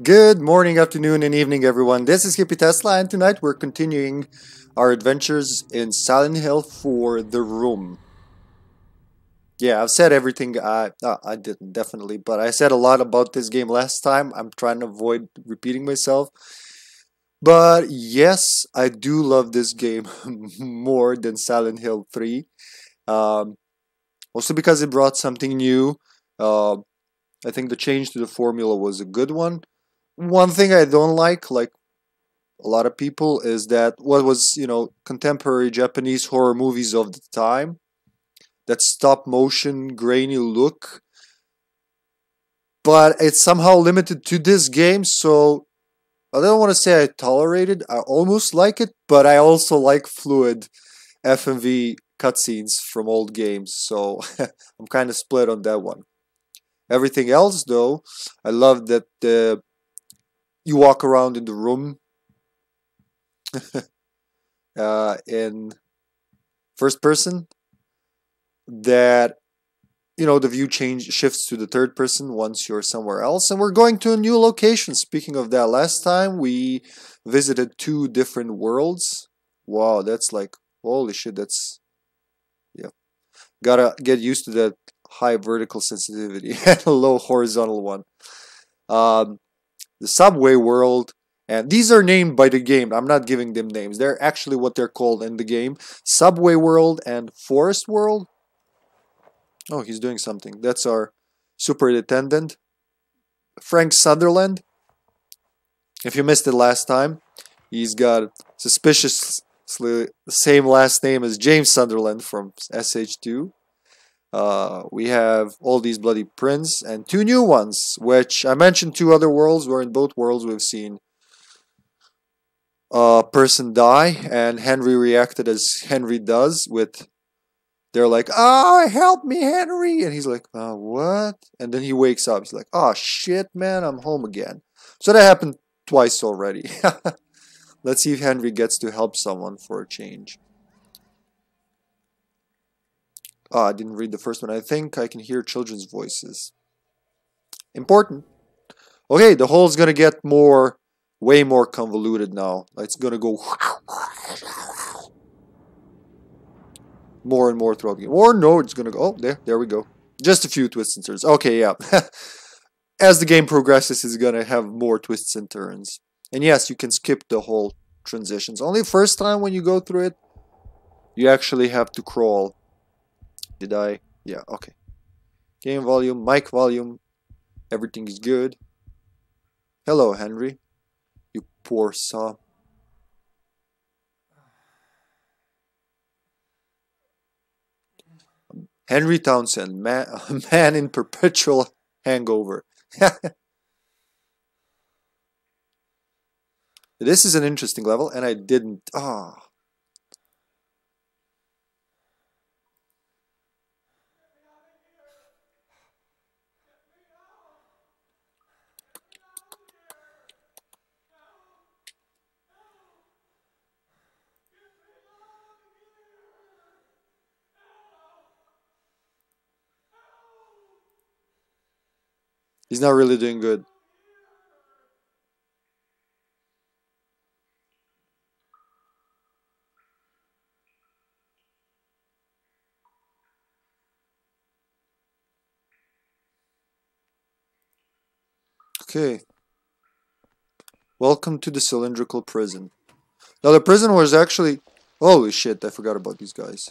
Good morning, afternoon, and evening, everyone. This is HippyTesla, and tonight we're continuing our adventures in Silent Hill 4: The Room. Yeah, I've said everything. I didn't, definitely, but I said a lot about this game last time. I'm trying to avoid repeating myself. But yes, I do love this game more than Silent Hill 3. Also because it brought something new. I think the change to the formula was a good one. One thing I don't like a lot of people, is that what was, you know, contemporary Japanese horror movies of the time, that stop-motion, grainy look. But it's somehow limited to this game, so I don't want to say I tolerate it. I almost like it, but I also like fluid FMV cutscenes from old games, so I'm kind of split on that one. Everything else, though, I love that you walk around in the room in first person, that, you know, the view shifts to the third person once you're somewhere else. And we're going to a new location. Speaking of that, last time we visited 2 different worlds. Wow, that's like, holy shit, that's, yeah. Gotta get used to that. High vertical sensitivity and a low horizontal one. The subway world, and these are named by the game. I'm not giving them names. They're actually what they're called in the game. Subway world and forest world. Oh, he's doing something. That's our superintendent, Frank Sunderland. If you missed it last time, he's got suspiciously the same last name as James Sunderland from SH2. We have all these bloody prints and 2 new ones, which I mentioned 2 other worlds, where in both worlds we've seen a person die, and Henry reacted as Henry does with, they're like, "Oh, help me, Henry!" And he's like, "Oh, what?" And then he wakes up, he's like, "Oh shit, man, I'm home again." So that happened twice already. Let's see if Henry gets to help someone for a change. Oh, I didn't read the first one. I think I can hear children's voices. Important. Okay, the hole's gonna get more, way more convoluted now. It's gonna go more and more throughout the game. Or no, it's gonna go. Oh, there we go. Just a few twists and turns. Okay, yeah. As the game progresses, it's gonna have more twists and turns. And yes, you can skip the whole transitions. Only first time when you go through it, you actually have to crawl. Did I? Yeah, okay. Game volume, mic volume, everything is good. Hello, Henry. You poor sob. Henry Townshend, a man in perpetual hangover. This is an interesting level, and I didn't... Ah. He's not really doing good. Okay. Welcome to the cylindrical prison. Now the prison was actually... Holy shit, I forgot about these guys.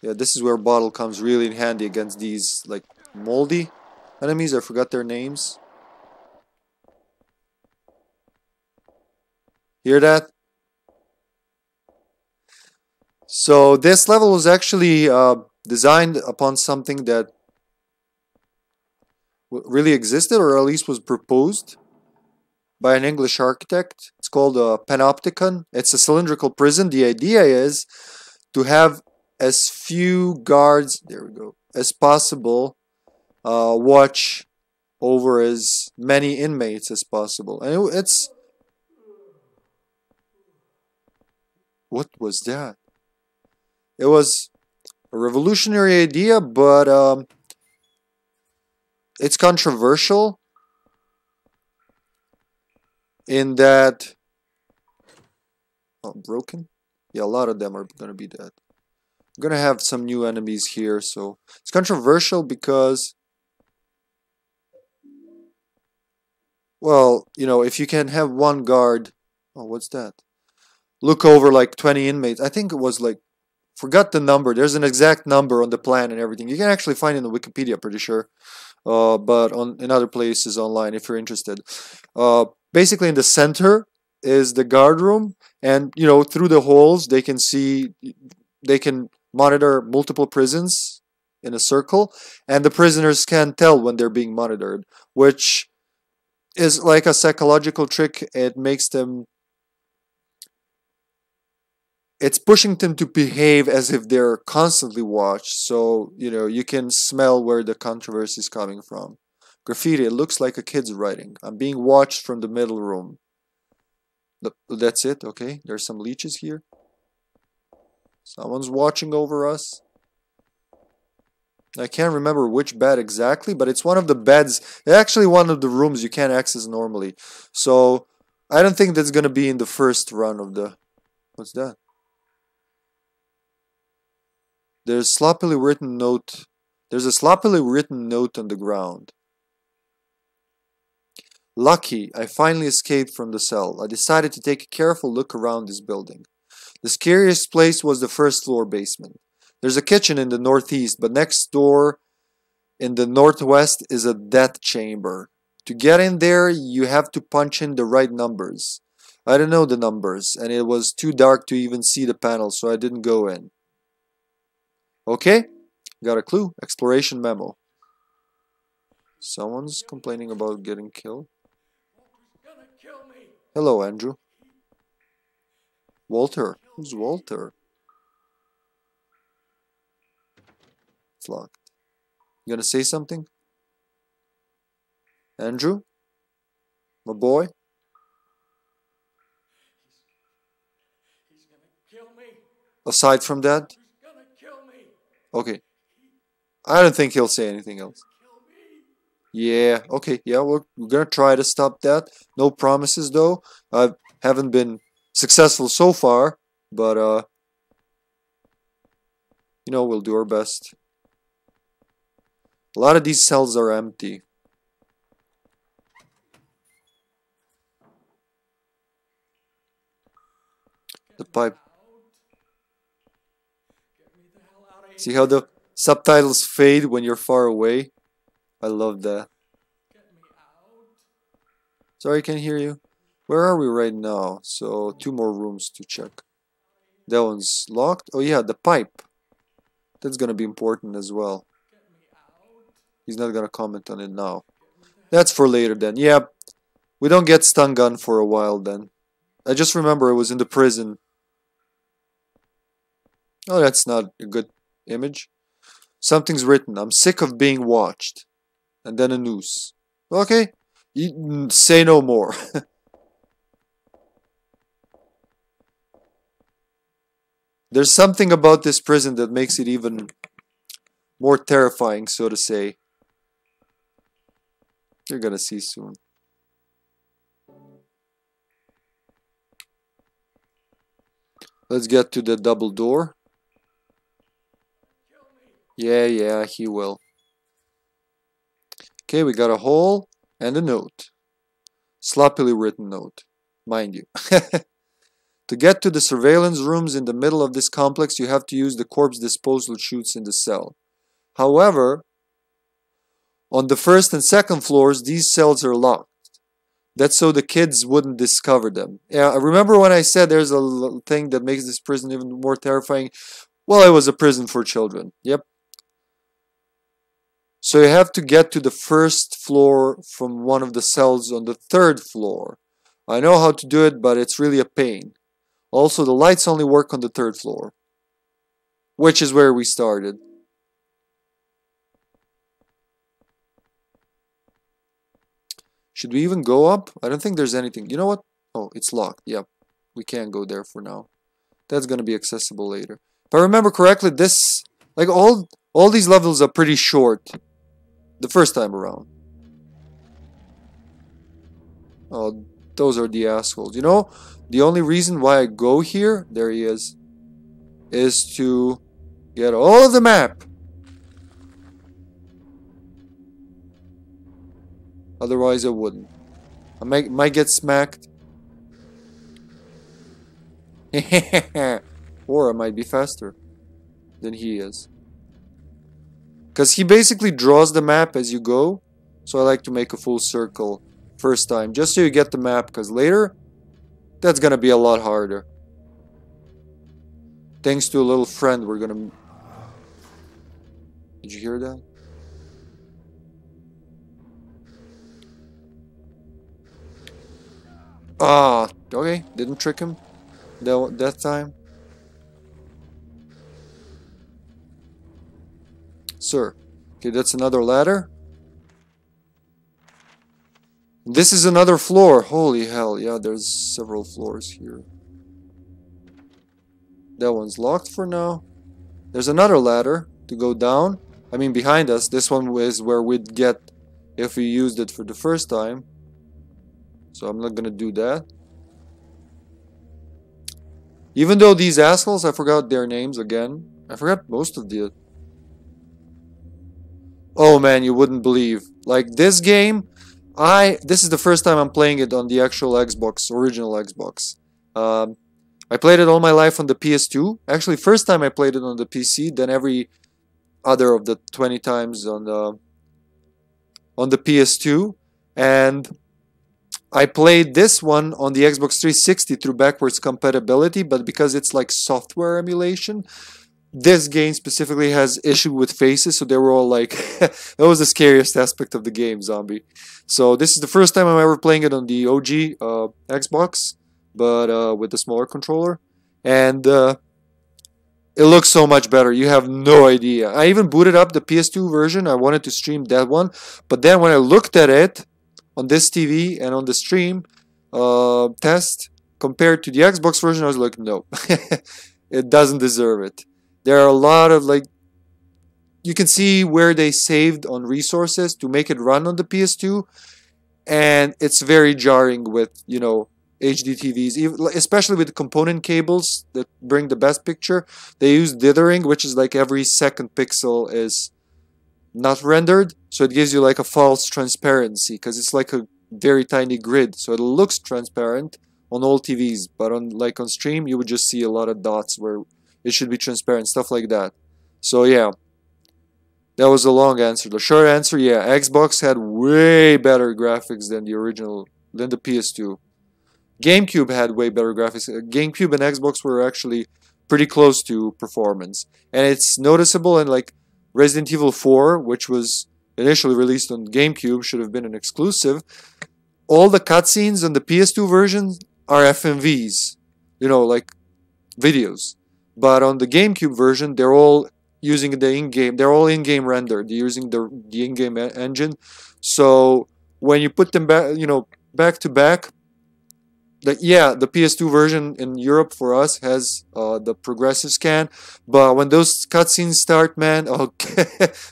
Yeah, this is where bottle comes really in handy against these, like... moldy enemies. I forgot their names. Hear that? So this level was actually designed upon something that really existed, or at least was proposed by an English architect. It's called a Panopticon. It's a cylindrical prison. The idea is to have as few guards, there we go, as possible. Watch over as many inmates as possible. And it's... What was that? It was a revolutionary idea, but it's controversial in that... Oh, broken? Yeah, a lot of them are gonna be dead. I'm gonna have some new enemies here, so... It's controversial because... Well, you know, if you can have one guard... Oh, what's that? Look over like 20 inmates. I think it was like... Forgot the number. There's an exact number on the plan and everything. You can actually find it on Wikipedia, pretty sure. But in other places online, if you're interested. Basically, in the center is the guard room. And, you know, through the holes, they can see... They can monitor multiple prisons in a circle. And the prisoners can tell when they're being monitored. Which is like a psychological trick. It makes them... It's pushing them to behave as if they're constantly watched. So, you know, you can smell where the controversy is coming from. Graffiti, it looks like a kid's writing. I'm being watched from the middle room. That's it, okay. There's some leeches here. Someone's watching over us. I can't remember which bed exactly, but it's one of the beds. Actually, one of the rooms you can't access normally. So, I don't think that's going to be in the first run of the... What's that? There's sloppily written note. There's a sloppily written note on the ground. Lucky, I finally escaped from the cell. I decided to take a careful look around this building. The scariest place was the first floor basement. There's a kitchen in the northeast, but next door in the northwest is a death chamber. To get in there, you have to punch in the right numbers. I don't know the numbers, and it was too dark to even see the panel, so I didn't go in. Okay, got a clue. Exploration memo. Someone's complaining about getting killed. Hello, Andrew. Walter. Who's Walter? It's locked. You gonna say something? Andrew? My boy? He's gonna kill me. Aside from that? Okay. I don't think he'll say anything else. Yeah, okay. Yeah, we're gonna try to stop that. No promises, though. I haven't been successful so far, but, you know, we'll do our best. A lot of these cells are empty. The pipe... See how the subtitles fade when you're far away? I love that. Sorry, I can't hear you. Where are we right now? So, two more rooms to check. That one's locked. Oh yeah, the pipe. That's gonna be important as well. He's not gonna comment on it now. That's for later then. Yeah, we don't get stun gun for a while then. I just remember it was in the prison. Oh, that's not a good... image. Something's written. I'm sick of being watched. And then a noose. Okay. Say no more. There's something about this prison that makes it even more terrifying, so to say. You're gonna see soon. Let's get to the double door. Yeah, he will. Okay, we got a hole and a note. Sloppily written note, mind you. To get to the surveillance rooms in the middle of this complex, you have to use the corpse disposal chutes in the cell. However, on the first and second floors, these cells are locked. That's so the kids wouldn't discover them. Yeah, I remember when I said there's a thing that makes this prison even more terrifying. Well, it was a prison for children. Yep. So you have to get to the first floor from one of the cells on the third floor. I know how to do it, but it's really a pain. Also, the lights only work on the third floor, which is where we started. Should we even go up? I don't think there's anything. You know what? Oh, it's locked. Yep. We can't go there for now. That's going to be accessible later. If I remember correctly, this... Like, all these levels are pretty short the first time around. Oh, Those are the assholes. You know, the only reason why I go here, there he is to get all of the map. Otherwise I wouldn't. I might get smacked. Or I might be faster than he is. Because he basically draws the map as you go. So I like to make a full circle first time. Just so you get the map. Because later, that's going to be a lot harder. Thanks to a little friend we're going to... Did you hear that? Ah, okay. Didn't trick him that time. Sir. Okay, that's another ladder. This is another floor. Holy hell. Yeah, there's several floors here. That one's locked for now. There's another ladder to go down. I mean, behind us. This one is where we'd get if we used it for the first time. So I'm not gonna do that. Even though these assholes, I forgot their names again. I forgot most of the... Oh man, you wouldn't believe. Like this game, this is the first time I'm playing it on the actual Xbox, original Xbox. I played it all my life on the PS2. Actually, first time I played it on the PC, then every other of the 20 times on the PS2. And... I played this one on the Xbox 360 through backwards compatibility, but because it's like software emulation, this game specifically has issue with faces, so they were all like, that was the scariest aspect of the game, zombie. So this is the first time I'm ever playing it on the OG Xbox, but with the smaller controller, and it looks so much better. You have no idea. I even booted up the PS2 version. I wanted to stream that one, but then when I looked at it, on this TV and on the stream test compared to the Xbox version, I was like, no, it doesn't deserve it. There are a lot of like, you can see where they saved on resources to make it run on the PS2, and it's very jarring with, you know, HD TVs, especially with component cables that bring the best picture. They use dithering, which is like every second pixel is not rendered, so it gives you like a false transparency because it's like a very tiny grid, so it looks transparent on all TVs, but on like on stream you would just see a lot of dots where it should be transparent, stuff like that. So yeah, that was the long answer. The short answer, yeah, Xbox had way better graphics than the original, than the PS2. GameCube had way better graphics. GameCube and Xbox were actually pretty close to performance, and it's noticeable. And like Resident Evil 4, which was initially released on GameCube, should have been an exclusive. All the cutscenes on the PS2 version are FMVs, you know, like videos. But on the GameCube version, they're all using the in-game, they're all in-game rendered. They're using the in-game engine. So when you put them back, you know, back to back, yeah, the PS2 version in Europe for us has the progressive scan, but when those cutscenes start, man, okay,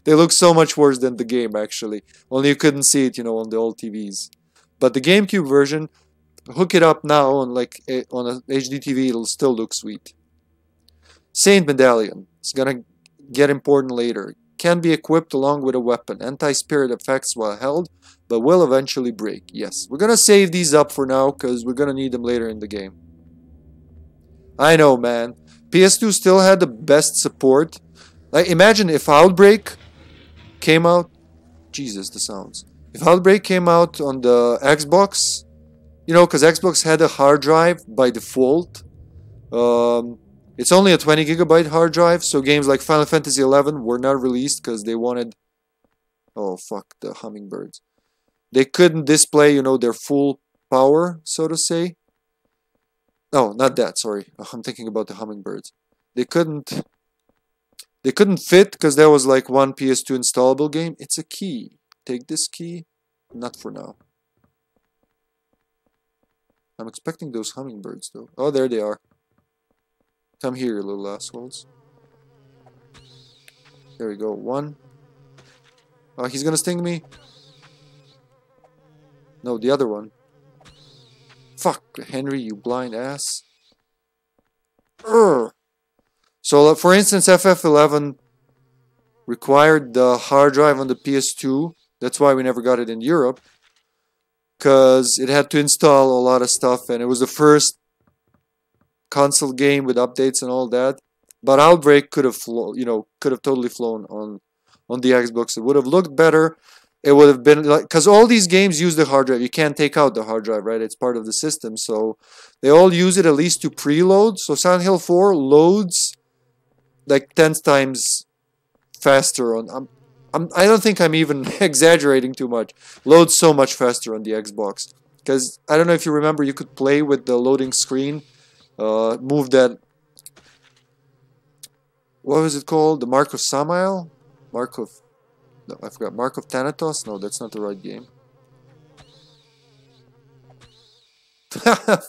they look so much worse than the game actually. Only you couldn't see it, you know, on the old TVs. But the GameCube version, hook it up now on like on a HD TV, it'll still look sweet. Saint Medallion, it's gonna get important later. Can be equipped along with a weapon. Anti-spirit effects while held, but will eventually break. Yes, we're gonna save these up for now because we're gonna need them later in the game. I know, man. PS2 still had the best support. Like, imagine if Outbreak came out. Jesus, the sounds. If Outbreak came out on the Xbox, you know, because Xbox had a hard drive by default. It's only a 20 gigabyte hard drive, so games like Final Fantasy XI were not released because they wanted... Oh, fuck, the hummingbirds. They couldn't display, you know, their full power, so to say. No, not that, sorry. I'm thinking about the hummingbirds. They couldn't fit because there was like one PS2 installable game. It's a key. Take this key. Not for now. I'm expecting those hummingbirds, though. Oh, there they are. Come here, you little assholes. There we go. One. Oh, he's gonna sting me. No, the other one. Fuck, Henry, you blind ass. Urgh. So, for instance, FF11 required the hard drive on the PS2. That's why we never got it in Europe. Because it had to install a lot of stuff, and it was the first console game with updates and all that. But Outbreak could have, totally flown on the Xbox. It would have looked better. It would have been like, because all these games use the hard drive. You can't take out the hard drive, right? It's part of the system. So they all use it at least to preload. So Silent Hill 4 loads like 10 times faster on. I don't think I'm even exaggerating too much. Loads so much faster on the Xbox, because I don't know if you remember, you could play with the loading screen, move that. What was it called? The Mark of Samael? Mark of... No, I forgot. Mark of Thanatos? No, that's not the right game.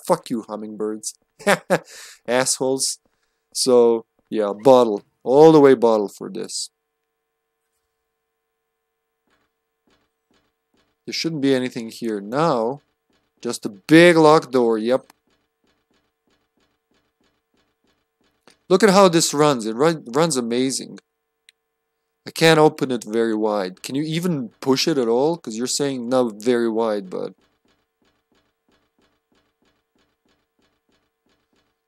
Fuck you, hummingbirds. Assholes. So, yeah, bottle. All the way bottle for this. There shouldn't be anything here now. Just a big locked door, yep. Look at how this runs. It runs amazing. I can't open it very wide. Can you even push it at all? Because you're saying not very wide, but...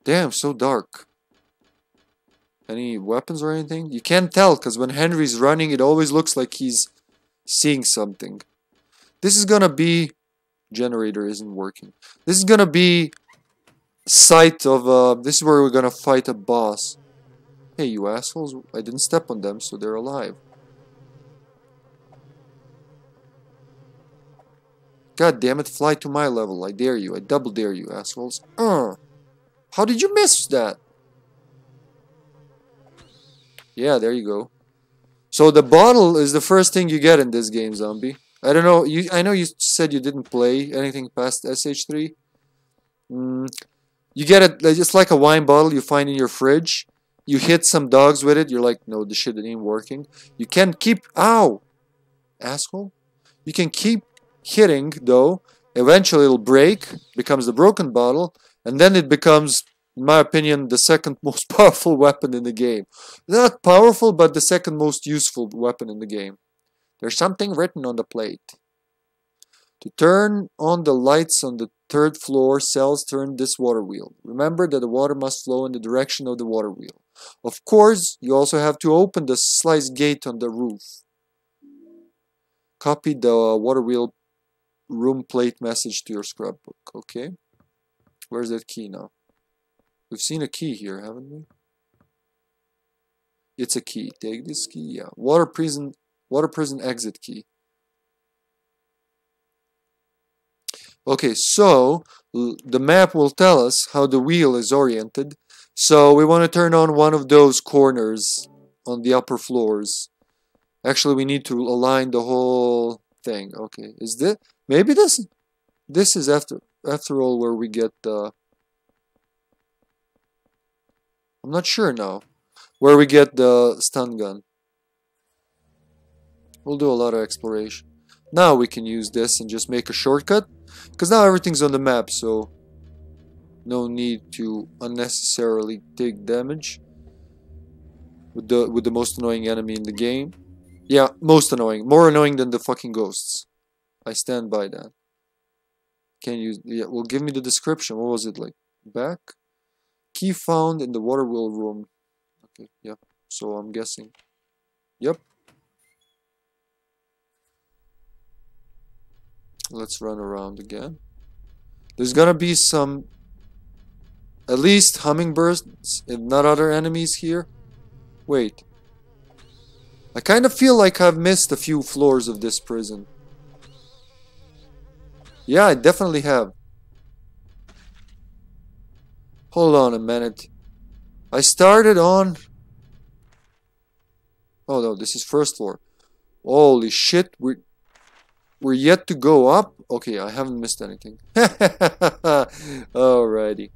Damn, so dark. Any weapons or anything? You can't tell, because when Henry's running, it always looks like he's seeing something. This is gonna be... Generator isn't working. This is gonna be... Site of this is where we're gonna fight a boss. Hey, you assholes, I didn't step on them, so they're alive. God damn it, fly to my level. I dare you. I double dare you, assholes. How did you miss that? Yeah, there you go. So the bottle is the first thing you get in this game, zombie. I don't know, I know you said you didn't play anything past SH3. You get it, it's like a wine bottle you find in your fridge. You hit some dogs with it. You're like, no, this shit ain't working. You can keep... Ow! Asshole. You can keep hitting, though. Eventually it'll break. Becomes the broken bottle. And then it becomes, in my opinion, the second most powerful weapon in the game. Not powerful, but the second most useful weapon in the game. There's something written on the plate. To turn on the lights on the third floor cells, turn this water wheel. Remember that the water must flow in the direction of the water wheel. Of course, you also have to open the slice gate on the roof. Copy the water wheel room plate message to your scrapbook. Okay. Where's that key now? We've seen a key here, haven't we? It's a key. Take this key. Yeah. Water prison exit key. Okay, so the map will tell us how the wheel is oriented. So we want to turn on one of those corners on the upper floors. Actually, we need to align the whole thing. Okay, is this... Maybe this is after all where we get the... I'm not sure now. Where we get the stun gun. We'll do a lot of exploration. Now we can use this and just make a shortcut. Because now everything's on the map, so no need to unnecessarily take damage with the most annoying enemy in the game. Yeah, most annoying. More annoying than the fucking ghosts. I stand by that. Can you... Yeah, well, give me the description. What was it like? Back? Key found in the water wheel room. Okay, yeah. So I'm guessing. Yep. Let's run around again. There's gonna be some, at least hummingbirds, if not other enemies here. Wait. I kind of feel like I've missed a few floors of this prison. Yeah, I definitely have. Hold on a minute. I started on... Oh no, this is first floor. Holy shit, We're yet to go up? Okay, I haven't missed anything. Alrighty.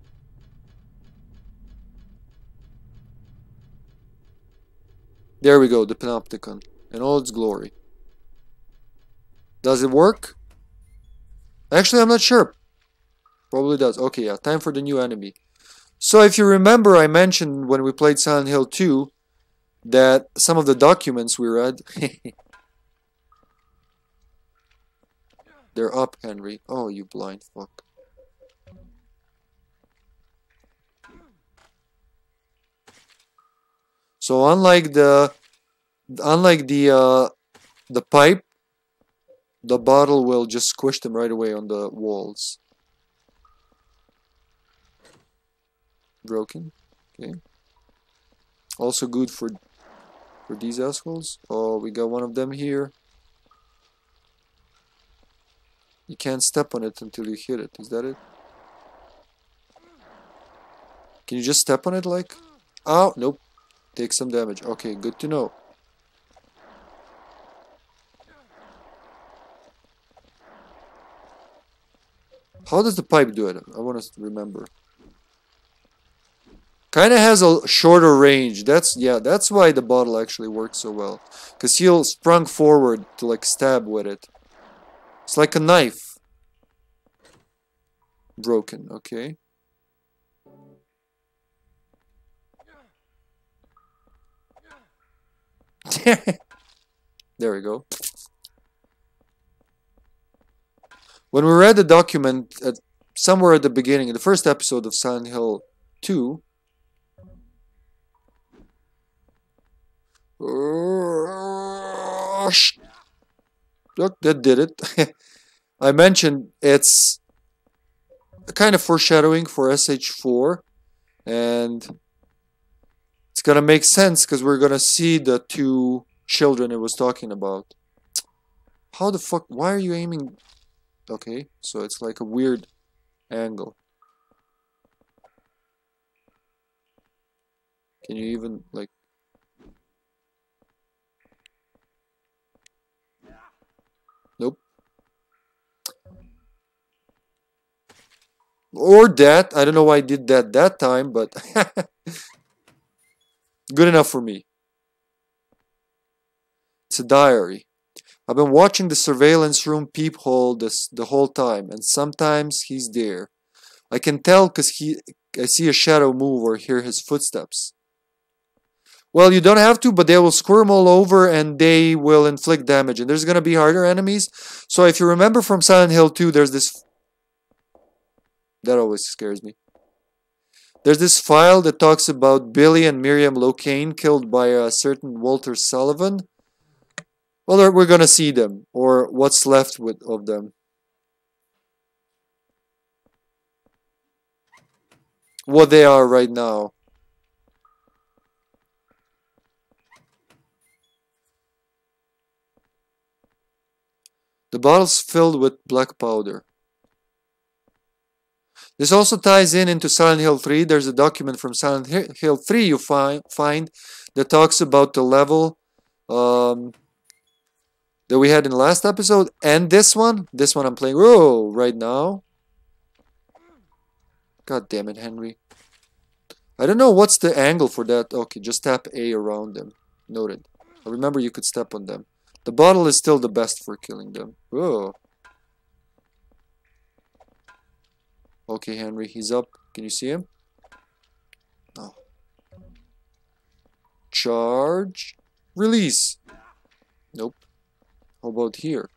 There we go, the Panopticon. In all its glory. Does it work? Actually, I'm not sure. Probably does. Okay, yeah. Time for the new enemy. So if you remember, I mentioned when we played Silent Hill 2 that some of the documents we read... They're up, Henry. Oh, you blind fuck. So unlike the pipe, the bottle will just squish them right away on the walls. Broken. Okay. Also good for these assholes. Oh, we got one of them here. You can't step on it until you hit it. Is that it? Can you just step on it like? Oh, nope. Take some damage. Okay, good to know. How does the pipe do it? I want to remember. Kind of has a shorter range. That's, yeah, that's why the bottle actually works so well. Because he'll sprung forward to like stab with it. It's like a knife. Broken, okay. There we go. When we read the document at somewhere at the beginning, in the first episode of Silent Hill 2... Look, that did it. I mentioned it's a kind of foreshadowing for SH4, and it's gonna make sense because we're gonna see the two children it was talking about. How the fuck? Why are you aiming? Okay, so it's like a weird angle. Can you even like? Nope. Or that. I don't know why I did that that time, but good enough for me. It's a diary. I've been watching the surveillance room peephole the whole time, and sometimes he's there. I can tell because I see a shadow move or hear his footsteps. Well, you don't have to, but they will squirm all over and they will inflict damage. And there's going to be harder enemies. So if you remember from Silent Hill 2, there's this... That always scares me. There's this file that talks about Billy and Miriam Locane killed by a certain Walter Sullivan. Well, we're going to see them. Or what's left of them. What they are right now. The bottle's filled with black powder. This also ties into Silent Hill 3. There's a document from Silent Hill 3 you find that talks about the level that we had in the last episode. And this one I'm playing right now. God damn it, Henry. I don't know what's the angle for that. Okay, just tap A around them. Noted. I remember you could step on them. The bottle is still the best for killing them. Whoa. Okay, Henry, he's up. Can you see him? No. Charge. Release. Nope. How about here?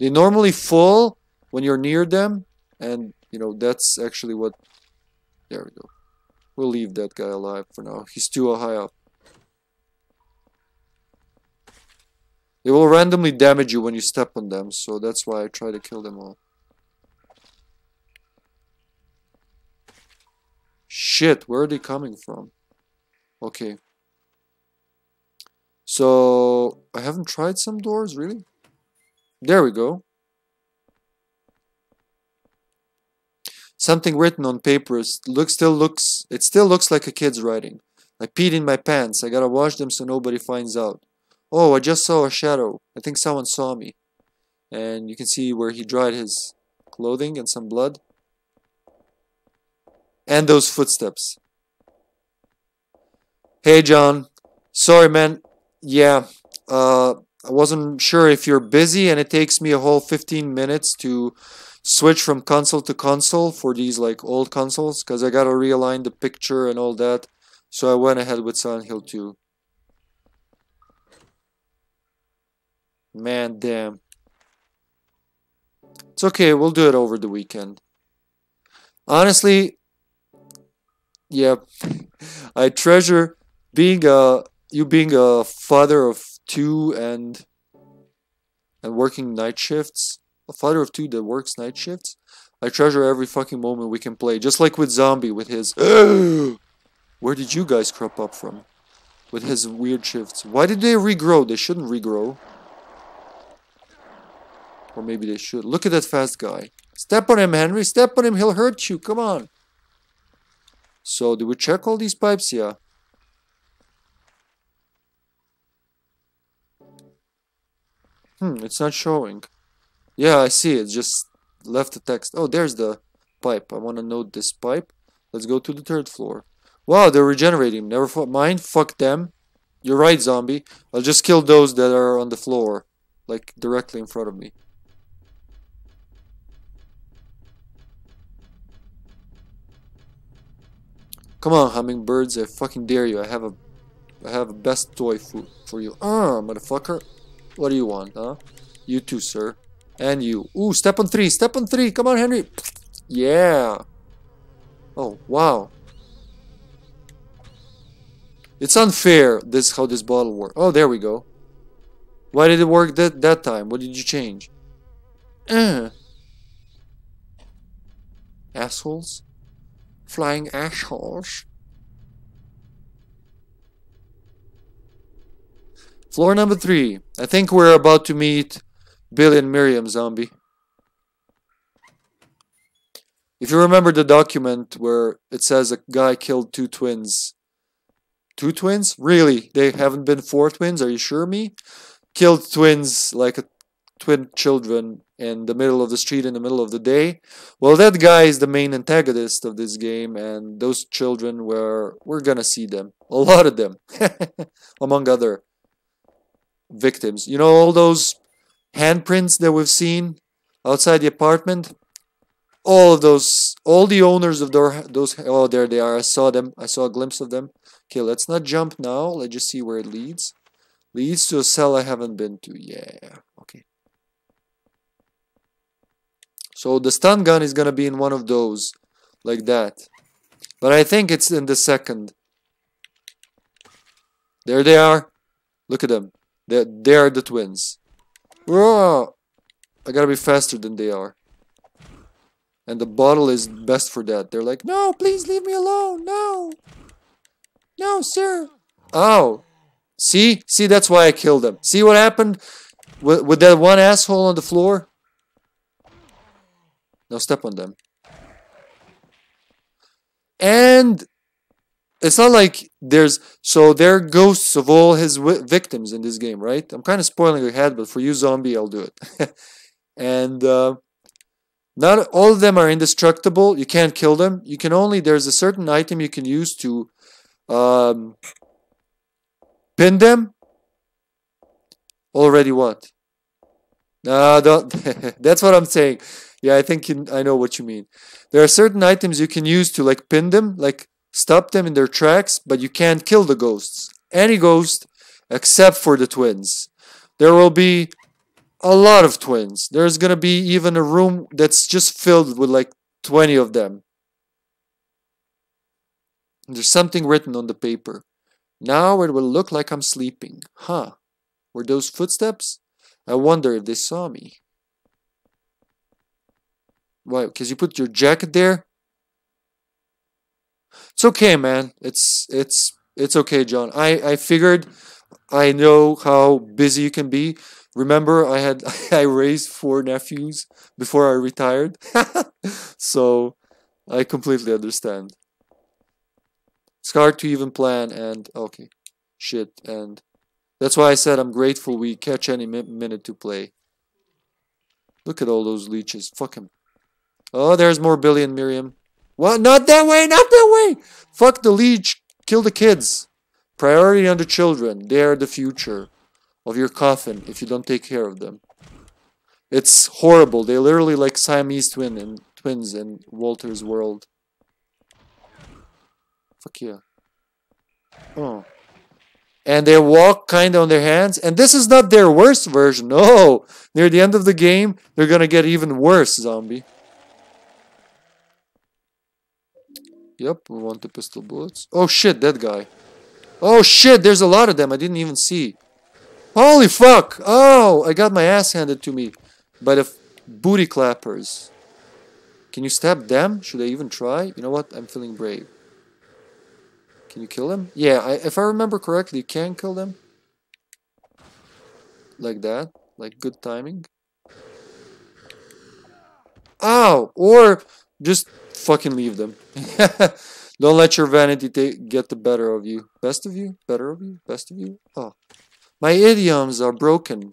They normally fall when you're near them. And, you know, that's actually what... There we go. We'll leave that guy alive for now. He's too high up. They will randomly damage you when you step on them, so that's why I try to kill them all. Shit, where are they coming from? Okay. So, I haven't tried some doors, really? There we go. Something written on paper still looks like a kid's writing. I peed in my pants. I gotta wash them so nobody finds out. Oh, I just saw a shadow. I think someone saw me. And you can see where he dried his clothing and some blood. And those footsteps. Hey, John. Sorry, man. Yeah. I wasn't sure if you're busy and it takes me a whole 15 minutes to switch from console to console for these like old consoles because I gotta realign the picture and all that. So I went ahead with Silent Hill 2. Man, damn. It's okay, we'll do it over the weekend. Honestly, yeah, I treasure being a father of two and working night shifts. A father of two that works night shifts. I treasure every fucking moment we can play. Just like with Zombie, with his... Where did you guys crop up from? With his weird shifts. Why did they regrow? They shouldn't regrow. Or maybe they should. Look at that fast guy. Step on him, Henry. Step on him. He'll hurt you. Come on. So, did we check all these pipes? Yeah. It's not showing. Yeah, I see. It's just left the text. Oh, there's the pipe. I want to note this pipe. Let's go to the third floor. Wow, they're regenerating. Never mind. Fuck them. You're right, Zombie. I'll just kill those that are on the floor. Like, directly in front of me. Come on, hummingbirds. I fucking dare you. I have a best toy for you. Ah, motherfucker. What do you want, huh? You too, sir. And you. Ooh, step on three. Step on three. Come on, Henry. Yeah. Oh, wow. It's unfair, this how this bottle works. Oh, there we go. Why did it work that time? What did you change? Assholes. Flying assholes. Floor number 3. I think we're about to meet Billy and Miriam, Zombie. If you remember the document where it says a guy killed two twins. Two twins? Really? They haven't been four twins? Are you sure, me? Killed twins like twin children in the middle of the street in the middle of the day. Well, that guy is the main antagonist of this game, and those children we're gonna see them. A lot of them. Among other victims. You know all those handprints that we've seen outside the apartment? All of those, all the owners of those, oh, there they are. I saw them. I saw a glimpse of them. Okay, let's not jump now. Let's just see where it leads. Leads to a cell I haven't been to. Yeah, okay. So the stun gun is going to be in one of those. Like that. But I think it's in the second. There they are. Look at them. They are the twins. Whoa! I got to be faster than they are. And the bottle is best for that. They're like, no, please leave me alone. No. No, sir. Ow. See? See, that's why I killed them. See what happened with that one asshole on the floor? Now step on them. And it's not like there's... So there are ghosts of all his victims in this game, right? I'm kind of spoiling ahead, but for you, Zombie, I'll do it. And... not all of them are indestructible. You can't kill them. You can only... There's a certain item you can use to pin them. Already what? No, don't... That's what I'm saying. Yeah, I think I know what you mean. There are certain items you can use to like pin them, like stop them in their tracks, but you can't kill the ghosts. Any ghost except for the twins. There will be... a lot of twins. There's gonna be even a room that's just filled with like 20 of them. There's something written on the paper. Now it will look like I'm sleeping. Huh. Were those footsteps? I wonder if they saw me. Why? Because you put your jacket there? It's okay, man. It's okay, John. I figured I know how busy you can be. Remember, I raised 4 nephews before I retired, so I completely understand. It's hard to even plan, and okay, shit, and that's why I said I'm grateful we catch any minute to play. Look at all those leeches, fuck him. Oh, there's more Billy and Miriam. What? Not that way, not that way! Fuck the leech, kill the kids. Priority on the children, they're the future. of your coffin if you don't take care of them. It's horrible. They literally like Siamese twins in Walter's world. Fuck yeah. Oh. And they walk kind of on their hands. And this is not their worst version. No. Near the end of the game, they're going to get even worse, zombie. Yep, we want the pistol bullets. Oh shit, that guy. Oh shit, there's a lot of them. I didn't even see. Holy fuck. Oh, I got my ass handed to me by the booty clappers. Can you stab them? Should I even try? You know what? I'm feeling brave. Can you kill them? Yeah, if I remember correctly, you can kill them. Like that. Like good timing. Ow! Or just fucking leave them. Don't let your vanity get the better of you. Best of you? Better of you? Best of you? Oh. My idioms are broken.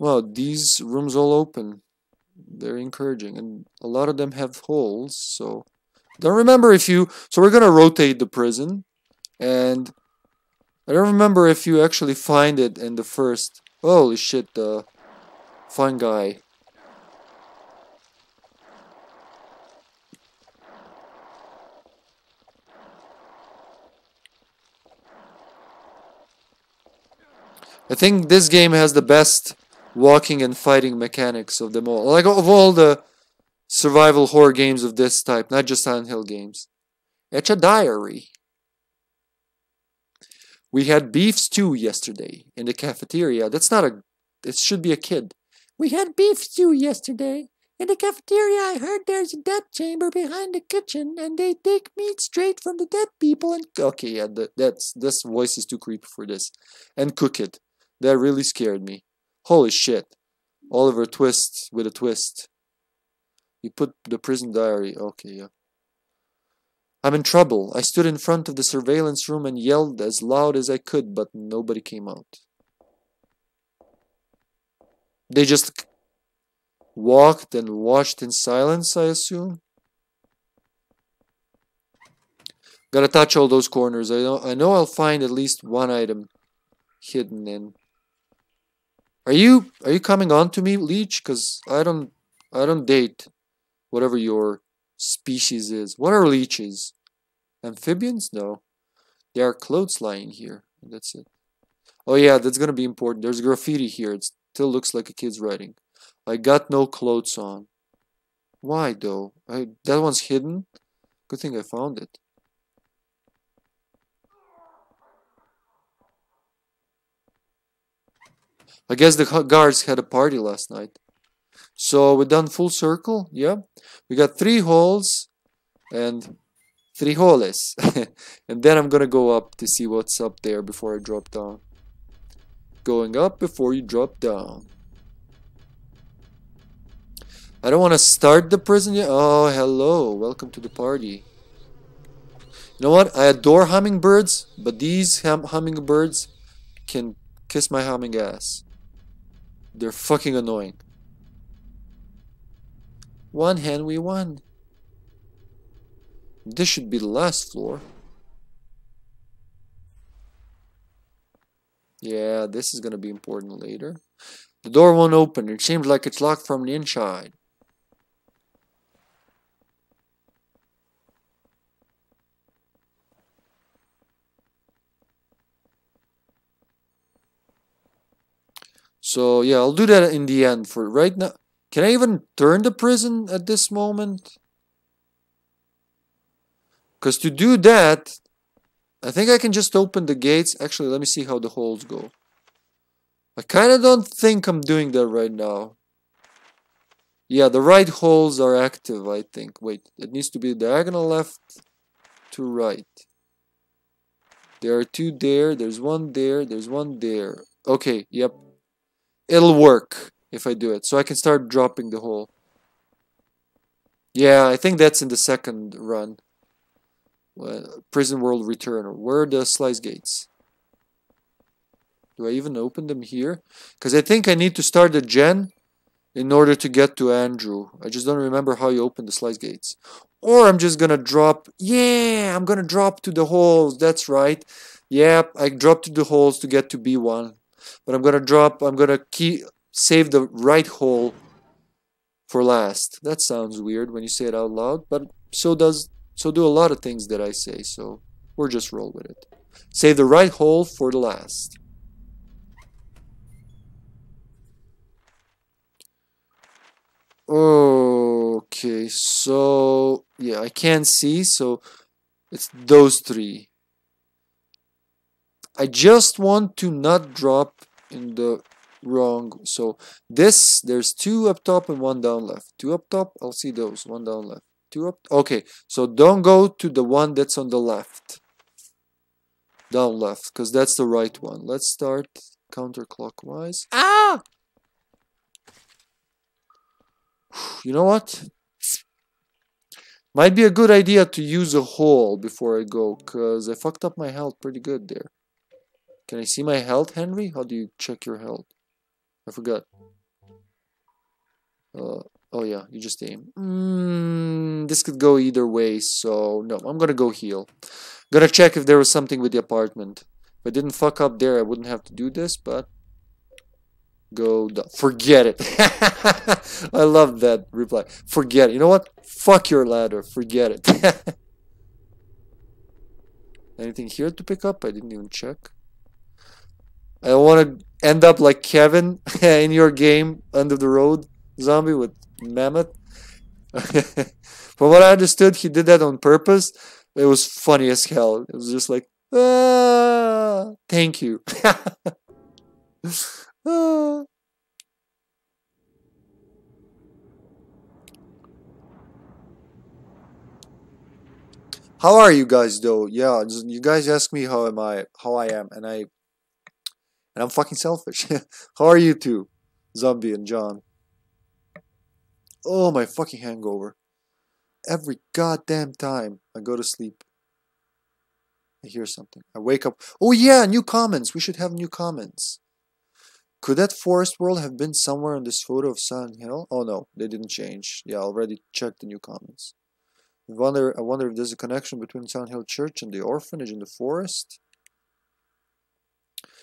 Wow, these rooms all open. They're encouraging. And a lot of them have holes, so... Don't remember if you... So we're gonna rotate the prison. And... I don't remember if you actually find it in the first... Holy shit, the... fungi. I think this game has the best walking and fighting mechanics of them all. Like, of all the survival horror games of this type, not just Silent Hill games. Etch a diary. We had beef stew yesterday in the cafeteria. That's not a... It should be a kid. We had beef stew yesterday. In the cafeteria, I heard there's a death chamber behind the kitchen, and they take meat straight from the dead people and... Okay, yeah, this voice is too creepy for this. And cook it. That really scared me. Holy shit. Oliver Twist with a twist. You put the prison diary. Okay, yeah. I'm in trouble. I stood in front of the surveillance room and yelled as loud as I could, but nobody came out. They just walked and watched in silence, I assume. Gotta touch all those corners. I know I'll find at least one item hidden in. Are you coming on to me, Leech? Cause I don't date whatever your species is. What are leeches? Amphibians? No. There are clothes lying here. That's it. Oh yeah, that's gonna be important. There's graffiti here. It still looks like a kid's writing. I got no clothes on. Why though? That one's hidden? Good thing I found it. I guess the guards had a party last night. So we're done full circle. Yeah. We got three holes and three holes. And then I'm gonna go up to see what's up there before I drop down. Going up before you drop down. I don't want to start the prison yet. Oh, hello. Welcome to the party. You know what? I adore hummingbirds, but these hummingbirds can kiss my humming ass. They're fucking annoying. One hand, we won. This should be the last floor. Yeah, this is going to be important later. The door won't open. It seems like it's locked from the inside. So, yeah, I'll do that in the end. For right now, can I even turn the prison at this moment? Because to do that, I think I can just open the gates. Actually, let me see how the holes go. I kind of don't think I'm doing that right now. Yeah, the right holes are active, I think. Wait, it needs to be diagonal left to right. There are two there. There's one there. There's one there. Okay, yep. It'll work if I do it. So I can start dropping the hole. Yeah, I think that's in the second run. Well, Prison World Returner. Where are the slice gates? Do I even open them here? Because I think I need to start the gen in order to get to Andrew. I just don't remember how you open the slice gates. Or I'm just going to drop... Yeah, I'm going to drop to the holes. That's right. Yeah, I dropped the holes to get to B1, but I'm gonna save the right hole for last. That sounds weird when you say it out loud, but so do a lot of things that I say, so we'll just roll with it. Save the right hole for the last. Okay, so yeah, I can't see, so it's those three. I just want to not drop in the wrong, so this, there's two up top and one down left. Two up top, I'll see those, one down left. Two up, okay, so don't go to the one that's on the left. Down left, because that's the right one. Let's start counterclockwise. Ah! You know what? Might be a good idea to use a hole before I go, because I fucked up my health pretty good there. Can I see my health, Henry? How do you check your health? I forgot. Oh yeah, you just aim. This could go either way, so no, I'm gonna go heal. Gonna check if there was something with the apartment. If I didn't fuck up there, I wouldn't have to do this, but... Go down. Forget it. I love that reply. Forget it. You know what? Fuck your ladder. Forget it. Anything here to pick up? I didn't even check. I don't want to end up like Kevin in your game, End of the Road Zombie with Mammoth. From what I understood, he did that on purpose. It was funny as hell. It was just like, ah, thank you. Ah. How are you guys though? Yeah, you guys ask me how I am, and I'm fucking selfish. How are you two, Zombie and John? Oh, my fucking hangover. Every goddamn time I go to sleep, I hear something. I wake up. Oh yeah, new comments. We should have new comments. Could that forest world have been somewhere in this photo of Silent Hill? Oh no, they didn't change. Yeah, I already checked the new comments. I wonder if there's a connection between Silent Hill Church and the orphanage in the forest.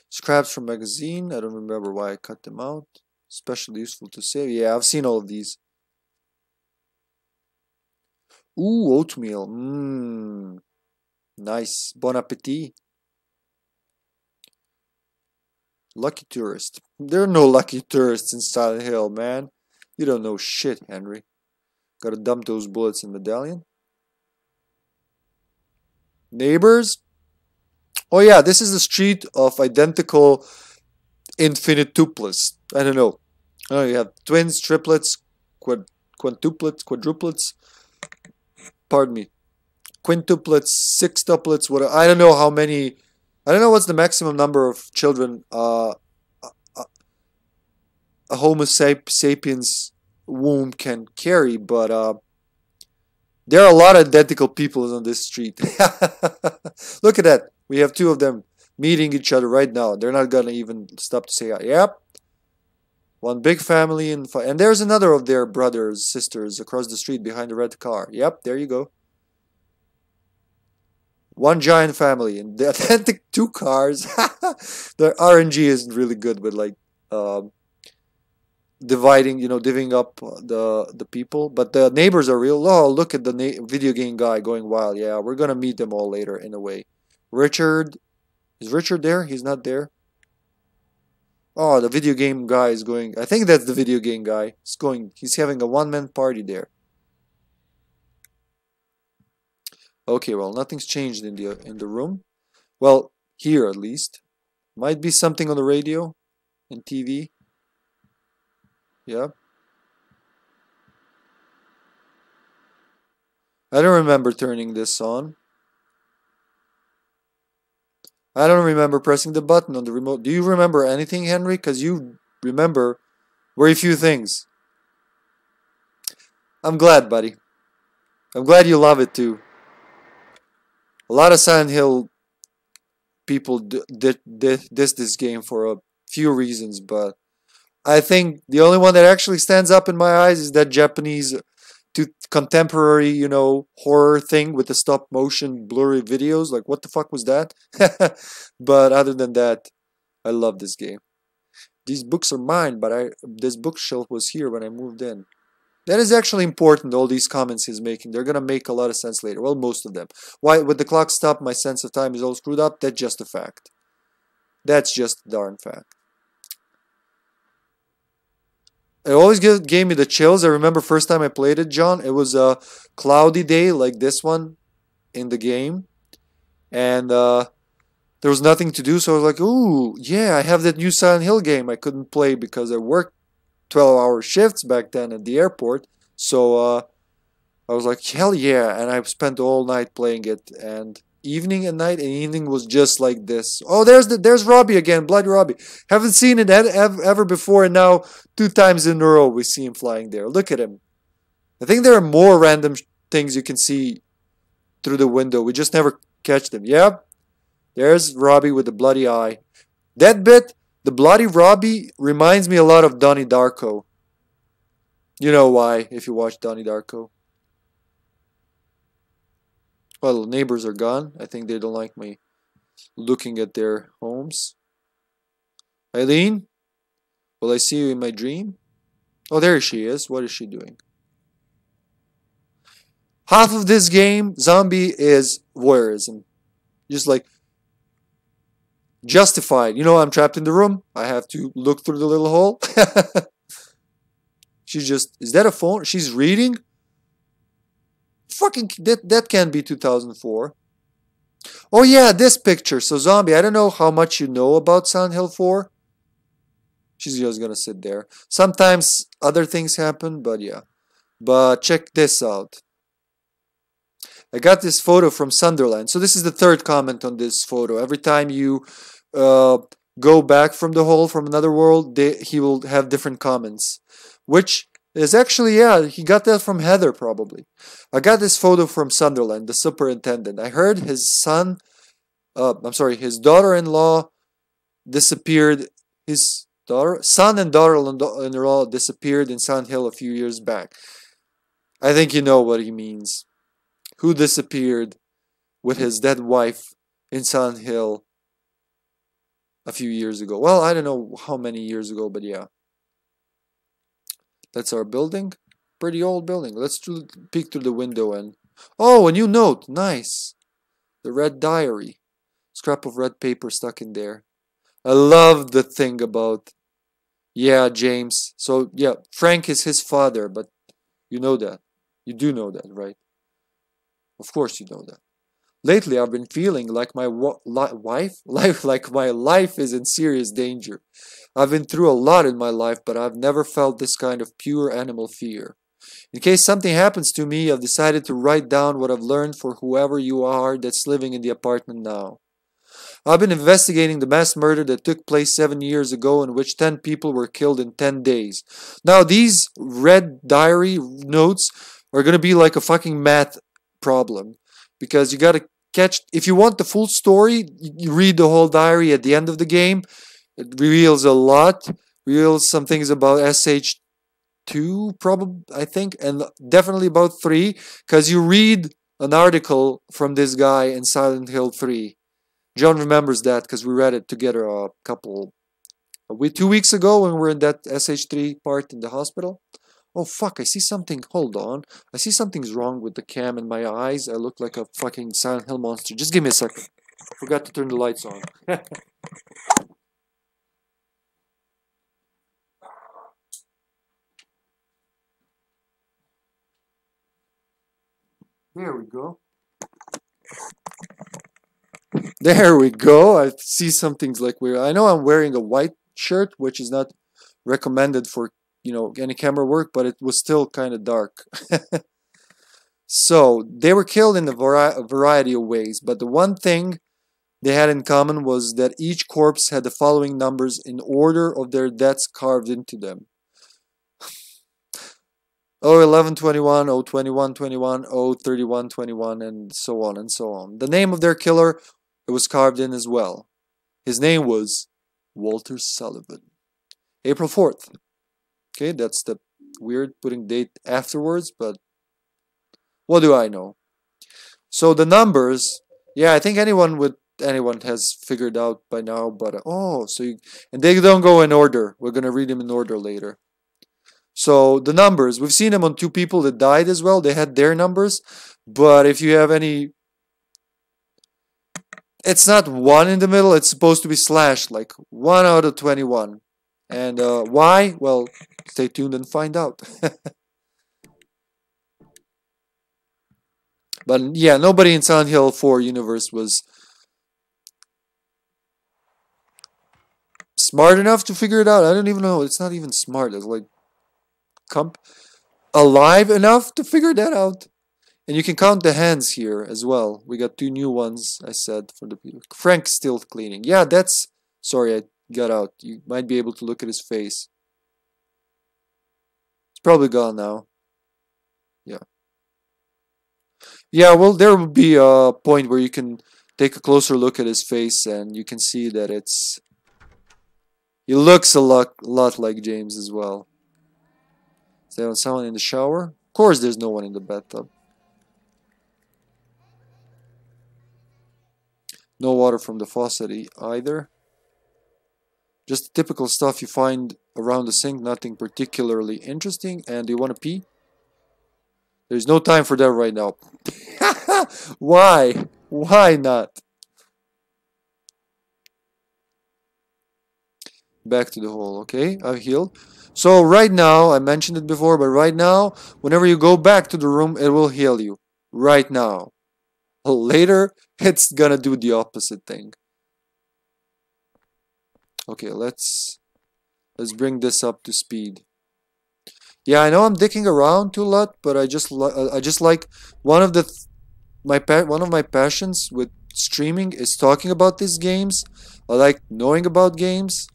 Scraps from magazine. I don't remember why I cut them out. Especially useful to save. Yeah, I've seen all of these. Ooh, oatmeal. Mmm. Nice. Bon appetit. Lucky tourist. There are no lucky tourists in Silent Hill, man. You don't know shit, Henry. Gotta dump those bullets in medallion. Neighbors? Oh yeah, this is the street of identical infinite tuplets. I don't know. Oh, you have twins, triplets, quintuplets, quadruplets. Pardon me. Quintuplets, sextuplets, what? I don't know how many... I don't know what's the maximum number of children a Homo sapiens womb can carry, but there are a lot of identical people on this street. Look at that. We have two of them meeting each other right now. They're not going to even stop to say, yep. One big family. And there's another of their brothers, sisters across the street behind the red car. Yep, there you go. One giant family and the authentic two cars. Their RNG isn't really good with like dividing, you know, divvying up the people. But the neighbors are real. Oh, look at the video game guy going wild. Yeah, we're gonna meet them all later in a way. Richard, is Richard there? He's not there. Oh, the video game guy is going. I think that's the video game guy. He's going. He's having a one-man party there. Okay, well, nothing's changed in the room. Well, here at least. Might be something on the radio and TV. Yeah. I don't remember turning this on. I don't remember pressing the button on the remote. Do you remember anything, Henry? Because you remember very few things. I'm glad, buddy. I'm glad you love it, too. A lot of Silent Hill people did this game for a few reasons, but I think the only one that actually stands up in my eyes is that Japanese to contemporary, you know, horror thing with the stop motion blurry videos. Like, what the fuck was that? But other than that, I love this game. These books are mine, but this bookshelf was here when I moved in. That is actually important, all these comments he's making. They're going to make a lot of sense later. Well, most of them. Why, with the clock stopped, my sense of time is all screwed up? That's just a fact. That's just a darn fact. It always gave me the chills. I remember first time I played it, John. It was a cloudy day like this one in the game. And there was nothing to do. So I was like, ooh, yeah, I have that new Silent Hill game I couldn't play because I worked 12-hour shifts back then at the airport. So I was like, hell yeah. And I spent all night playing it, and evening and night, and evening was just like this. Oh, there's Robbie again, Bloody Robbie. Haven't seen it ever before, and now 2 times in a row we see him flying there. Look at him. I think there are more random things you can see through the window. We just never catch them. Yep. There's Robbie with the bloody eye. That bit, the bloody Robbie, reminds me a lot of Donnie Darko. You know why, if you watch Donnie Darko. Well, neighbors are gone. I think they don't like me looking at their homes. Eileen? Will I see you in my dream? Oh, there she is. What is she doing? Half of this game, zombie, is voyeurism. Just like... justified. You know, I'm trapped in the room. I have to look through the little hole. She's just... is that a phone? She's reading? Fucking... that can't be 2004. Oh yeah, this picture. So zombie, I don't know how much you know about Silent Hill 4. She's just gonna sit there. Sometimes other things happen, but yeah. But check this out. I got this photo from Sunderland. So this is the third comment on this photo. Every time you... go back from the hole from another world, he will have different comments, which is actually, yeah, he got that from Heather probably. I got this photo from Sunderland, the superintendent. I heard his son, I'm sorry, his daughter-in-law disappeared, his son and daughter-in-law disappeared in Silent Hill a few years back. I think you know what he means. Who disappeared with his dead wife in Silent Hill a few years ago. Well, I don't know how many years ago, but yeah. That's our building. Pretty old building. Let's peek through the window and... oh, a new note. Nice. The red diary. Scrap of red paper stuck in there. I love the thing about... yeah, James. So, yeah, Frank is his father, but you know that. You do know that, right? Of course you know that. Lately, I've been feeling like my life is in serious danger. I've been through a lot in my life, but I've never felt this kind of pure animal fear. In case something happens to me, I've decided to write down what I've learned for whoever you are that's living in the apartment now. I've been investigating the mass murder that took place 7 years ago, in which 10 people were killed in 10 days. Now, these red diary notes are going to be like a fucking math problem, because you got to catch, if you want the full story, you read the whole diary. At the end of the game, it reveals a lot, reveals some things about SH2 probably, I think, and definitely about 3, because you read an article from this guy in Silent Hill 3. John remembers that because we read it together a couple, 2 weeks ago when we were in that SH3 part in the hospital. Oh fuck, I see something, hold on. I see something's wrong with the cam in my eyes. I look like a fucking Silent Hill monster. Just give me a second. I forgot to turn the lights on. There we go. There we go. I see something's like weird. I know I'm wearing a white shirt, which is not recommended for, you know, any camera work, but it was still kind of dark. So they were killed in a variety of ways, but the one thing they had in common was that each corpse had the following numbers in order of their deaths carved into them. 01121, 02121, 03121, and so on and so on. The name of their killer, it was carved in as well. His name was Walter Sullivan. April 4th. Okay, that's the weird putting date afterwards, but What do I know? So the numbers, yeah, I think anyone has figured out by now. But oh, so you, and they don't go in order. We're gonna read them in order later. So the numbers, we've seen them on two people that died as well. They had their numbers, but if you have any, it's not one in the middle. It's supposed to be slash, like 1 out of 21. And why? Well, stay tuned and find out. But yeah, nobody in Silent Hill 4 universe was smart enough to figure it out. I don't even know. It's not even smart. It's like alive enough to figure that out. And you can count the hands here as well. We got two new ones, I said, for the people. Frank's still cleaning. Yeah, that's... Sorry, I got out. You might be able to look at his face. It's probably gone now. Yeah. Yeah, well, there will be a point where you can take a closer look at his face and you can see that it's... He looks a lot like James as well. Is there someone in the shower? Of course there's no one in the bathtub. No water from the faucet either. Just the typical stuff you find around the sink, nothing particularly interesting. And do you want to pee? There's no time for that right now. Why? Why not? Back to the hole, okay? I've healed. So right now, I mentioned it before, but right now, whenever you go back to the room, it will heal you. Right now. Later, it's gonna do the opposite thing. Okay, let's bring this up to speed. Yeah, I know I'm dicking around too lot, but I just like one of my passions with streaming is talking about these games. I like knowing about games,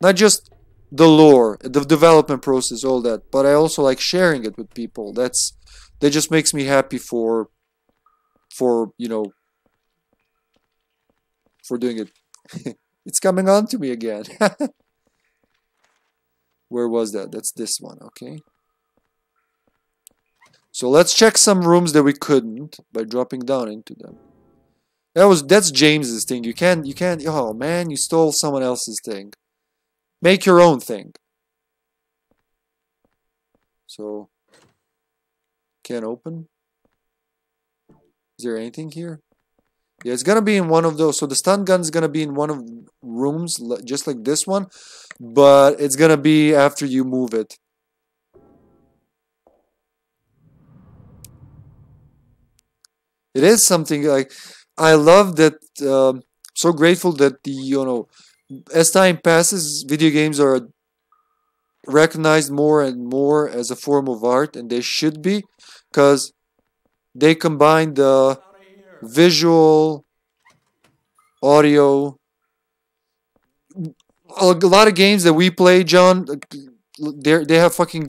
not just the lore, the development process, all that, but I also like sharing it with people. That just makes me happy for you know, for doing it. It's coming on to me again. Where was that? That's this one, okay. So let's check some rooms that we couldn't by dropping down into them. That's James's thing. You can't oh man, you stole someone else's thing. Make your own thing. So can't open. Is there anything here? Yeah, it's gonna be in one of those. So the stun gun's gonna be in one of rooms, just like this one, but it's gonna be after you move it. It is something like I love that. So grateful that as time passes, video games are recognized more and more as a form of art, and they should be, because they combine the visual, audio. A lot of games that we play, John, they have fucking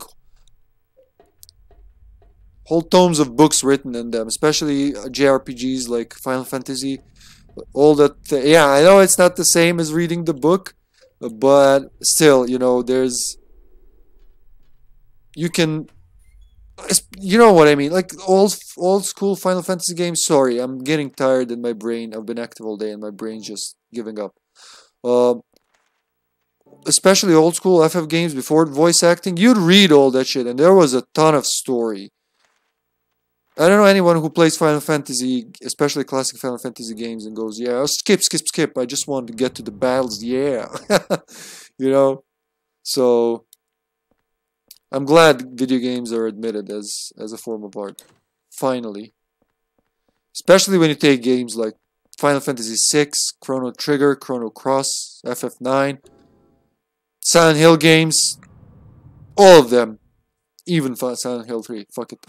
whole tomes of books written in them, especially JRPGs like Final Fantasy. All that, yeah, I know it's not the same as reading the book, but still, you can... You know what I mean, like old school Final Fantasy games. Sorry, I'm getting tired in my brain. I've been active all day and my brain's just giving up. Especially old school FF games before voice acting, you'd read all that shit and there was a ton of story. I don't know anyone who plays Final Fantasy, especially classic Final Fantasy games, and goes, yeah, skip, I just want to get to the battles, yeah. So I'm glad video games are admitted as a form of art, finally. Especially when you take games like Final Fantasy VI, Chrono Trigger, Chrono Cross, FF9, Silent Hill games, all of them, even Silent Hill 3, fuck it.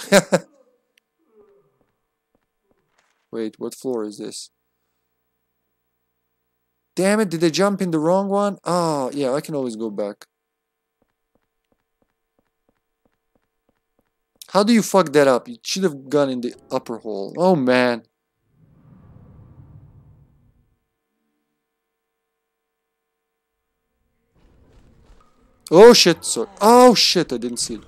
Wait, what floor is this? Damn it, did they jump in the wrong one? Oh, yeah, I can always go back. How do you fuck that up? You should have gone in the upper hole. Oh, man. Oh, shit. Sorry. Oh, shit. I didn't see it.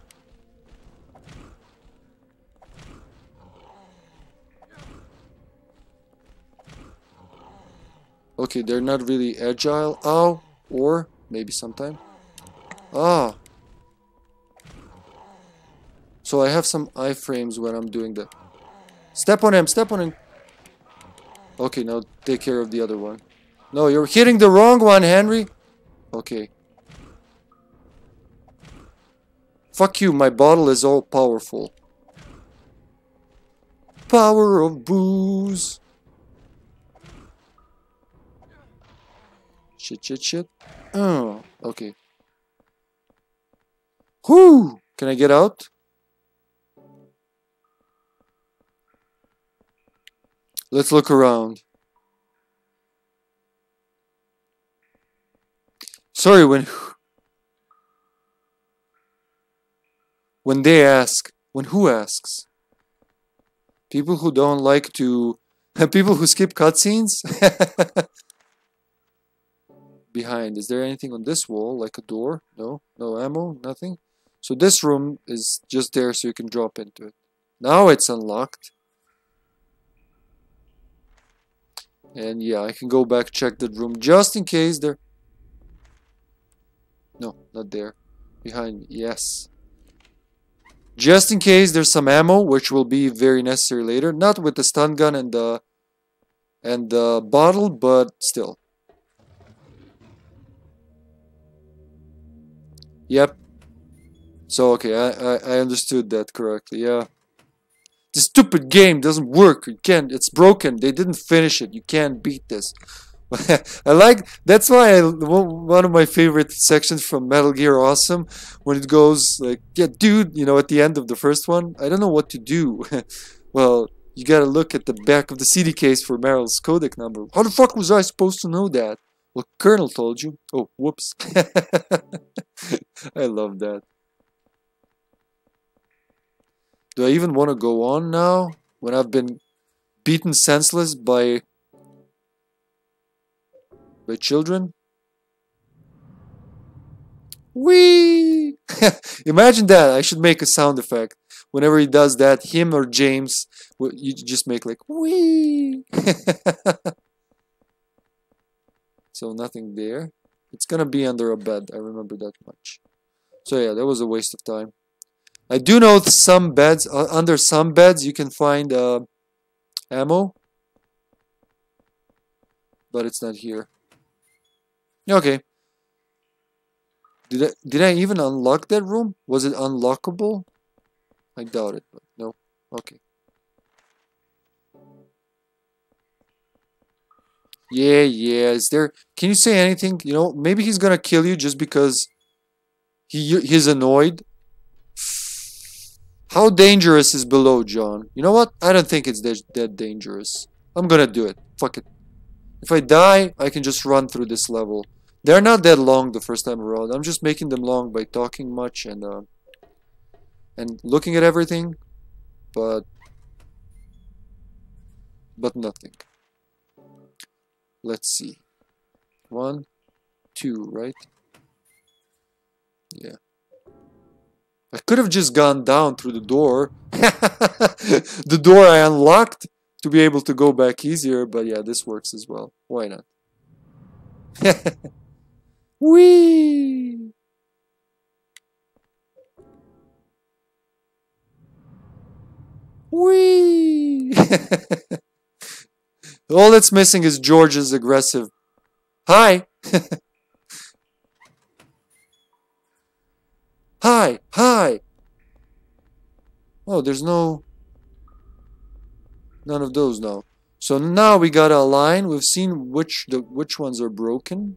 Okay, they're not really agile. Oh, or maybe sometime. Ah. So I have some iframes when I'm doing that. Step on him, step on him. Okay, now take care of the other one. No, you're hitting the wrong one, Henry. Okay. Fuck you, my bottle is all powerful. Power of booze. Shit, shit, shit. Oh, okay. Whoo! Can I get out? Let's look around. Sorry, when they ask, when who asks? People who don't like to... People who skip cutscenes? Behind. Is there anything on this wall? Like a door? No? No ammo? Nothing? So this room is just there so you can drop into it. Now it's unlocked. And yeah, I can go back, check that room just in case there... No, not there. Behind me. Yes. Just in case there's some ammo, which will be very necessary later. Not with the stun gun and the bottle, but still. Yep. So, okay, I understood that correctly, yeah. This stupid game doesn't work. You can't, it's broken. They didn't finish it. You can't beat this. I like, that's why one of my favorite sections from Metal Gear Awesome, when it goes like, yeah, dude, you know, at the end of the first one, I don't know what to do. Well, you gotta look at the back of the CD case for Meryl's codec number. How the fuck was I supposed to know that? Well, Colonel told you. Oh, whoops. I love that. Do I even want to go on now, when I've been beaten senseless by children? Whee! Imagine that. I should make a sound effect. Whenever he does that, him or James, you just make like, whee! So nothing there. It's gonna be under a bed. I remember that much. So yeah, that was a waste of time. I do know some beds, under some beds you can find ammo. But it's not here. Okay. Did I even unlock that room? Was it unlockable? I doubt it, but no. Okay. Yeah, yeah. Is there... Can you say anything? You know, maybe he's gonna kill you just because he's annoyed. How dangerous is below, John? You know what? I don't think it's that dangerous. I'm gonna do it. Fuck it. If I die, I can just run through this level. They're not that long the first time around. I'm just making them long by talking much and looking at everything, but nothing. Let's see. 1, 2, right? Yeah. I could have just gone down through the door. The door I unlocked to be able to go back easier, but yeah, this works as well. Why not? Whee! Whee! All that's missing is George's aggressive hi. Hi, hi. Oh, there's no... None of those now. So now we got a line. We've seen which ones are broken.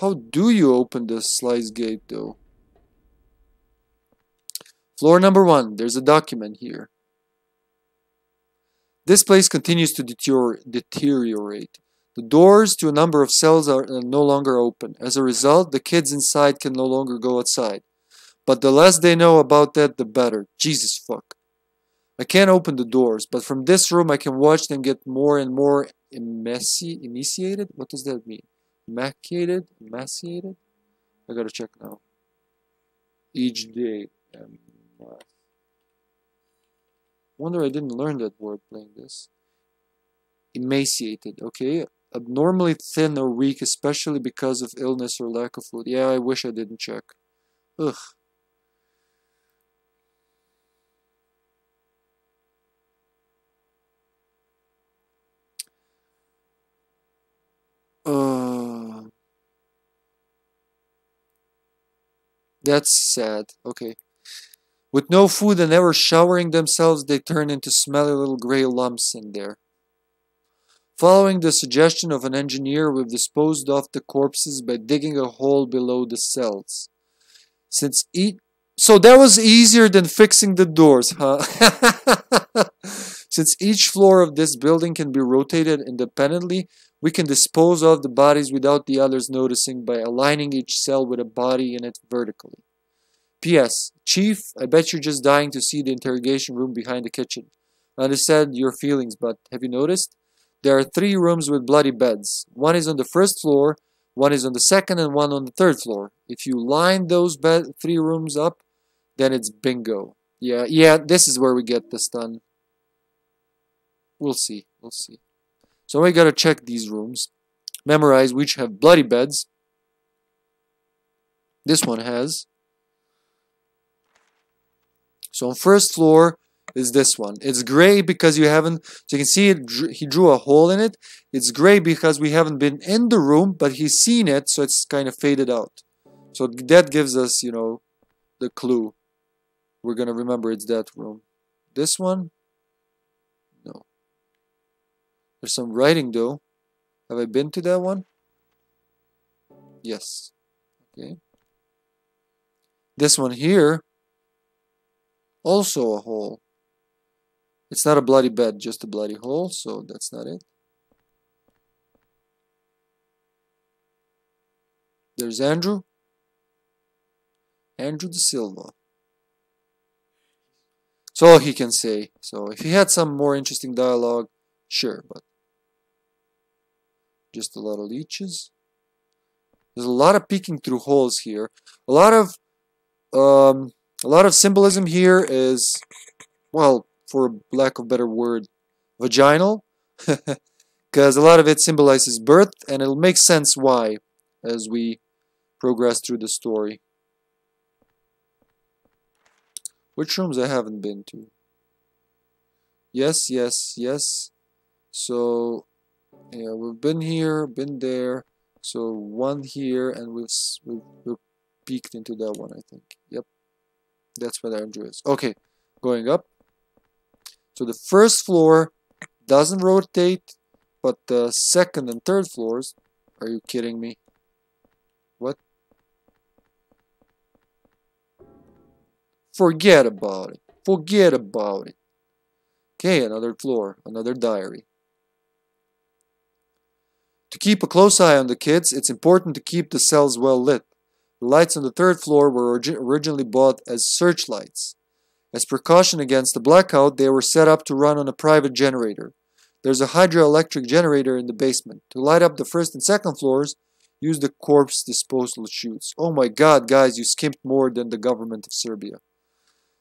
How do you open the slice gate though? Floor number 1. There's a document here. This place continues to deteriorate. The doors to a number of cells are no longer open. As a result, the kids inside can no longer go outside. But the less they know about that, the better. Jesus fuck. I can't open the doors, but from this room I can watch them get more and more emaciated. What does that mean? Emaciated? I gotta check now. Each day. Wonder I didn't learn that word playing this. emaciated, okay? Abnormally thin or weak, especially because of illness or lack of food. Yeah, I wish I didn't check. Ugh. That's sad. Okay. With no food and ever showering themselves, they turn into smelly little gray lumps in there. Following the suggestion of an engineer, we've disposed of the corpses by digging a hole below the cells. Since so that was easier than fixing the doors, huh? Since each floor of this building can be rotated independently, we can dispose of the bodies without the others noticing by aligning each cell with a body in it vertically. P.S. Chief, I bet you're just dying to see the interrogation room behind the kitchen. I understand your feelings, but have you noticed? There are 3 rooms with bloody beds. One is on the first floor, one is on the second, and one on the third floor. If you line those 3 rooms up, then it's bingo. Yeah, this is where we get this done. We'll see, we'll see. So we gotta check these rooms. Memorize which have bloody beds. This one has. So on first floor is this one. It's gray because you haven't... So you can see it, he drew a hole in it. It's gray because we haven't been in the room, but he's seen it, so it's kind of faded out. So that gives us, you know, the clue. We're gonna remember it's that room. This one? No. There's some writing, though. Have I been to that one? Yes. Okay. This one here... also a hole. It's not a bloody bed, just a bloody hole, so that's not it. There's Andrew. Andrew DeSalvo. So he can say. So if he had some more interesting dialogue, sure, but just a lot of leeches. There's a lot of peeking through holes here. A lot of symbolism here is, well, for lack of a better word, vaginal, because a lot of it symbolizes birth, and it'll make sense why as we progress through the story. Which rooms I haven't been to? Yes, yes, yes. So, yeah, we've been here, been there. So one here, and we've peeked into that one, I think. Yep. That's where Andrew is. Okay, going up. So the first floor doesn't rotate, but the second and third floors... Are you kidding me? What? Forget about it. Forget about it. Okay, another floor. Another diary. To keep a close eye on the kids, it's important to keep the cells well lit. The lights on the third floor were originally bought as searchlights. As precaution against the blackout, they were set up to run on a private generator. There's a hydroelectric generator in the basement. To light up the first and second floors, use the corpse disposal chutes. Oh my god, guys, you skimped more than the government of Serbia.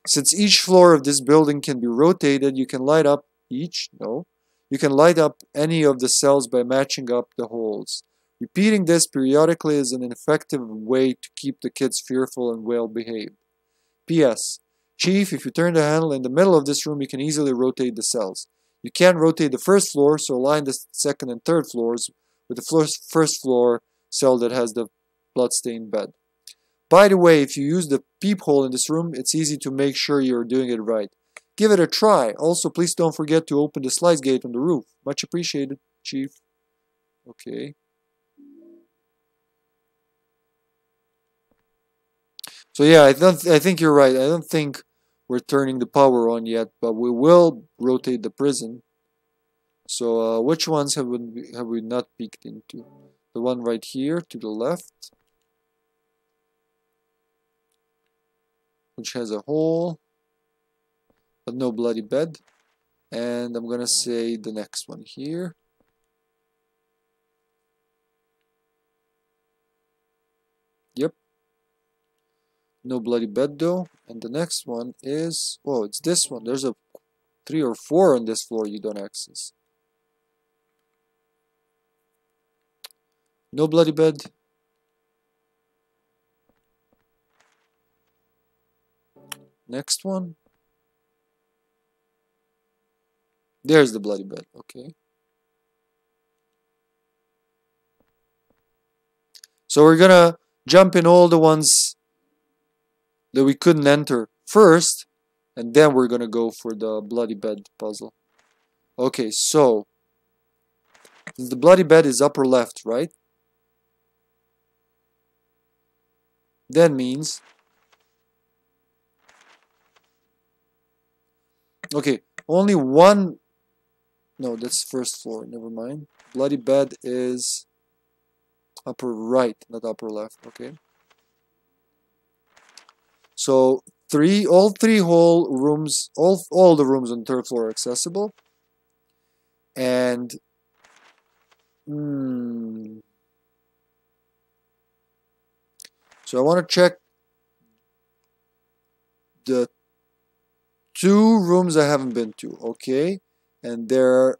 Since each floor of this building can be rotated, you can light up each? No. You can light up any of the cells by matching up the holes. Repeating this periodically is an effective way to keep the kids fearful and well-behaved. P.S. Chief, if you turn the handle in the middle of this room, you can easily rotate the cells. You can rotate the first floor, so align the second and third floors with the first floor cell that has the bloodstained bed. By the way, if you use the peephole in this room, it's easy to make sure you're doing it right. Give it a try. Also, please don't forget to open the slice gate on the roof. Much appreciated, Chief. Okay. So yeah, I think you're right. I don't think we're turning the power on yet, but we will rotate the prison. So which ones have we not peeked into? The one right here to the left, which has a hole, but no bloody bed. And I'm gonna say the next one here. Yep. No bloody bed though. And the next one is... oh, it's this one. There's a 3 or 4 on this floor you don't access. No bloody bed. Next one. There's the bloody bed. Okay. So we're gonna jump in all the ones that we couldn't enter first, and then we're gonna go for the bloody bed puzzle. Okay, so the bloody bed is upper left, right? That means, okay, only one, no, that's first floor, never mind. Bloody bed is upper right, not upper left, okay. So all three whole rooms, all the rooms on third floor are accessible. And so I want to check the two rooms I haven't been to, okay? And there are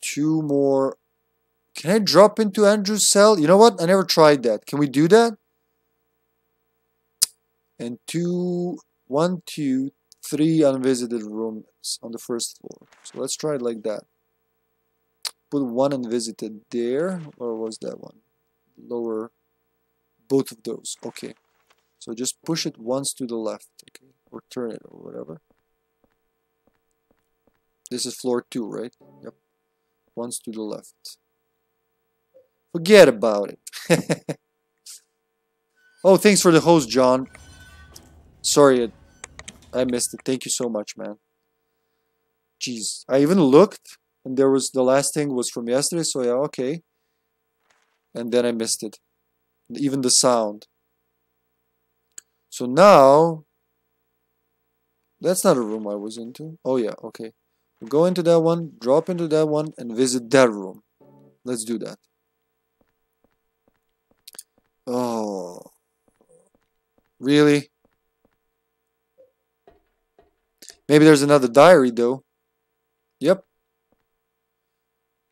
two more. Can I drop into Andrew's cell? You know what? I never tried that. Can we do that? And 1, 2, 3 unvisited rooms on the first floor. So let's try it like that. Put one unvisited there, or was that one? Lower both of those. Okay. So just push it once to the left, okay, or turn it or whatever. This is floor 2, right? Yep. Once to the left. Forget about it. Oh, thanks for the host, John. Sorry, I missed it. Thank you so much, man. Jeez, I even looked, and there was the last thing was from yesterday. So yeah, okay. And then I missed it, even the sound. So now, that's not a room I was into. Oh yeah, okay. We'll go into that one, drop into that one, and visit that room. Let's do that. Oh, really? Maybe there's another diary though. Yep.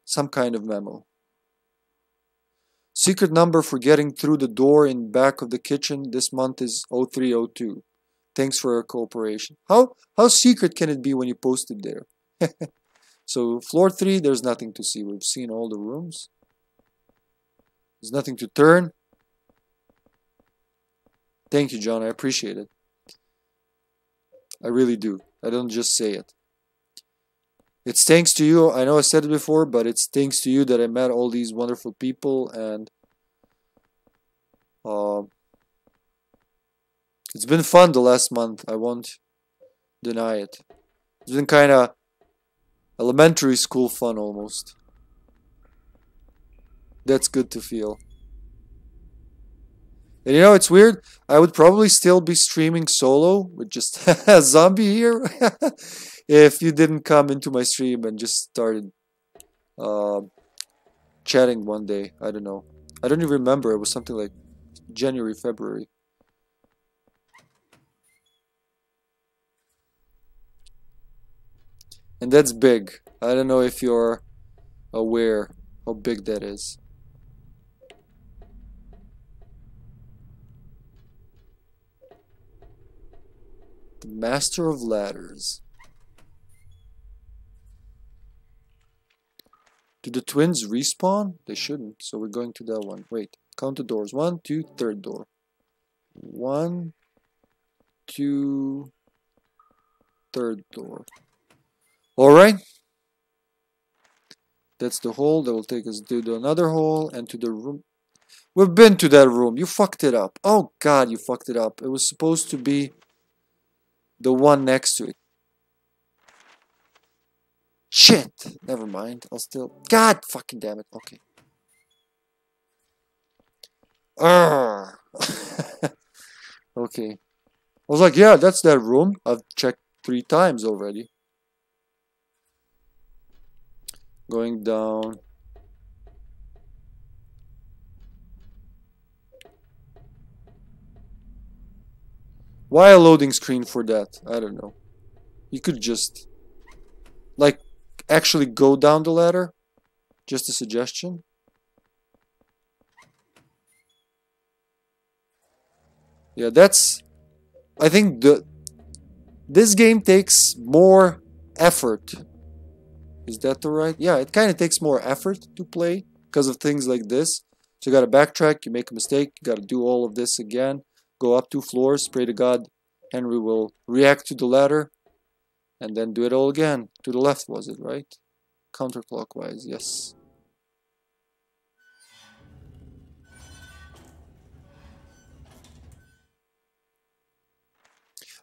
Some kind of memo. Secret number for getting through the door in back of the kitchen this month is 0302. Thanks for your cooperation. How secret can it be when you post it there? So floor 3, there's nothing to see. We've seen all the rooms. There's nothing to turn. Thank you, John. I appreciate it. I really do. I don't just say it. It's thanks to you. I know I said it before, but it's thanks to you that I met all these wonderful people, and it's been fun the last month. I won't deny it. It's been kind of elementary school fun almost. That's good to feel. And you know, it's weird, I would probably still be streaming solo with just a zombie here if you didn't come into my stream and just started chatting one day. I don't know. I don't even remember. It was something like January, February. And that's big. I don't know if you're aware how big that is. The Master of Ladders. Do the twins respawn? They shouldn't, so we're going to that one. Wait, count the doors. 1, 2, third door. 1, 2, third door. Alright. That's the hole that will take us to another hole and to the room. We've been to that room. You fucked it up. Oh god, you fucked it up. It was supposed to be the one next to it. Shit! Never mind. I'll still. God fucking damn it. Okay. Okay. I was like, yeah, that's that room. I've checked 3 times already. Going down. Why a loading screen for that? I don't know. You could just, like, actually go down the ladder. Just a suggestion. Yeah, that's... I think this game takes more effort. Is that the right? Yeah, it kind of takes more effort to play because of things like this. So you gotta backtrack, you make a mistake, you gotta do all of this again. Go up 2 floors, pray to God Henry will react to the ladder, and then do it all again. To the left, was it, right? Counterclockwise, yes.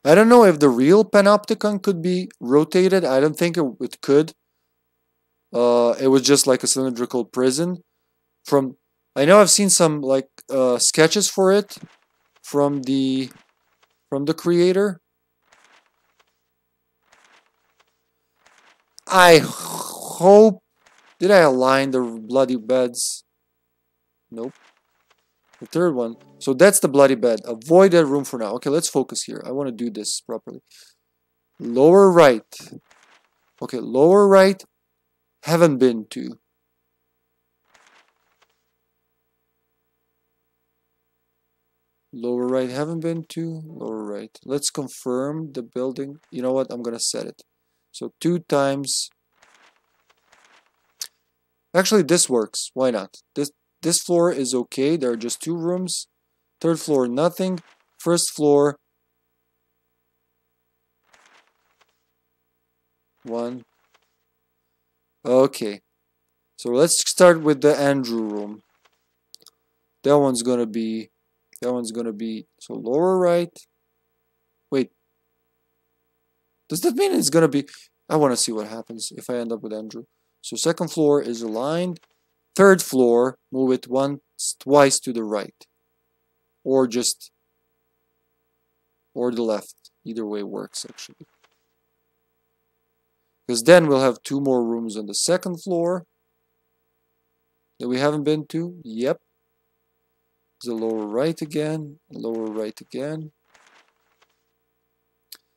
I don't know if the real Panopticon could be rotated. I don't think it could. It was just like a cylindrical prison. From, I know I've seen some like sketches for it from the creator. I hope. Did I align the bloody beds? Nope. The third one. So that's the bloody bed. Avoid that room for now. Okay, let's focus here. I want to do this properly. Lower right. Okay, lower right. Haven't been to. Lower right. Haven't been to. Lower right. Let's confirm the building. You know what? I'm going to set it. So 2 times. Actually, this works. Why not? This floor is okay, there are just 2 rooms. 3rd floor, nothing. 1st floor. 1. Okay. So let's start with the Andrew room. That one's gonna be so lower right. Wait. Does that mean it's gonna be? I wanna see what happens if I end up with Andrew. So 2nd floor is aligned. 3rd floor, move it twice to the right, or the left. Either way works actually, because then we'll have 2 more rooms on the 2nd floor that we haven't been to. Yep, the lower right again.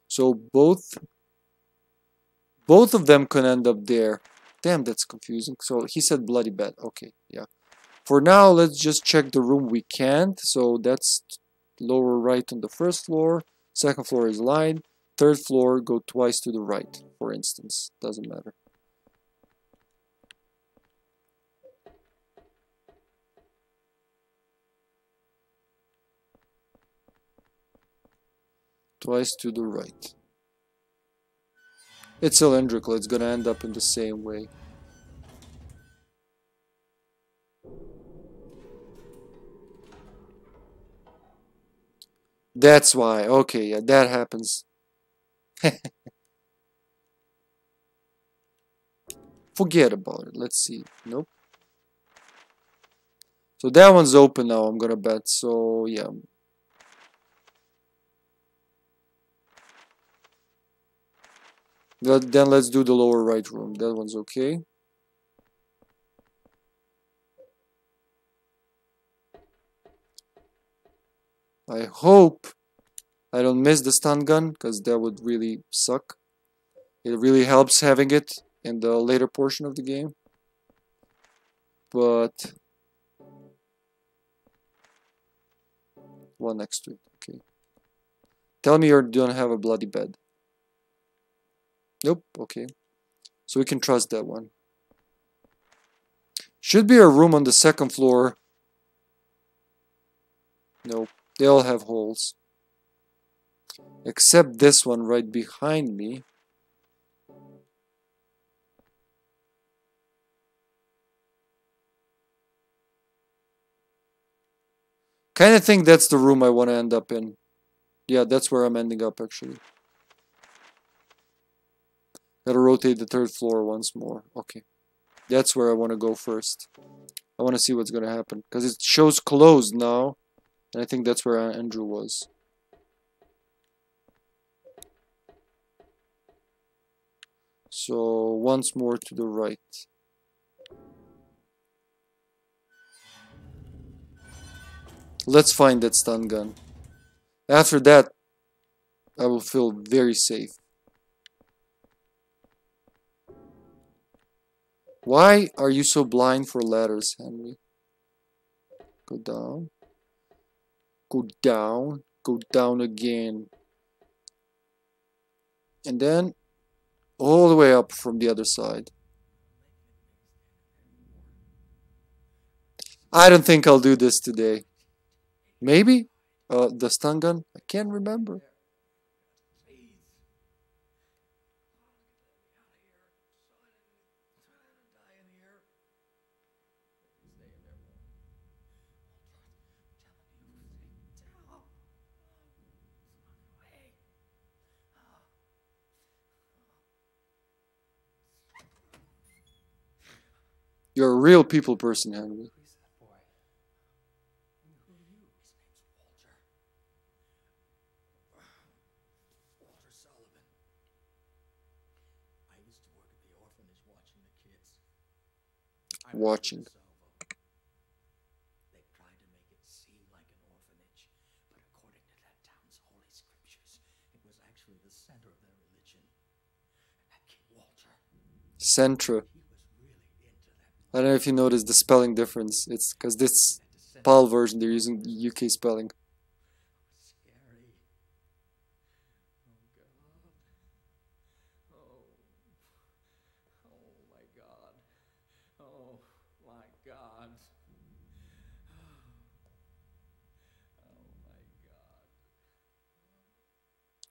So both of them can end up there. Damn, that's confusing. So he said bloody bed. Okay, yeah. For now, let's just check the room we can't. So that's lower right on the 1st floor. 2nd floor is lined. 3rd floor, go twice to the right, for instance. Doesn't matter. Twice to the right. It's cylindrical, it's gonna end up in the same way. That's why, okay, yeah, that happens. Forget about it, let's see, nope. So that one's open now, I'm gonna bet, so yeah. Then let's do the lower right room. That one's okay. I hope I don't miss the stun gun, because that would really suck. It really helps having it in the later portion of the game. But... one next to it, okay. Tell me you don't have a bloody bed. Nope, okay. So we can trust that one. Should be a room on the 2nd floor. Nope, they all have holes. Except this one right behind me. Kind of think that's the room I want to end up in. Yeah, that's where I'm ending up actually. Gotta rotate the 3rd floor once more. Okay. That's where I want to go first. I want to see what's going to happen. Because it shows closed now. And I think that's where Andrew was. So, once more to the right. Let's find that stun gun. After that, I will feel very safe. Why are you so blind for ladders, Henry? Go down. Go down. go down again, and then all the way up from the other side. I don't think I'll do this today. Maybe? The stun gun? I can't remember. You're a real people person, Henry. Walter Sullivan. I used to work at the orphanage watching the kids. Watching. They tried to make it seem like an orphanage, but according to that town's holy scriptures, it was actually the center of their religion. That kid Walter. Centra. I don't know if you noticed the spelling difference. It's because this PAL version, they're using UK spelling.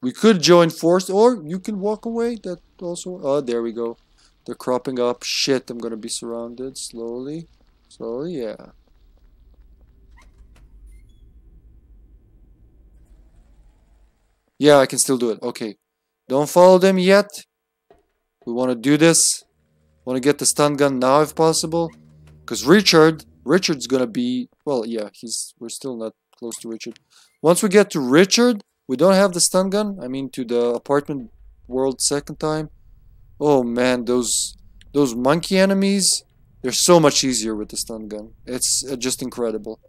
We could join force, or you can walk away. That also... Oh, there we go. They're cropping up. Shit, I'm gonna be surrounded. Slowly. Slowly, yeah. Yeah, I can still do it. Okay. Don't follow them yet. We want to do this. Want to get the stun gun now if possible. Because Richard's gonna be... Well, yeah, we're still not close to Richard. Once we get to Richard, we don't have the stun gun. I mean, to the apartment world second time. Oh man, those monkey enemies, they're so much easier with the stun gun. It's just incredible.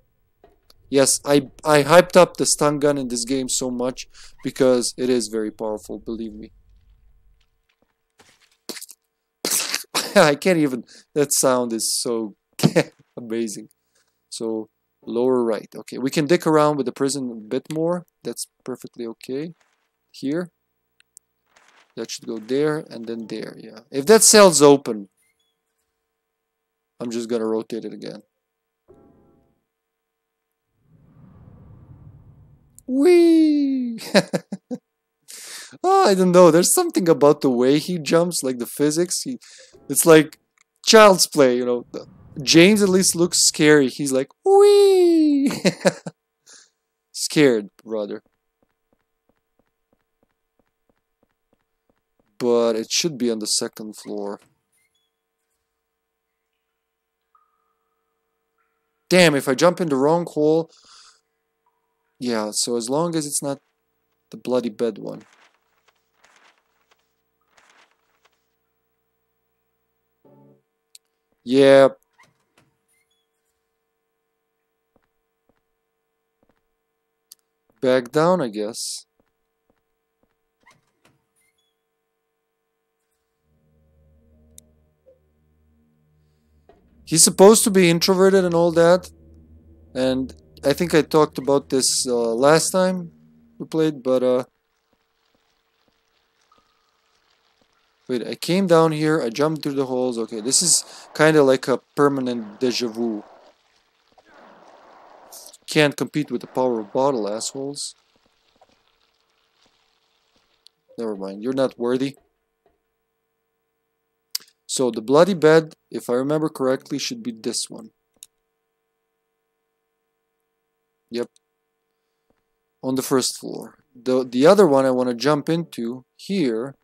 Yes, I hyped up the stun gun in this game so much because it is very powerful, believe me. I can't even, that sound is so amazing. So, lower right. Okay, we can dick around with the prison a bit more. That's perfectly okay. Here. That should go there, and then there, yeah. If that cell's open, I'm just gonna rotate it again. Whee! Oh, I don't know, there's something about the way he jumps, like the physics. It's like child's play, you know. James at least looks scary. He's like, whee! Scared, brother. But it should be on the second floor. Damn, if I jump in the wrong hole... Yeah, so as long as it's not the bloody bed one. Yeah. Back down, I guess. He's supposed to be introverted and all that, and I think I talked about this last time we played, but wait, I came down here, I jumped through the holes, okay, this is kind of like a permanent deja vu. Can't compete with the power of bottle, assholes. Never mind, you're not worthy. So the bloody bed, if I remember correctly, should be this one. Yep. On the first floor. The other one I want to jump into here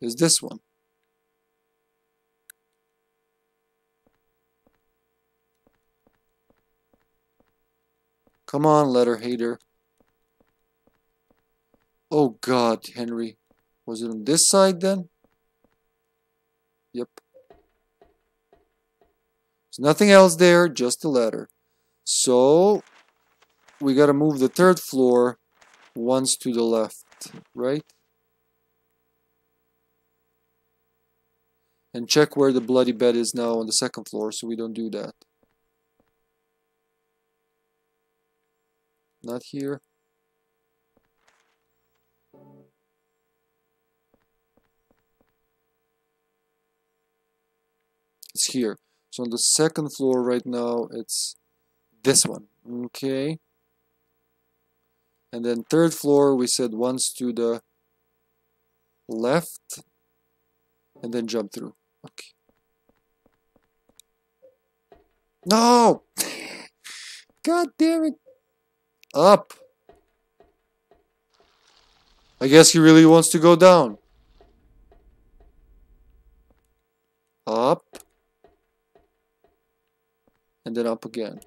is this one. Come on, letter hater. Oh God, Henry. Was it on this side then? Yep. There's nothing else there, just a ladder. So, we gotta move the third floor once to the left, right? And check where the bloody bed is now on the second floor so we don't do that. Not here. It's here. So on the second floor right now, it's this one. Okay. And then third floor, we said once to the left. And then jump through. Okay. No! God damn it! Up! I guess he really wants to go down. Up. And then up again.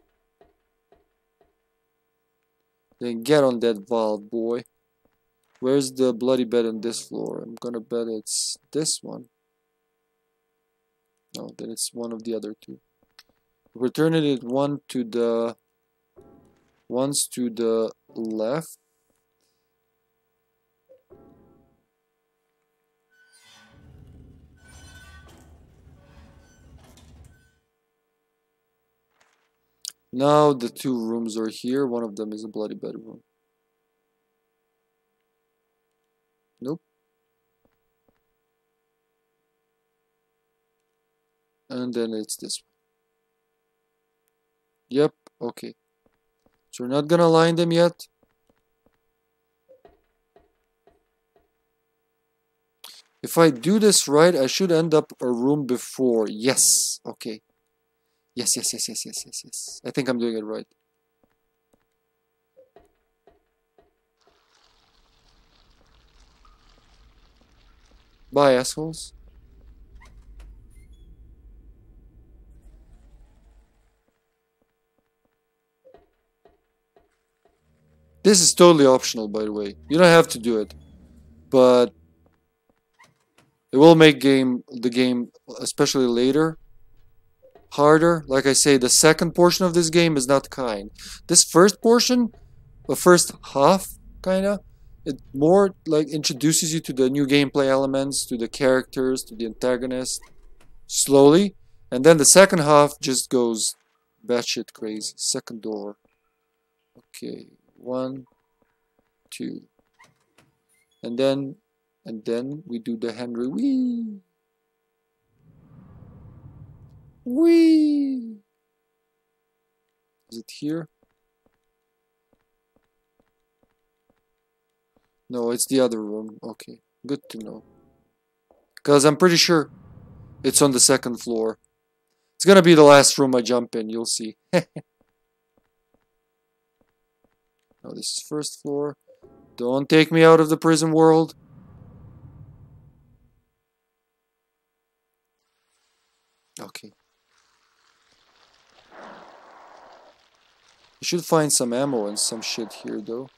Then get on that valve, boy. Where's the bloody bed on this floor? I'm gonna bet it's this one. No, then it's one of the other two. We're turning it ones to the left. Now the two rooms are here. One of them is a bloody bedroom. Nope. And then it's this one. Yep, okay. So we're not gonna line them yet. If I do this right, I should end up a room before. Yes, okay. Yes. I think I'm doing it right. Bye, assholes. This is totally optional, by the way. You don't have to do it, but it will make the game, especially later, harder. Like I say, the second portion of this game is not kind. This first portion, the first half, kinda, it more like introduces you to the new gameplay elements, to the characters, to the antagonist, slowly, and then the second half just goes batshit crazy. Second door. Okay. 1, 2, and then we do the Henry. Wee. Is it here? No, it's the other room. Okay, good to know. Cause I'm pretty sure it's on the second floor. It's gonna be the last room I jump in. You'll see. No, this is first floor. Don't take me out of the prison world. Okay. You should find some ammo and some shit here, though.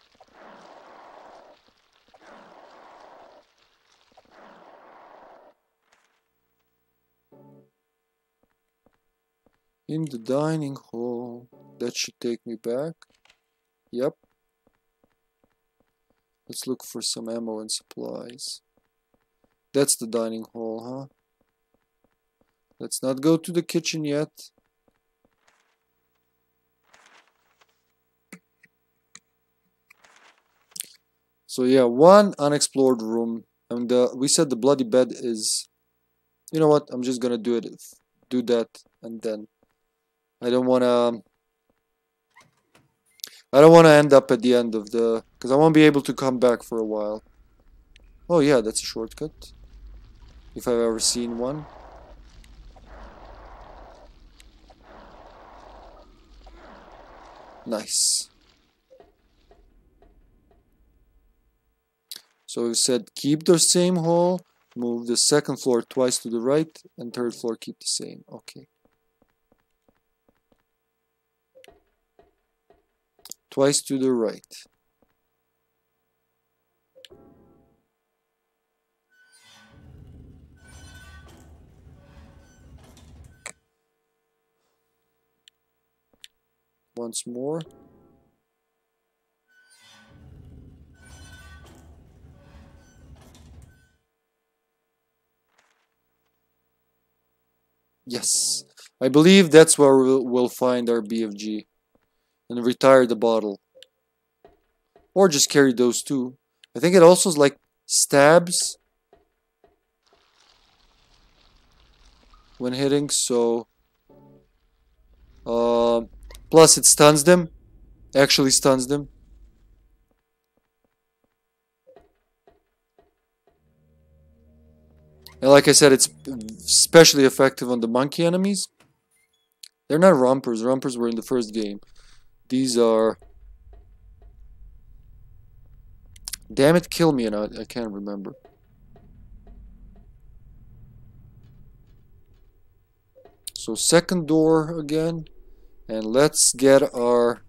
In the dining hall. That should take me back. Yep. Let's look for some ammo and supplies. That's the dining hall, huh? Let's not go to the kitchen yet. So yeah, one unexplored room. And we said the bloody bed is... You know what? I'm just gonna do it. Do that and then. I don't want to end up at the end of the... Because I won't be able to come back for a while. Oh yeah, that's a shortcut. If I've ever seen one. Nice. So we said keep the same hall. Move the second floor twice to the right. And third floor keep the same. Okay. Twice to the right. Once more. Yes. I believe that's where we'll find our BFG. And retire the bottle. Or just carry those two. I think it also is like stabs when hitting, so plus it stuns them. Actually stuns them. And like I said, it's especially effective on the monkey enemies. They're not rompers. Rompers were in the first game. These are... Damn it, kill me, and I can't remember. So second door again. And let's get our...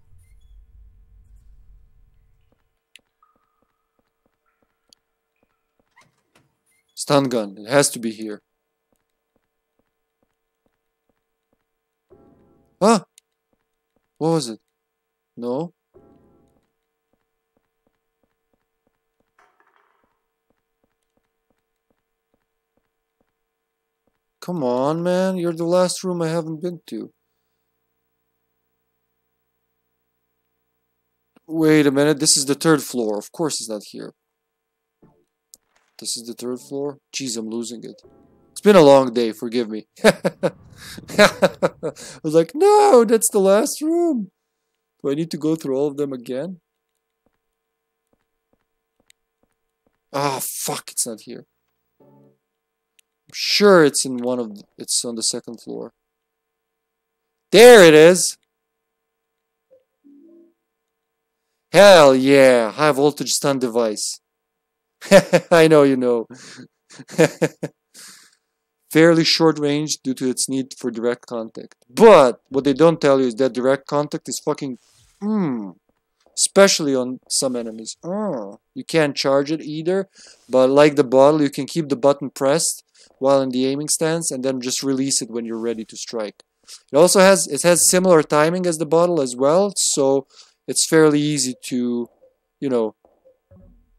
stun gun. It has to be here. Ah! What was it? No. Come on, man. You're the last room I haven't been to. Wait a minute. This is the third floor. Of course it's not here. This is the third floor. Jeez, I'm losing it. It's been a long day. Forgive me. I was like, no, that's the last room. Do I need to go through all of them again? Ah, fuck, it's not here. I'm sure it's in one of... it's on the second floor. There it is! Hell yeah! High voltage stun device. I know you know. Fairly short range due to its need for direct contact. But what they don't tell you is that direct contact is fucking... especially on some enemies. You can't charge it either. But like the bottle, you can keep the button pressed while in the aiming stance and then just release it when you're ready to strike. It also has... it has similar timing as the bottle as well. So it's fairly easy to, you know,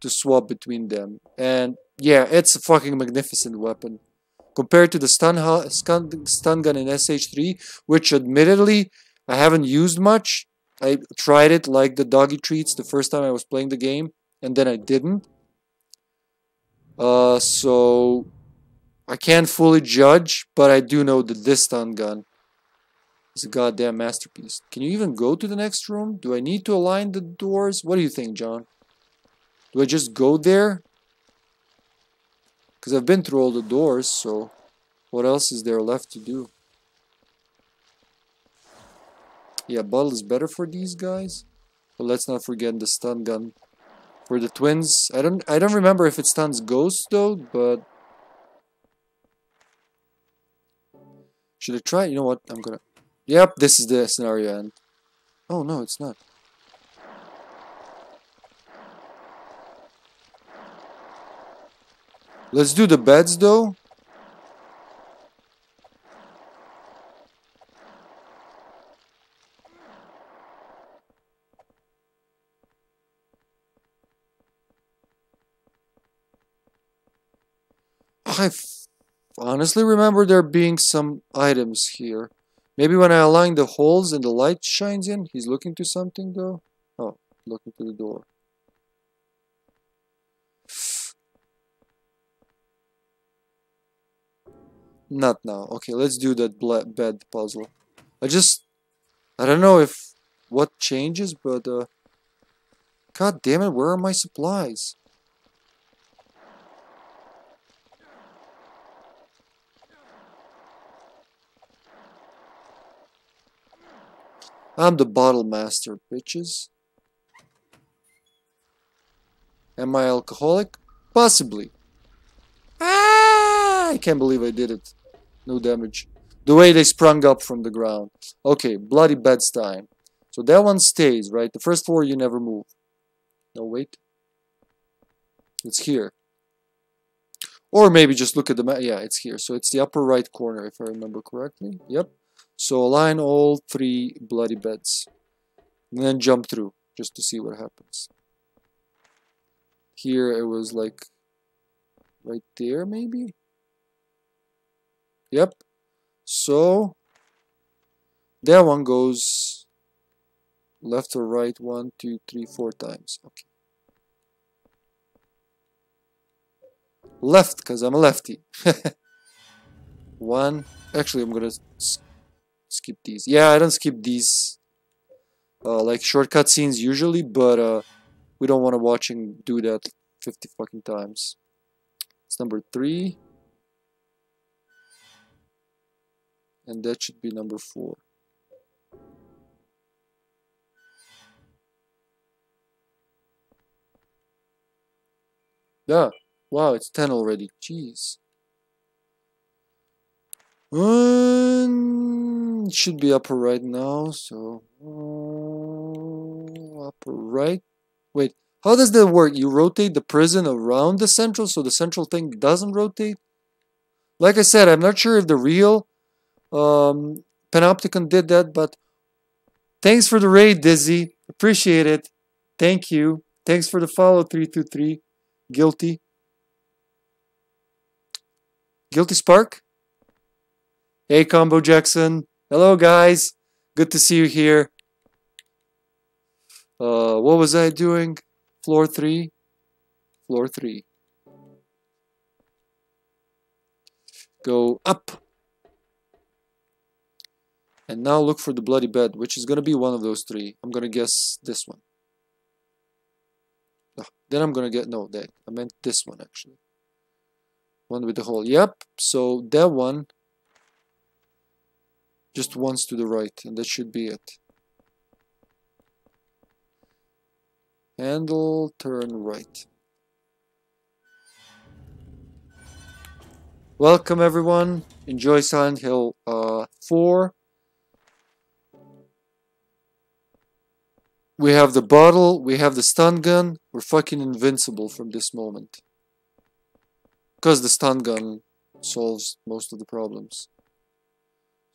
to swap between them. And yeah, it's a fucking magnificent weapon. Compared to the stun gun in SH3, which admittedly I haven't used much. I tried it like the doggy treats the first time I was playing the game, and then I didn't. So I can't fully judge, but I do know that this stun gun is a goddamn masterpiece. Can you even go to the next room? Do I need to align the doors? What do you think, John? Do I just go there? Because I've been through all the doors, so what else is there left to do? Yeah, bottle is better for these guys. But let's not forget the stun gun for the twins. I don't remember if it stuns ghosts though, but should I try? You know what? I'm gonna... yep, this is the scenario end. Oh no, it's not. Let's do the beds though. I honestly remember there being some items here. Maybe when I align the holes and the light shines in. He's looking to something though. Oh, looking to the door. Not now. Okay, let's do that bed puzzle. I don't know if... what changes, but... God damn it, where are my supplies? I'm the bottle master, bitches. Am I alcoholic? Possibly. Ah! I can't believe I did it. No damage. The way they sprung up from the ground. Okay, bloody bed's time. So that one stays, right? The first floor you never move. No, wait. It's here. Or maybe just look at the map. Yeah, it's here. So it's the upper right corner, if I remember correctly. Yep. So align all three bloody beds. And then jump through, just to see what happens. Here it was like... right there, maybe? Yep, so that one goes left or right 1, 2, 3, 4 times. Okay. Left, because I'm a lefty. One. Actually, I'm gonna skip these. Yeah, I don't skip these like shortcut scenes usually, but we don't want to watch him do that 50 fucking times. It's number 3. And that should be number 4. Yeah. Wow, it's 10 already. Jeez. It should be upper right now, so... upper right. Wait, how does that work? You rotate the prison around the central, so the central thing doesn't rotate? Like I said, I'm not sure if the real Panopticon did that, but... Thanks for the raid, Dizzy. Appreciate it. Thank you. Thanks for the follow, 323. Guilty. Guilty Spark? Hey, Combo Jackson. Hello, guys. Good to see you here. What was I doing? Floor 3? Floor 3. Go up. And now look for the bloody bed, which is going to be one of those 3. I'm going to guess this one. Then I'm gonna get no that I meant this one actually. One with the hole. Yep, so that one just once to the right, and that should be it. Handle, turn right. Welcome everyone. Enjoy Silent Hill 4. We have the bottle, we have the stun gun, we're fucking invincible from this moment. Because the stun gun solves most of the problems.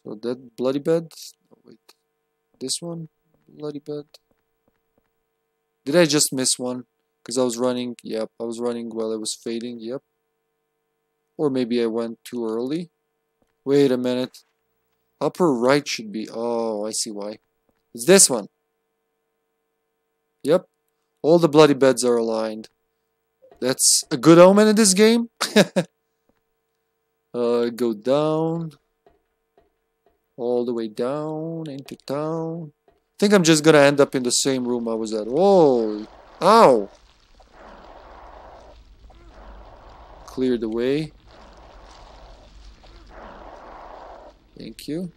So that bloody bed, oh wait, this one, bloody bed. Did I just miss one? Because I was running, yep, I was running while I was fading, yep. Or maybe I went too early. Wait a minute, upper right should be, oh I see why. It's this one. Yep, all the bloody beds are aligned. That's a good omen in this game. Go down. All the way down, into town. I think I'm just gonna end up in the same room I was at. Oh, ow! Clear the way. Thank you.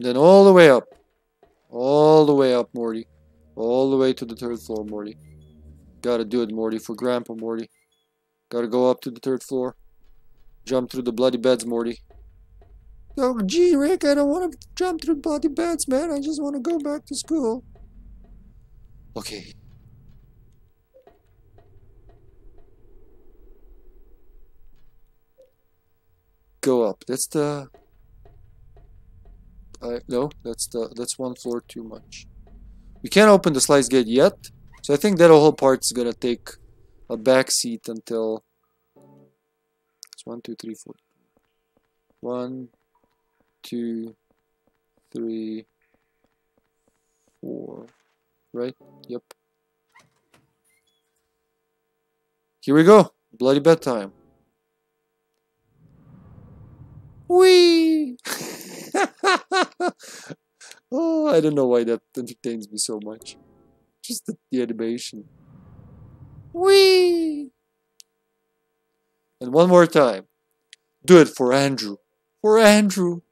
Then all the way up, Morty, all the way to the 3rd floor, Morty. Gotta do it, Morty, for Grandpa, Morty. Gotta go up to the 3rd floor, jump through the bloody beds, Morty. Oh, gee, Rick, I don't want to jump through bloody beds, man. I just want to go back to school. Okay. Go up. That's the. No, that's one floor too much. We can't open the slice gate yet, so I think that whole part's gonna take a backseat until it's 1, 2, 3, 4. 1, 2, 3, 4. Right? Yep. Here we go. Bloody bedtime. Whee! Oh, I don't know why that entertains me so much. Just the animation. Whee! And one more time. Do it for Andrew. For Andrew.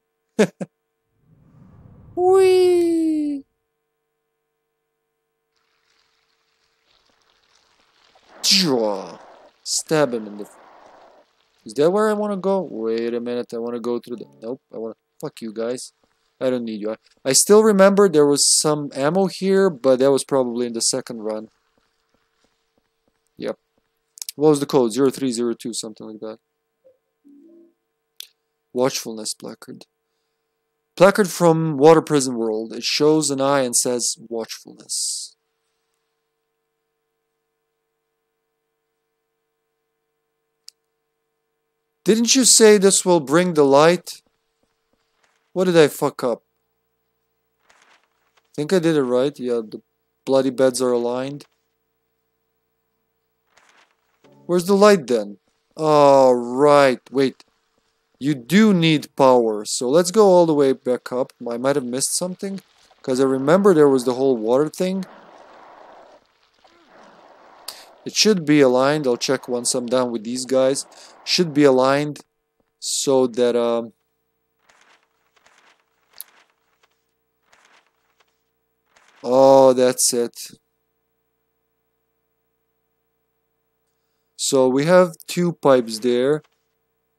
Whee! Draw. Stab him in the... Is that where I want to go? Wait a minute, I want to go through the... Nope, I want to... Fuck you guys. I don't need you. I still remember there was some ammo here, but that was probably in the second run. Yep. What was the code? 0302, something like that. Watchfulness placard. Placard from Water Prison World. It shows an eye and says watchfulness. Didn't you say this will bring the light? What did I fuck up? I think I did it right. Yeah, the bloody beds are aligned. Where's the light then? Oh, right. Wait. You do need power. So let's go all the way back up. I might have missed something, because I remember there was the whole water thing. It should be aligned. I'll check once I'm done with these guys. Should be aligned so that... Oh, that's it. So we have two pipes there.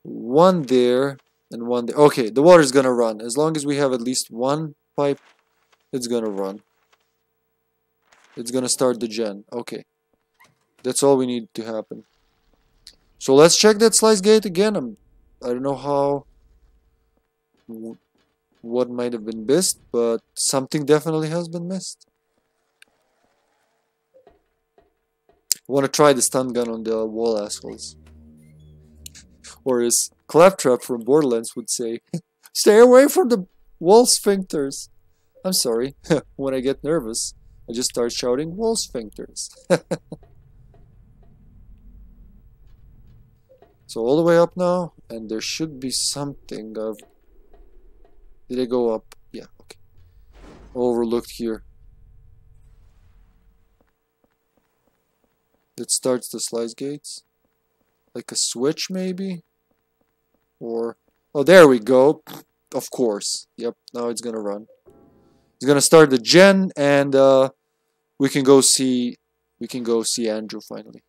One there and one there. Okay, the water's gonna run. As long as we have at least one pipe, it's gonna run. It's gonna start the gen. Okay. That's all we need to happen. So let's check that slice gate again. I don't know how... what might have been missed, but something definitely has been missed. Want to try the stun gun on the wall, assholes. Or as Claptrap from Borderlands would say, stay away from the wall sphincters. I'm sorry, when I get nervous, I just start shouting, wall sphincters. So all the way up now, and there should be something of... Did I go up? Yeah, okay. Overlooked here. That starts the slice gates. Like a switch, maybe? Or... Oh, there we go. Of course. Yep, now it's gonna run. It's gonna start the gen, and we can go see... We can go see Andrew, finally.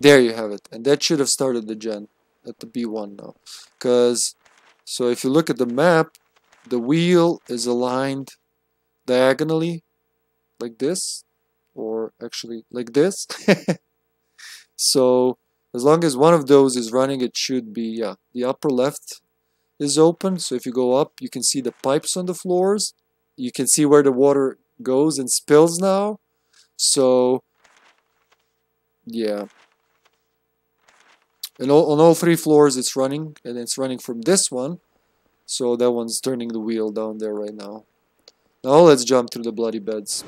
There you have it. And that should have started the gen at the B1 now. Because, so if you look at the map, the wheel is aligned diagonally, like this, or actually like this. So, as long as one of those is running, it should be, yeah, the upper left is open. So if you go up, you can see the pipes on the floors. You can see where the water goes and spills now. So, yeah. And on all three floors it's running, and it's running from this one. So that one's turning the wheel down there right now. Now let's jump through the bloody beds.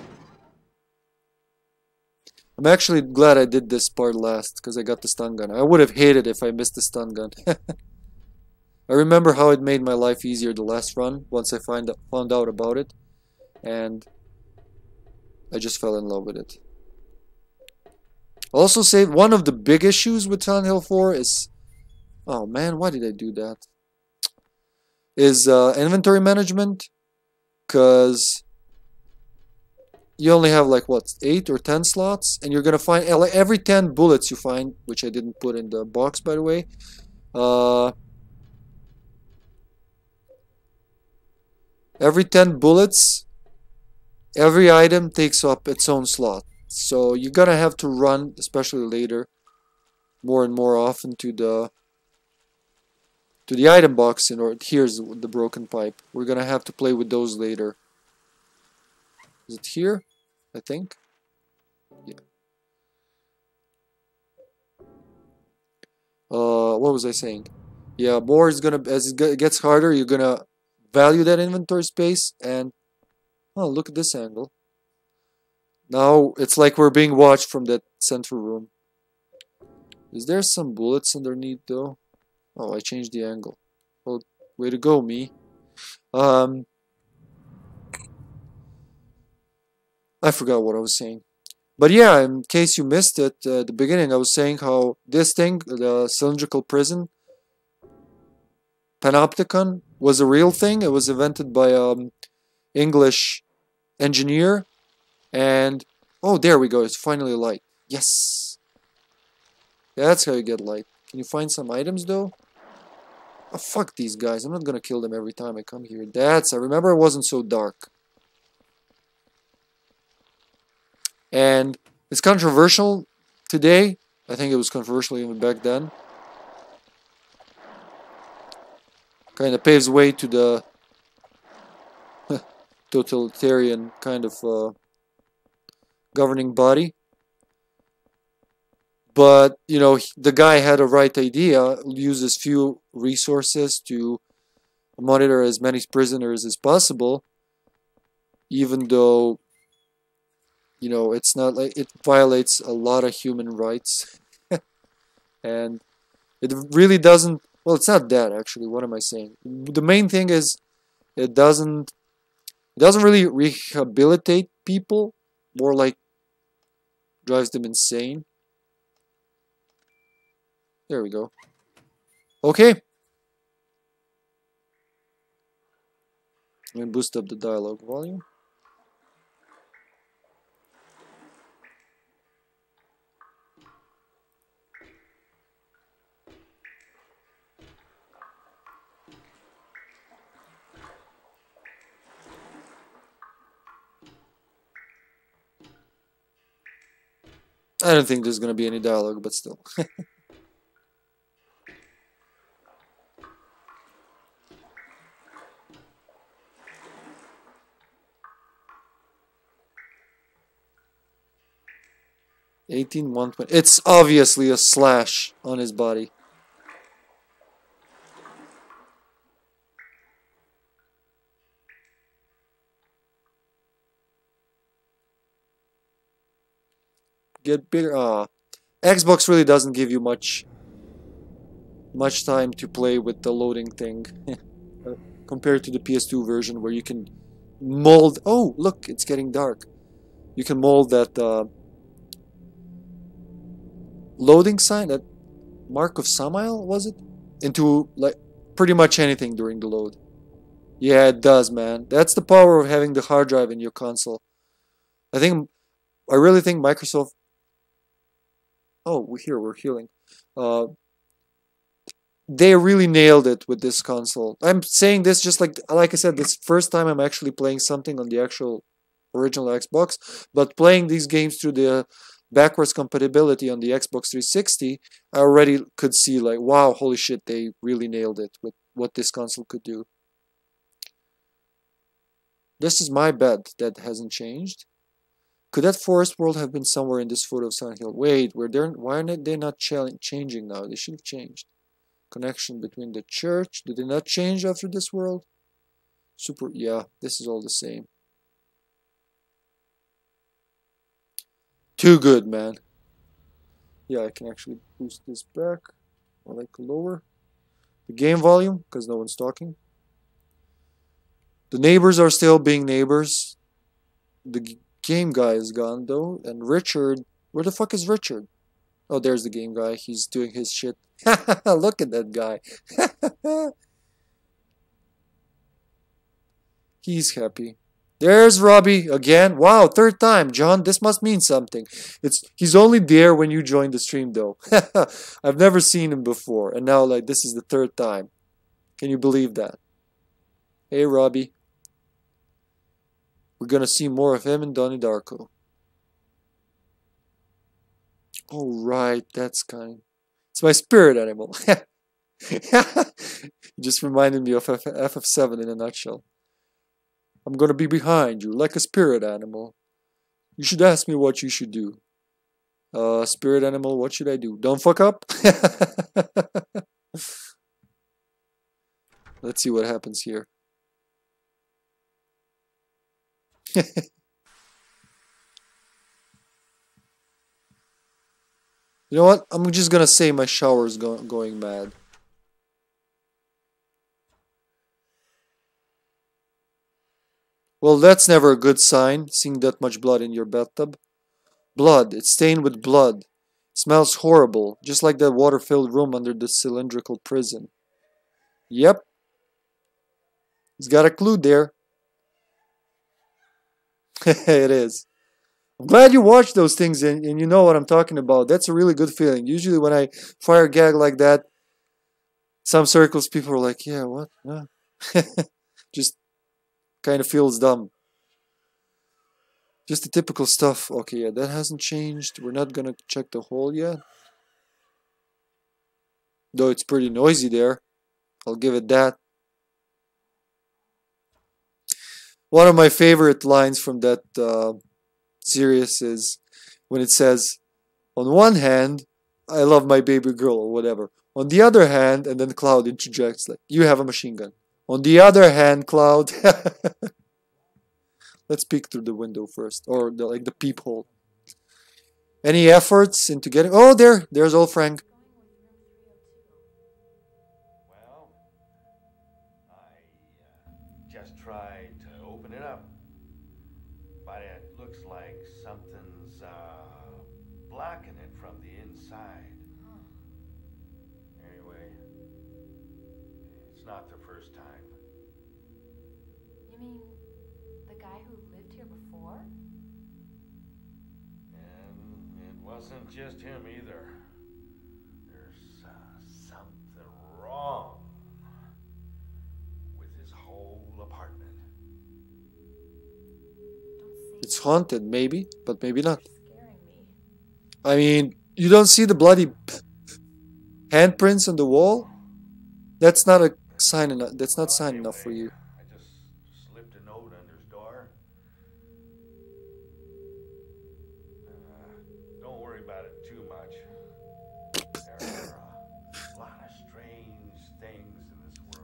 I'm actually glad I did this part last, because I got the stun gun. I would have hated if I missed the stun gun. I remember how it made my life easier the last run, once I found out about it. And I just fell in love with it. Also, say one of the big issues with Silent Hill 4 is, oh man, why did I do that? Is inventory management, because you only have like what, 8 or 10 slots, and you're gonna find every 10 bullets you find, which I didn't put in the box by the way. Every 10 bullets, every item takes up its own slot. So you're gonna have to run, especially later, more and more often to the item box. And or here's the broken pipe. We're gonna have to play with those later. Is it here? I think. Yeah. What was I saying? Yeah, more is gonna, as it gets harder, you're gonna value that inventory space. And oh, look at this angle. Now it's like we're being watched from that central room. Is there some bullets underneath though? Oh, I changed the angle. Well, way to go, me. I forgot what I was saying. But yeah, in case you missed it, at the beginning I was saying how this thing, the cylindrical prison, Panopticon, was a real thing. It was invented by an English engineer. And, oh, there we go. It's finally light. Yes. That's how you get light. Can you find some items, though? Oh, fuck these guys. I'm not gonna kill them every time I come here. That's... I remember it wasn't so dark. And it's controversial today. I think it was controversial even back then. Kind of paves way to the... totalitarian kind of... governing body, But, you know, the guy had a right idea, uses few resources to monitor as many prisoners as possible, even though, you know, it's not like it violates a lot of human rights. And it really doesn't, well, it's not that actually, what am I saying? The main thing is it doesn't really rehabilitate people, more like drives them insane. There we go. Okay. Let me boost up the dialogue volume. I don't think there's going to be any dialogue, but still. It's obviously a slash on his body. Get bigger. Xbox really doesn't give you much time to play with the loading thing compared to the PS2 version, where you can mold. Oh, look, it's getting dark. You can mold that loading sign, that Mark of Samael, was it, into like pretty much anything during the load. Yeah, it does, man. That's the power of having the hard drive in your console. I really think Microsoft. Oh, we're healing. They really nailed it with this console. I'm saying this just like I said, this first time I'm actually playing something on the actual original Xbox, but playing these games through the backwards compatibility on the Xbox 360, I already could see like, wow, holy shit, they really nailed it with what this console could do. This is my bed that hasn't changed. Could that forest world have been somewhere in this photo of Silent Hill? Wait, why are they not changing now? They should have changed. Connection between the church. Did they not change after this world? Super, yeah, this is all the same. Too good, man. Yeah, I can actually boost this back. Or like lower the game volume, because no one's talking. The neighbors are still being neighbors. The game guy is gone, though. And Richard... Where the fuck is Richard? Oh, there's the game guy. He's doing his shit. Look at that guy. He's happy. There's Robbie again. Wow, third time, John. This must mean something. He's only there when you join the stream, though. I've never seen him before, and now like this is the third time. Can you believe that? Hey, Robbie. We're gonna see more of him and Donnie Darko. Oh right, that's kind. It's my spirit animal. It just reminded me of FF7 in a nutshell. I'm going to be behind you, like a spirit animal. You should ask me what you should do. Spirit animal, what should I do? Don't fuck up? Let's see what happens here. You know what? I'm just going to say my shower's going mad. Well, that's never a good sign, seeing that much blood in your bathtub. Blood, it's stained with blood. It smells horrible, just like that water-filled room under the cylindrical prison. Yep. He's got a clue there. It is. I'm glad you watch those things and you know what I'm talking about. That's a really good feeling. Usually when I fire a gag like that, some circles people are like, yeah, what? No. Just... kind of feels dumb. Just the typical stuff. Okay, yeah, that hasn't changed. We're not gonna check the hole yet. Though it's pretty noisy there. I'll give it that. One of my favorite lines from that series is when it says, on one hand, I love my baby girl or whatever. On the other hand, and then Cloud interjects, like, you have a machine gun. On the other hand, Cloud, let's peek through the window first, or the, like the peephole. Any efforts into getting? Oh, there's old Frank. Well, I just tried to open it up, but it looks like something's blocking it from the inside. Anyway, it's not the first time. You mean the guy who lived here before? Wasn't just him either. There's something wrong with his whole apartment. It's haunted, maybe, but maybe not. I mean, you don't see the bloody handprints on the wall? That's not a sign enough. That's not sign enough for you.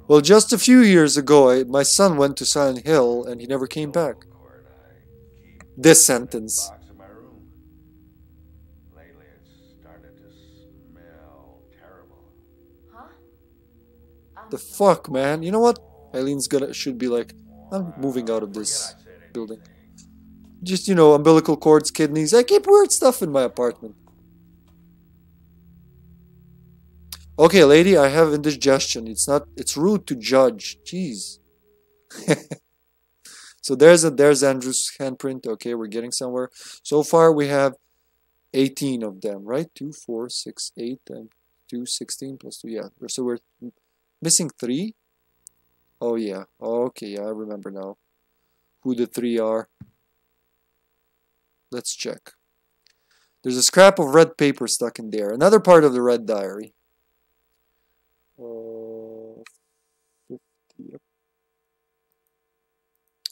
Well, just a few years ago, my son went to Silent Hill, and he never came back. This sentence. Lately, it started to smell terrible. Huh? The fuck, man! You know what? Eileen's should be like, I'm moving out of this building. Just, you know, umbilical cords, kidneys. I keep weird stuff in my apartment. Okay, lady, I have indigestion. It's rude to judge. Jeez. So there's Andrew's handprint. Okay, we're getting somewhere. So far we have 18 of them, right? 2, 4, 6, 8, and 2, 16 plus 2. Yeah, so we're missing 3. Oh, yeah. Okay, yeah, I remember now who the 3 are. Let's check. There's a scrap of red paper stuck in there. Another part of the red diary. 50.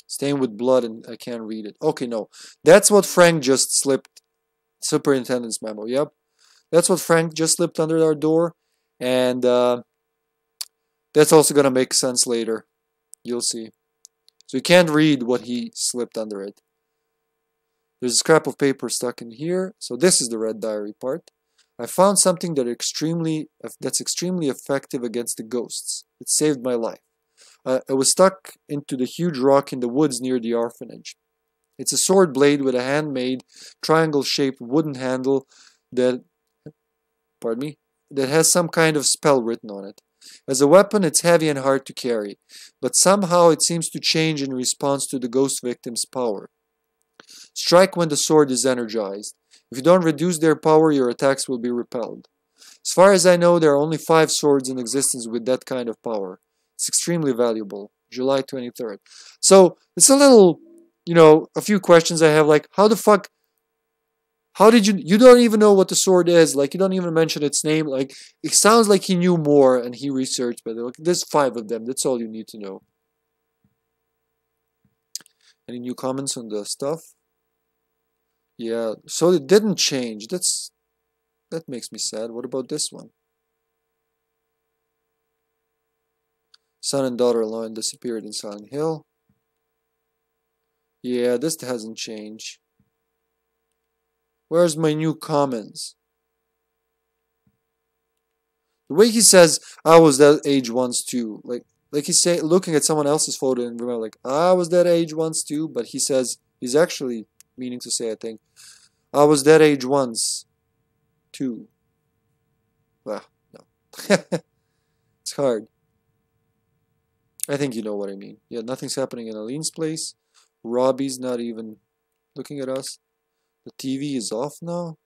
Stained with blood, and I can't read it. Okay, no, that's what Frank just slipped. Superintendent's memo. Yep, that's what Frank just slipped under our door, and that's also gonna make sense later. You'll see. So you can't read what he slipped under it. There's a scrap of paper stuck in here. So this is the red diary part. I found something that's extremely effective against the ghosts. It saved my life. I was stuck into the huge rock in the woods near the orphanage. It's a sword blade with a handmade triangle-shaped wooden handle that has some kind of spell written on it. As a weapon, it's heavy and hard to carry, but somehow it seems to change in response to the ghost victim's power. Strike when the sword is energized. If you don't reduce their power, your attacks will be repelled. As far as I know, there are only 5 swords in existence with that kind of power. It's extremely valuable. July 23rd. So, it's a little, you know, a few questions I have, like, how the fuck, how did you don't even know what the sword is, like, you don't even mention its name, like, it sounds like he knew more and he researched, but like, there's 5 of them, that's all you need to know. Any new comments on the stuff? Yeah, so it didn't change. That makes me sad. What about this one? Son and daughter-in-law disappeared in Silent Hill. Yeah, this hasn't changed. Where's my new comments? The way he says, I was that age once too. Like he's saying, looking at someone else's photo and remember, like, I was that age once too, but he says, he's actually meaning to say, I think, I was that age once, too. Well, no. It's hard. I think you know what I mean. Yeah, nothing's happening in Eileen's place. Robbie's not even looking at us. The TV is off now.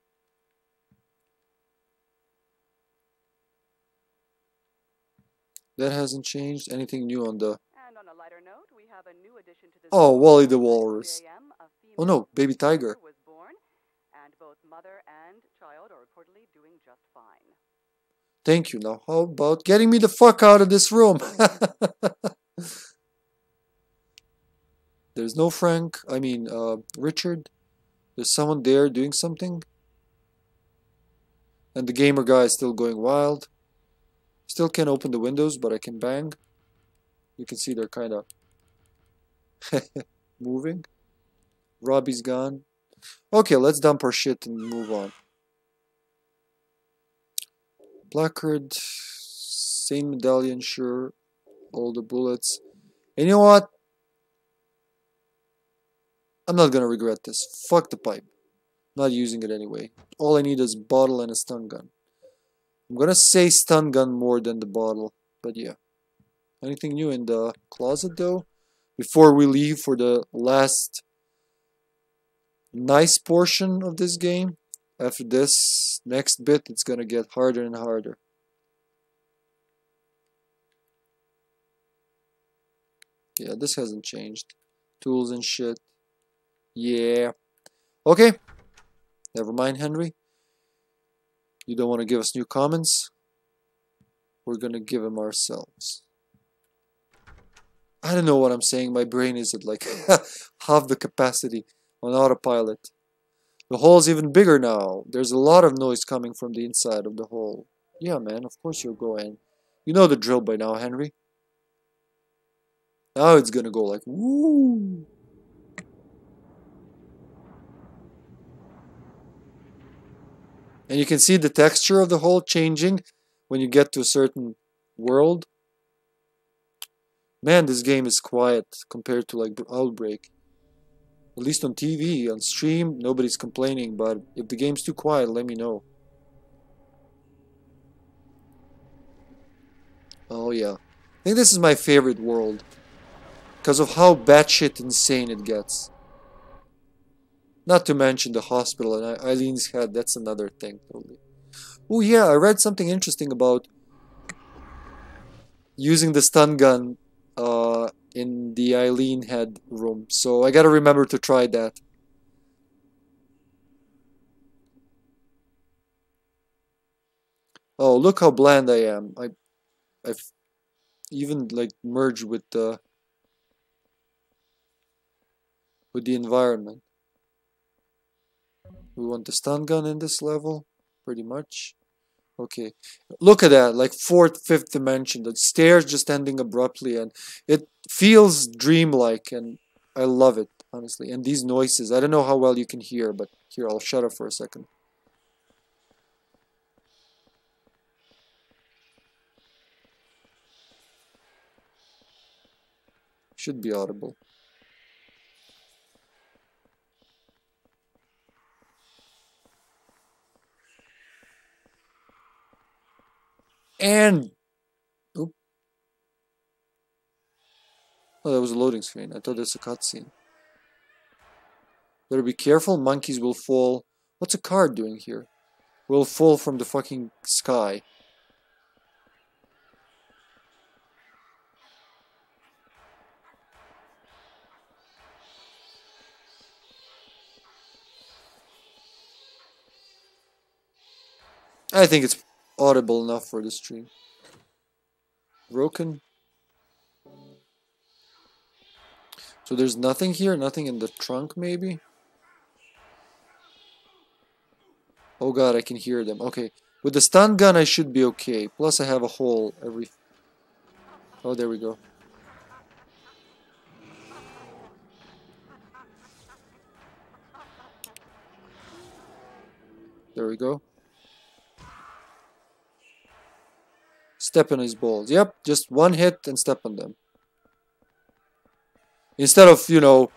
That hasn't changed. Anything new on the... And on a lighter note, we have a new addition to this... Oh, Wally the Walrus. Oh no, baby tiger. Was born, and both mother and child are reportedly doing just fine. Thank you. Now, how about getting me the fuck out of this room? There's no Frank. I mean, Richard. There's someone there doing something. And the gamer guy is still going wild. Still can't open the windows, but I can bang. You can see they're kind of moving. Robbie's gone. Okay, let's dump our shit and move on. Placard, same medallion, sure. All the bullets. And you know what? I'm not gonna regret this. Fuck the pipe. Not using it anyway. All I need is a bottle and a stun gun. I'm gonna say stun gun more than the bottle, but yeah. Anything new in the closet though? Before we leave for the last nice portion of this game. After this next bit, it's gonna get harder and harder. Yeah, this hasn't changed. Tools and shit. Yeah. Okay. Never mind, Henry. You don't want to give us new comments. We're going to give them ourselves. I don't know what I'm saying. My brain is at like half the capacity on autopilot. The hole's even bigger now. There's a lot of noise coming from the inside of the hole. Yeah, man. Of course you'll go in. You know the drill by now, Henry. Now it's going to go like, woo. And you can see the texture of the hole changing when you get to a certain world. Man, this game is quiet compared to like Outbreak. At least on TV, on stream, nobody's complaining. But if the game's too quiet, let me know. Oh yeah. I think this is my favorite world. Because of how batshit insane it gets. Not to mention the hospital and Eileen's head. That's another thing. Totally. Oh yeah, I read something interesting about using the stun gun in the Eileen head room. So I gotta remember to try that. Oh, look how bland I am. I've even like merged with the environment. We want the stun gun in this level, pretty much. Okay, look at that, like 4th, 5th dimension. The stairs just ending abruptly and it feels dreamlike and I love it, honestly. And these noises, I don't know how well you can hear, but here, I'll shut up for a second. Should be audible. And oop. Oh, that was a loading screen. I thought that's a cutscene. Better be careful, monkeys will fall. What's a card doing here? Will fall from the fucking sky. I think it's audible enough for the stream. Broken. So there's nothing here, nothing in the trunk maybe? Oh god, I can hear them. Okay, with the stun gun I should be okay. Plus I have a hole every... Oh, there we go. There we go. Step on his balls. Yep, just one hit and step on them. Instead of, you know,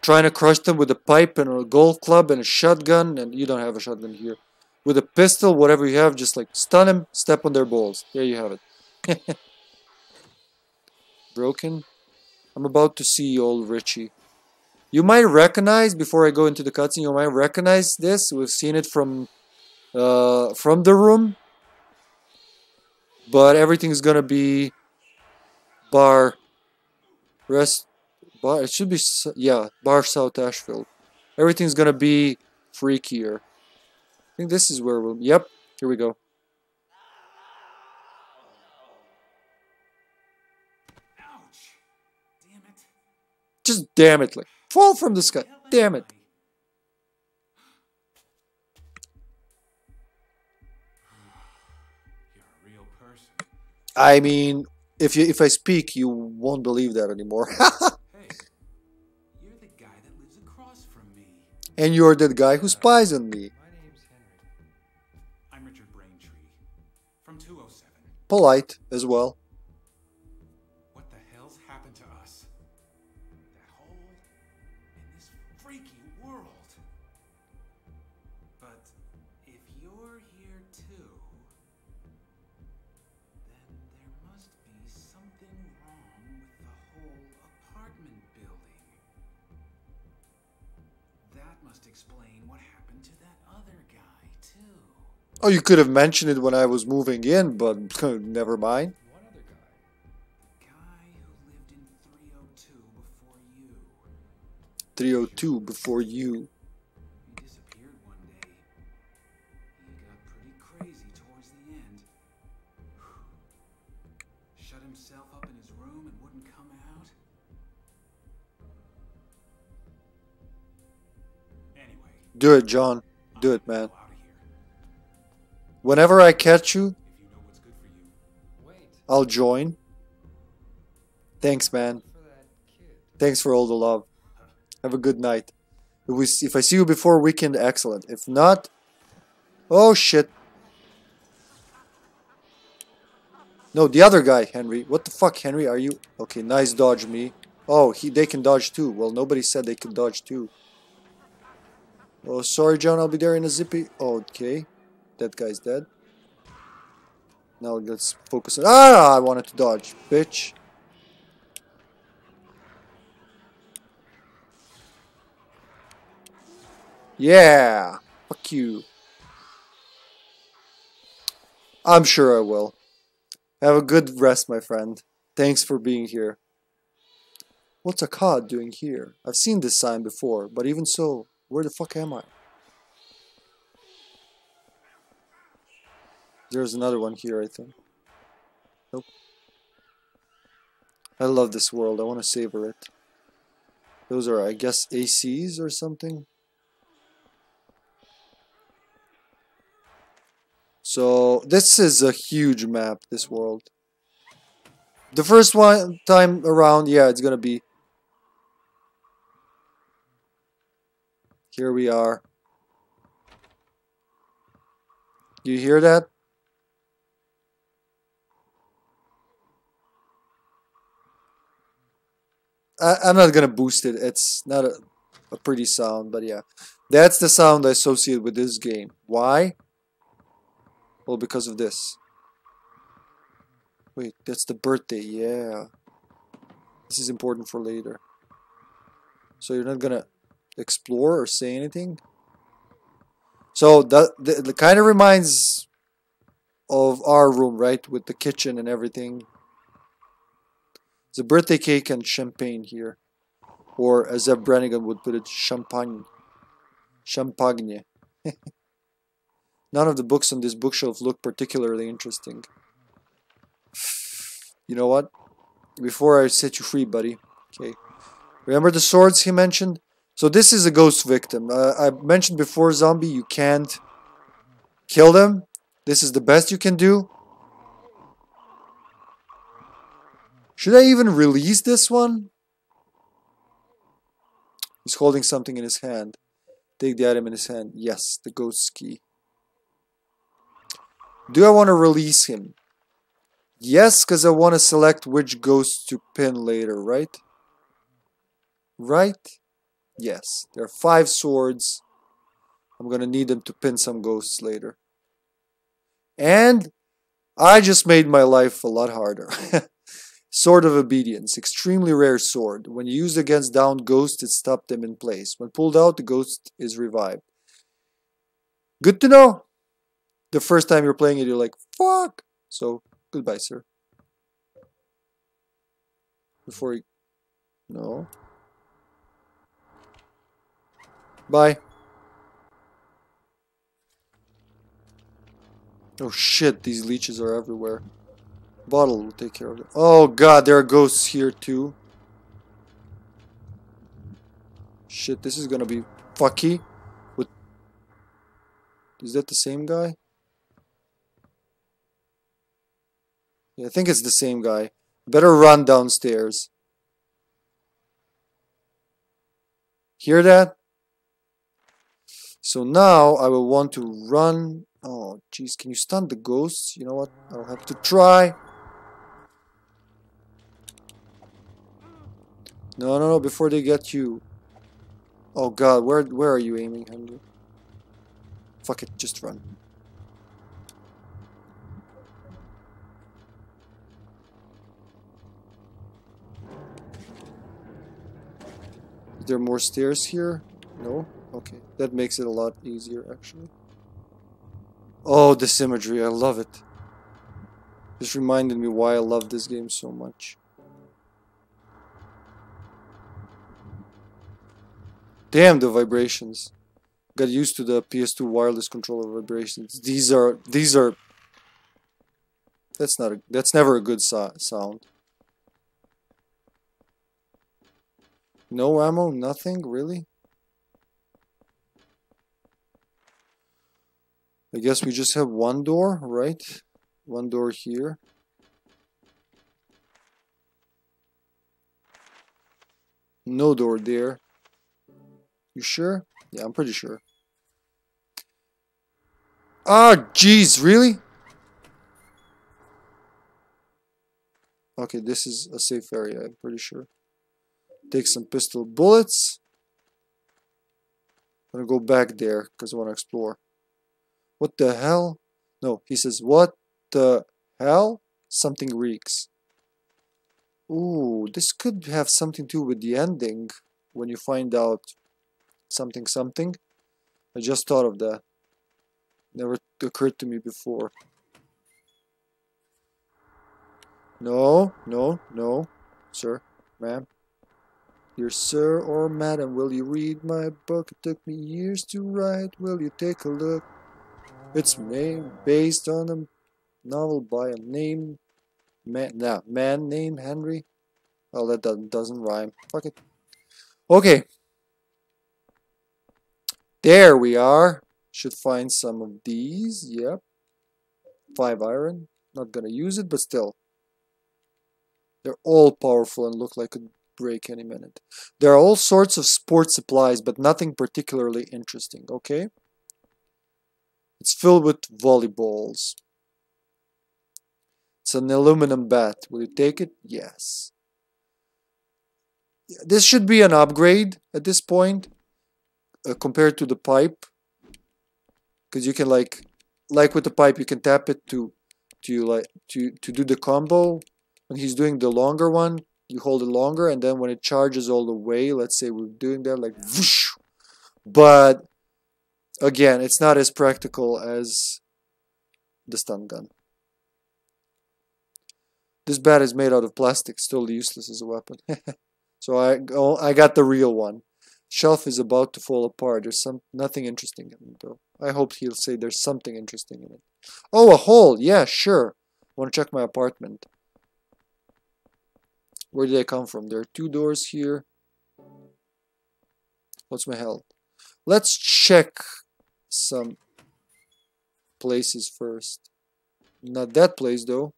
trying to crush them with a pipe and a golf club and a shotgun, and you don't have a shotgun here. With a pistol, whatever you have, just like stun him, step on their balls. There you have it. Broken. I'm about to see old Richie. You might recognize, before I go into the cutscene, you might recognize this. We've seen it from the room. But everything's gonna be bar. It should be, yeah, Bar South Asheville. Everything's gonna be freakier. I think this is where we'll. Yep, here we go. Ouch! Damn it! Just damn it! Like fall from the sky! Damn it! person. I mean, if I speak, you won't believe that anymore. Hey, you're the guy that lives across from me. And you're that guy who spies on me. My name's Henry. I'm Richard Braintree from 207. Polite as well. What the hell's happened to us? That hole in this freaky world. But if you're here too, then there must be something wrong with the whole apartment building. That must explain what happened to that other guy too. Oh, you could have mentioned it when I was moving in, but never mind. One other guy. The guy who lived in 302 before you. 302 before you. He disappeared one day. He got pretty crazy towards the end. Shut himself up in his room and wouldn't come out. Anyway. Do it, John. Do it, man. Whenever I catch you, I'll join. Thanks, man. Thanks for all the love. Have a good night. If I see you before weekend, excellent. If not... Oh, shit. No, the other guy, Henry. What the fuck, Henry? Are you... Okay, nice dodge, me. Oh, they can dodge too. Well, nobody said they could dodge too. Oh, sorry, John. I'll be there in a zippy. Okay. That guy's dead. Now let's focus on... Ah! I wanted to dodge, bitch. Yeah! Fuck you. I'm sure I will. Have a good rest, my friend. Thanks for being here. What's a cod doing here? I've seen this sign before, but even so, where the fuck am I? There's another one here, I think. Nope. I love this world. I want to savor it. Those are, I guess, ACs or something. So, this is a huge map, this world. The first one time around, yeah, it's gonna be... Here we are. Do you hear that? I'm not gonna boost it. It's not a pretty sound, but yeah, that's the sound I associate with this game. Why? Well, because of this. Wait, that's the birthday. Yeah, this is important for later. So you're not gonna explore or say anything. So that kind of reminds of our room, right, with the kitchen and everything. It's a birthday cake and champagne here. Or as Zapp Brannigan would put it, champagne. Champagne. None of the books on this bookshelf look particularly interesting. You know what? Before I set you free, buddy. Okay. Remember the swords he mentioned? So this is a ghost victim. I mentioned before, zombie, you can't kill them. This is the best you can do. Should I even release this one? He's holding something in his hand. Take the item in his hand. Yes, the ghost key. Do I want to release him? Yes, because I want to select which ghost to pin later, right? Right? Yes. There are 5 swords. I'm going to need them to pin some ghosts later. And I just made my life a lot harder. Sword of Obedience, extremely rare sword. When used against downed ghosts, it stopped them in place. When pulled out, the ghost is revived. Good to know. The first time you're playing it, you're like, fuck. So, goodbye, sir. Before he... No. Bye. Oh shit, these leeches are everywhere. Bottle will take care of it. Oh god, there are ghosts here too. Shit, this is gonna be fucky. With... Is that the same guy? I think it's the same guy. Better run downstairs. Hear that? So now I will want to run. Oh, jeez, can you stun the ghosts? You know what? I'll have to try. No, no, no, before they get you. Oh, God, where are you aiming, Henry? Fuck it, just run. Is there more stairs here? No? Okay, that makes it a lot easier, actually. Oh, this imagery, I love it. This reminded me why I love this game so much. Damn, the vibrations. Got used to the PS2 wireless controller vibrations. These are... That's never a good sound. No ammo, nothing, really? I guess we just have one door, right? One door here. No door there. You sure? Yeah, I'm pretty sure. Ah, jeez, really? Okay, this is a safe area, I'm pretty sure. Take some pistol bullets. I'm gonna go back there, because I want to explore. What the hell? No, he says, what the hell? Something reeks. Ooh, this could have something to do with the ending, when you find out something something. I just thought of that. Never occurred to me before. No, no, no. Sir, ma'am. Dear sir or madam, will you read my book? It took me years to write. Will you take a look? It's based on a novel by a man named Henry. Oh, that doesn't rhyme. Fuck it. Okay. There we are. Should find some of these. Yep. 5 iron. Not gonna use it, but still. They're all powerful and look like a break any minute. There are all sorts of sports supplies, but nothing particularly interesting. Okay. It's filled with volleyballs. It's an aluminum bat. Will you take it? Yes. This should be an upgrade at this point. Compared to the pipe, because you can like with the pipe you can tap it to do the combo. When he's doing the longer one, you hold it longer, and then when it charges all the way, let's say we're doing that like whoosh. But again, it's not as practical as the stun gun. This bat is made out of plastic, still useless as a weapon. So I got the real one. Shelf is about to fall apart. There's nothing interesting in it, though. I hope he'll say there's something interesting in it. Oh, a hole! Yeah, sure. I want to check my apartment. Where did I come from? There are 2 doors here. What's my health? Let's check some places first. Not that place, though.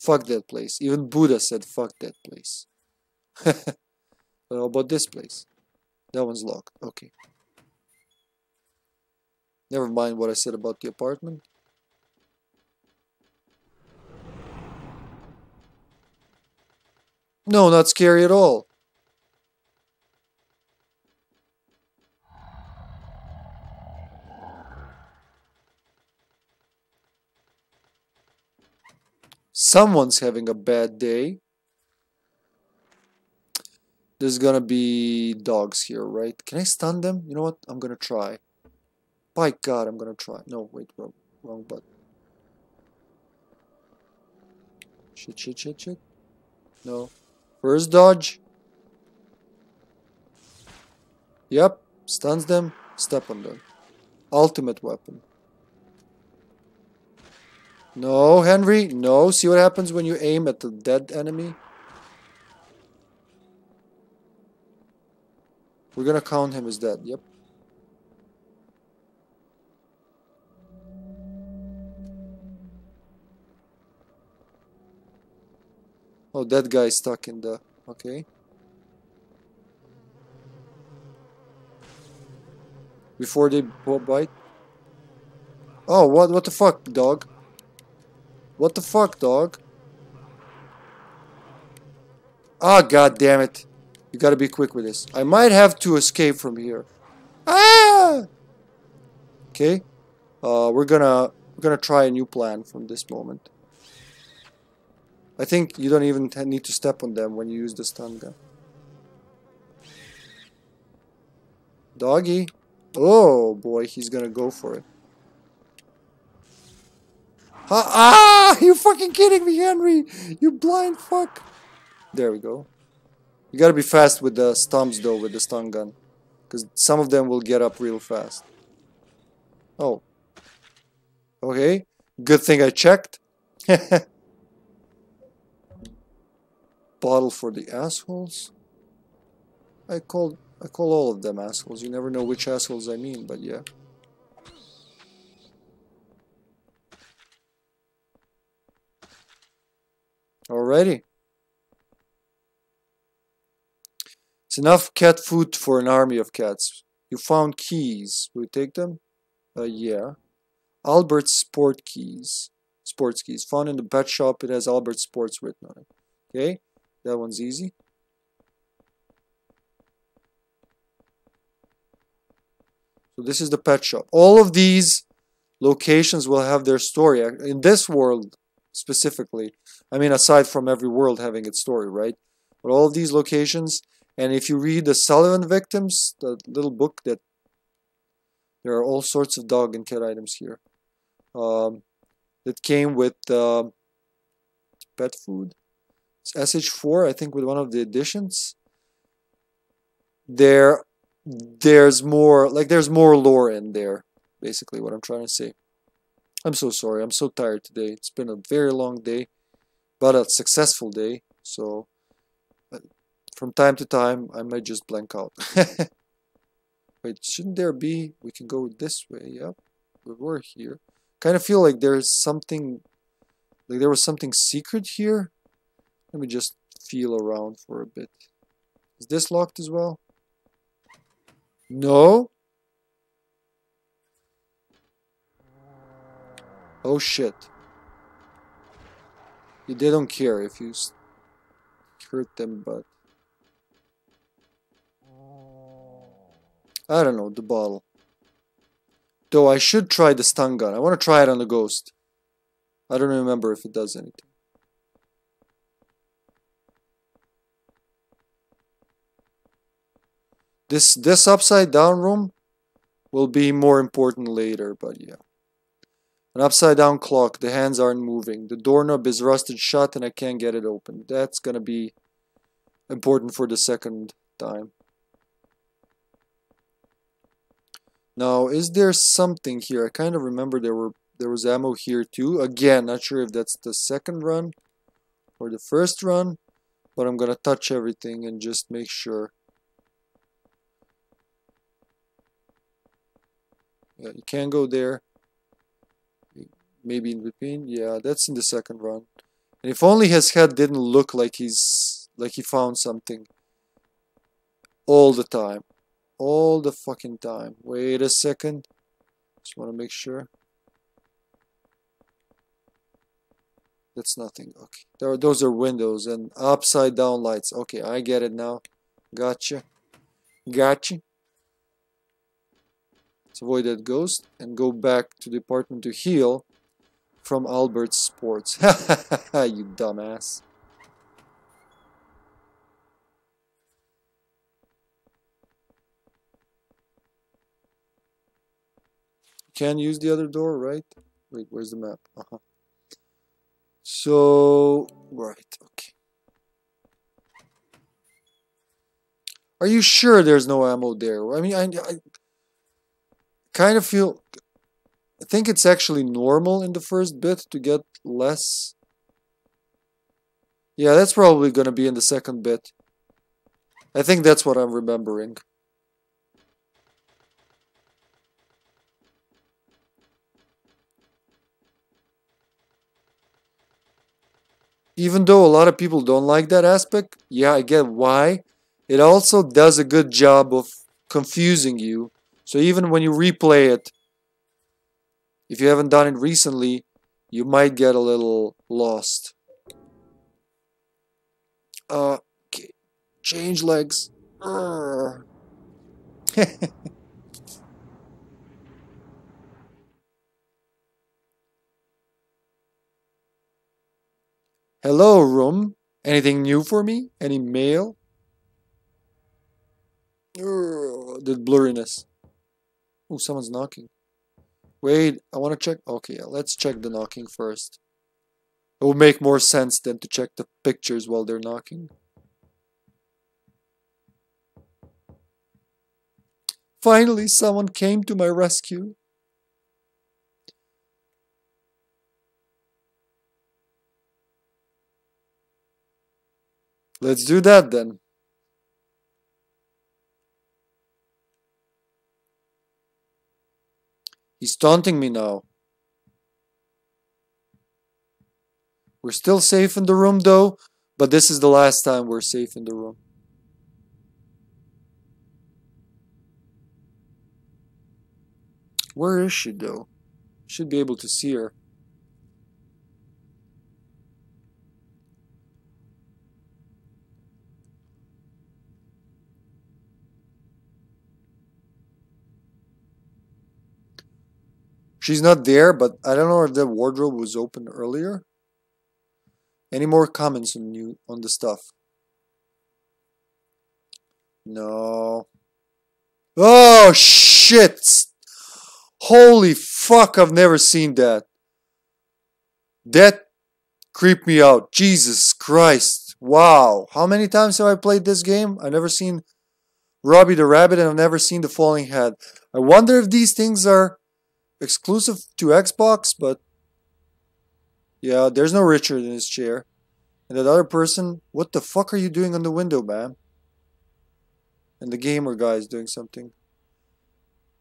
Fuck that place. Even Buddha said fuck that place. How about this place? That one's locked. Okay. Never mind what I said about the apartment. No, not scary at all. Someone's having a bad day. There's gonna be dogs here, right? Can I stun them? You know what? I'm gonna try. By God, I'm gonna try. No, wait, wrong button. Shit, shit, shit, shit. No. First dodge. Yep. Stuns them. Step on them. Ultimate weapon. No, Henry. No. See what happens when you aim at the dead enemy? We're gonna count him as dead, yep. Oh, that guy is stuck in the... Okay. Before they bite. Oh, what the fuck, dog? What the fuck, dog? Ah, god damn it. You gotta be quick with this. I might have to escape from here. Ah! Okay. We're gonna try a new plan from this moment. I think you don't even need to step on them when you use the stun gun. Doggy. Oh boy, he's gonna go for it. Ah! You're fucking kidding me, Henry! You blind fuck! There we go. You gotta be fast with the stumps though, with the stun gun. Because some of them will get up real fast. Oh. Okay. Good thing I checked. Bottle for the assholes. I call all of them assholes. You never know which assholes I mean, but yeah. Alrighty. It's enough cat food for an army of cats. You found keys. Will you take them? Yeah. Albert Sports keys. Sports keys. Found in the pet shop. It has Albert Sports written on it. Okay. That one's easy. So this is the pet shop. All of these locations will have their story. In this world, specifically. I mean, aside from every world having its story, right? But all of these locations... And if you read the Sullivan Victims, the little book that... There are all sorts of dog and cat items here. That came with pet food. It's SH4, I think, with one of the editions. There's more... Like, there's more lore in there. Basically, what I'm trying to say. I'm so sorry. I'm so tired today. It's been a very long day. But a successful day. So... From time to time, I might just blank out. Wait, shouldn't there be... We can go this way, yep. We were here. Kind of feel like there's something... Like there was something secret here. Let me just feel around for a bit. Is this locked as well? No? Oh shit. They don't care if you hurt them, but... I don't know, the bottle. Though I should try the stun gun. I want to try it on the ghost. I don't remember if it does anything. This upside down room will be more important later, but yeah. An upside down clock. The hands aren't moving. The doorknob is rusted shut and I can't get it open. That's gonna be important for the second time. Now, is there something here? I kind of remember there was ammo here too. Again, not sure if that's the second run or the first run, but I'm gonna touch everything and just make sure. Yeah, you can go there. Maybe in between. Yeah, that's in the second run. And if only his head didn't look like he found something all the time. All the fucking time. Wait a second. Just want to make sure. That's nothing. Okay. Those are windows and upside down lights. Okay, I get it now. Gotcha. Gotcha. Let's avoid that ghost and go back to the apartment to heal from Albert Sports. You dumbass. Can use the other door, right? Wait, where's the map? Uh-huh. So, right, okay. Are you sure there's no ammo there? I mean, I kind of feel... I think it's actually normal in the first bit to get less. Yeah, that's probably going to be in the second bit. I think that's what I'm remembering. Even though a lot of people don't like that aspect, yeah, I get why. It also does a good job of confusing you. So even when you replay it, if you haven't done it recently, you might get a little lost. Okay. Change legs. Hello, room. Anything new for me? Any mail? The blurriness. Oh, someone's knocking. Wait, I want to check. Okay, let's check the knocking first. It will make more sense than to check the pictures while they're knocking. Finally, someone came to my rescue. Let's do that then. He's taunting me now. We're still safe in the room though, but this is the last time we're safe in the room. Where is she though? Should be able to see her. She's not there, but I don't know if the wardrobe was open earlier. Any more comments on the stuff? No. Oh shit! Holy fuck! I've never seen that. That creeped me out. Jesus Christ! Wow! How many times have I played this game? I've never seen Robbie the Rabbit, and I've never seen the Falling Head. I wonder if these things are exclusive to Xbox, but yeah, there's no Richard in his chair. And that other person, what the fuck are you doing on the window, man? And the gamer guy is doing something.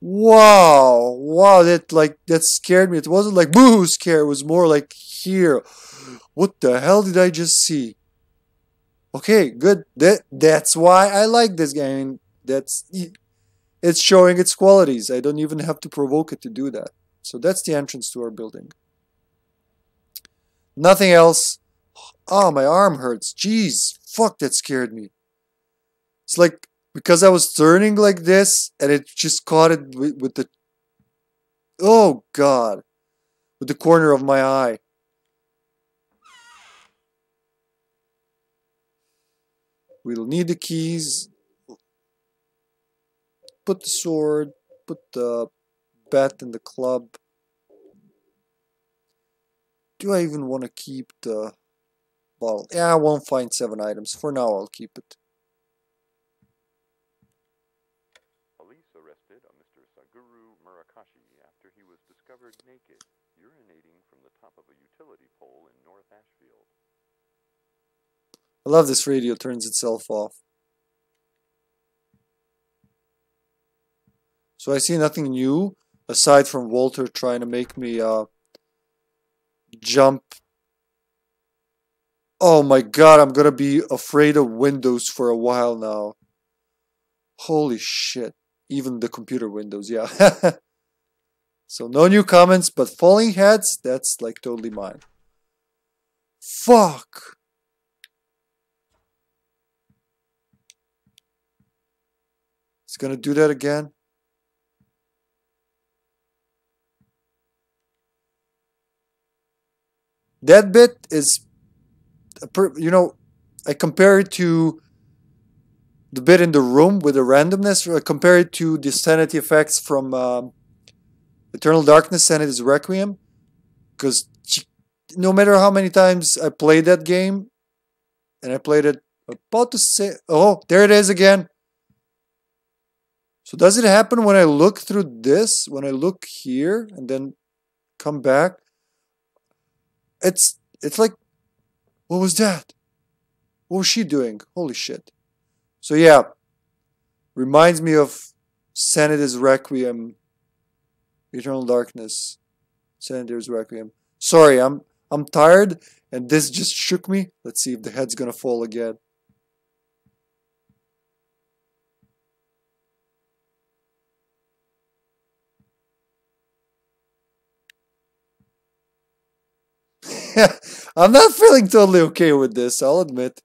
Wow, wow, that scared me. It wasn't like boohoo scare, it was more like here. What the hell did I just see? Okay, good. That's why I like this game. It's showing its qualities. I don't even have to provoke it to do that. So that's the entrance to our building. Nothing else. Oh, my arm hurts. Jeez, fuck, that scared me. It's like, because I was turning like this, and it just caught it with the... Oh, God. With the corner of my eye. We'll need the keys. Put the sword, put the bat and the club. Do I even want to keep the bottle? Yeah, I won't find 7 items. For now, I'll keep it. Police arrested a Mr. Saguru Murakashi after he was discovered naked, urinating from the top of a utility pole in North Ashfield. I love this radio turns itself off. So I see nothing new, aside from Walter trying to make me jump. Oh my god, I'm gonna be afraid of windows for a while now. Holy shit. Even the computer windows, yeah. So no new comments, but falling heads, that's like totally mine. Fuck! It's gonna do that again. That bit is, you know, I compare it to the bit in the room with the randomness. I compare it to the sanity effects from Eternal Darkness Sanity's Requiem. Because no matter how many times I played that game, and I played it about the same... Oh, there it is again. So does it happen when I look through this, when I look here, and then come back? It's like, what was that? What was she doing? Holy shit. So yeah, reminds me of Sanity's Requiem, Eternal Darkness, Sanity's Requiem. Sorry, I'm I'm tired, and this just shook me. Let's see if the head's gonna fall again. I'm not feeling totally okay with this, I'll admit.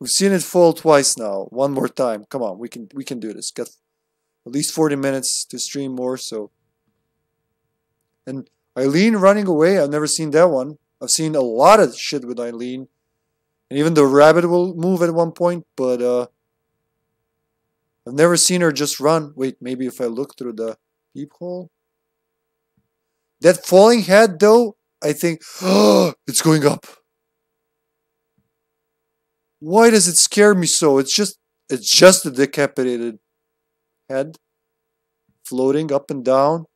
We've seen it fall twice now. One more time. Come on, we can do this. Got at least 40 minutes to stream more, so. And Eileen running away, I've never seen that one. I've seen a lot of shit with Eileen. And even the rabbit will move at one point, but I've never seen her just run. Wait, maybe if I look through the peephole. That falling head though, I think, oh, it's going up. Why does it scare me so? It's just a decapitated head floating up and down.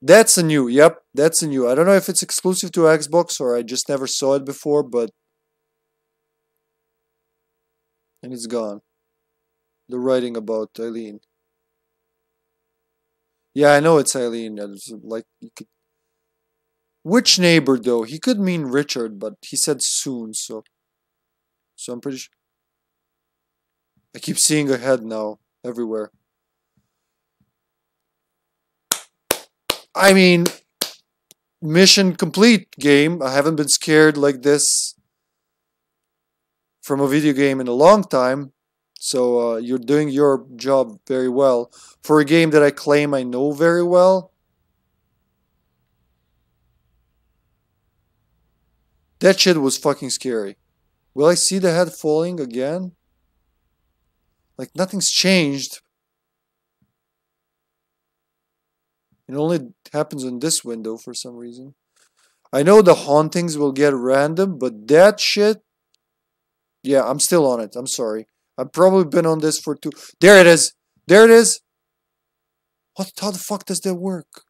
That's a new, yep, that's a new. I don't know if it's exclusive to Xbox or I just never saw it before, but... And it's gone. The writing about Eileen. Yeah, I know it's Eileen. Like, you could... Which neighbor, though? He could mean Richard, but he said soon, so... So I'm pretty sure... I keep seeing a head now, everywhere. I mean... Mission complete, game. I haven't been scared like this... from a video game in a long time. So you're doing your job very well. For a game that I claim I know very well. That shit was fucking scary. Will I see the head falling again? Like nothing's changed. It only happens in this window for some reason. I know the hauntings will get random, but that shit... Yeah, I'm still on it. I'm sorry. I've probably been on this for two... There it is! There it is! What? How the fuck does that work?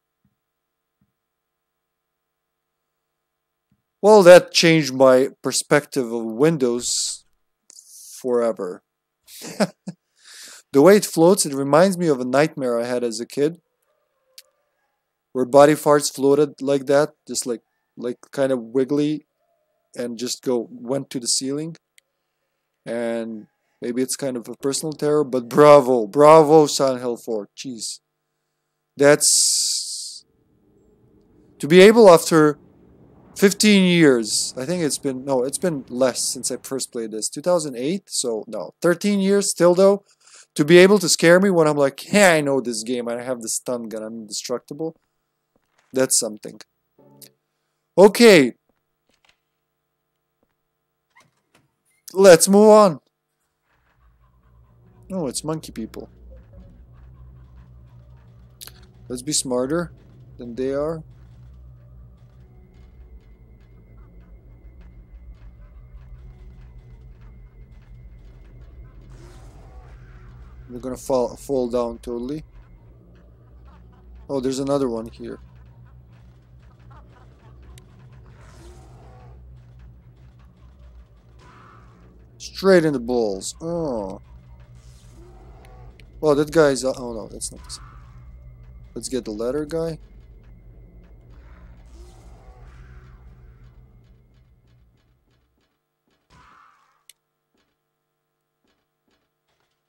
Well, that changed my perspective of Windows forever. The way it floats, it reminds me of a nightmare I had as a kid. Where body parts floated like that. Just like kind of wiggly. And just went to the ceiling. And... Maybe it's kind of a personal terror, but bravo, bravo, Silent Hill 4. Jeez. That's... To be able after 15 years, I think it's been, no, it's been less since I first played this. 2008, so no, 13 years still though, to be able to scare me when I'm like, yeah, I know this game, I have the stun gun, I'm indestructible. That's something. Okay. Let's move on. No, it's monkey people. Let's be smarter than they are. They're gonna fall down totally. Oh, there's another one here. Straight in the balls. Oh. Well, that guy's... Oh no, that's not the same. Let's get the ladder guy.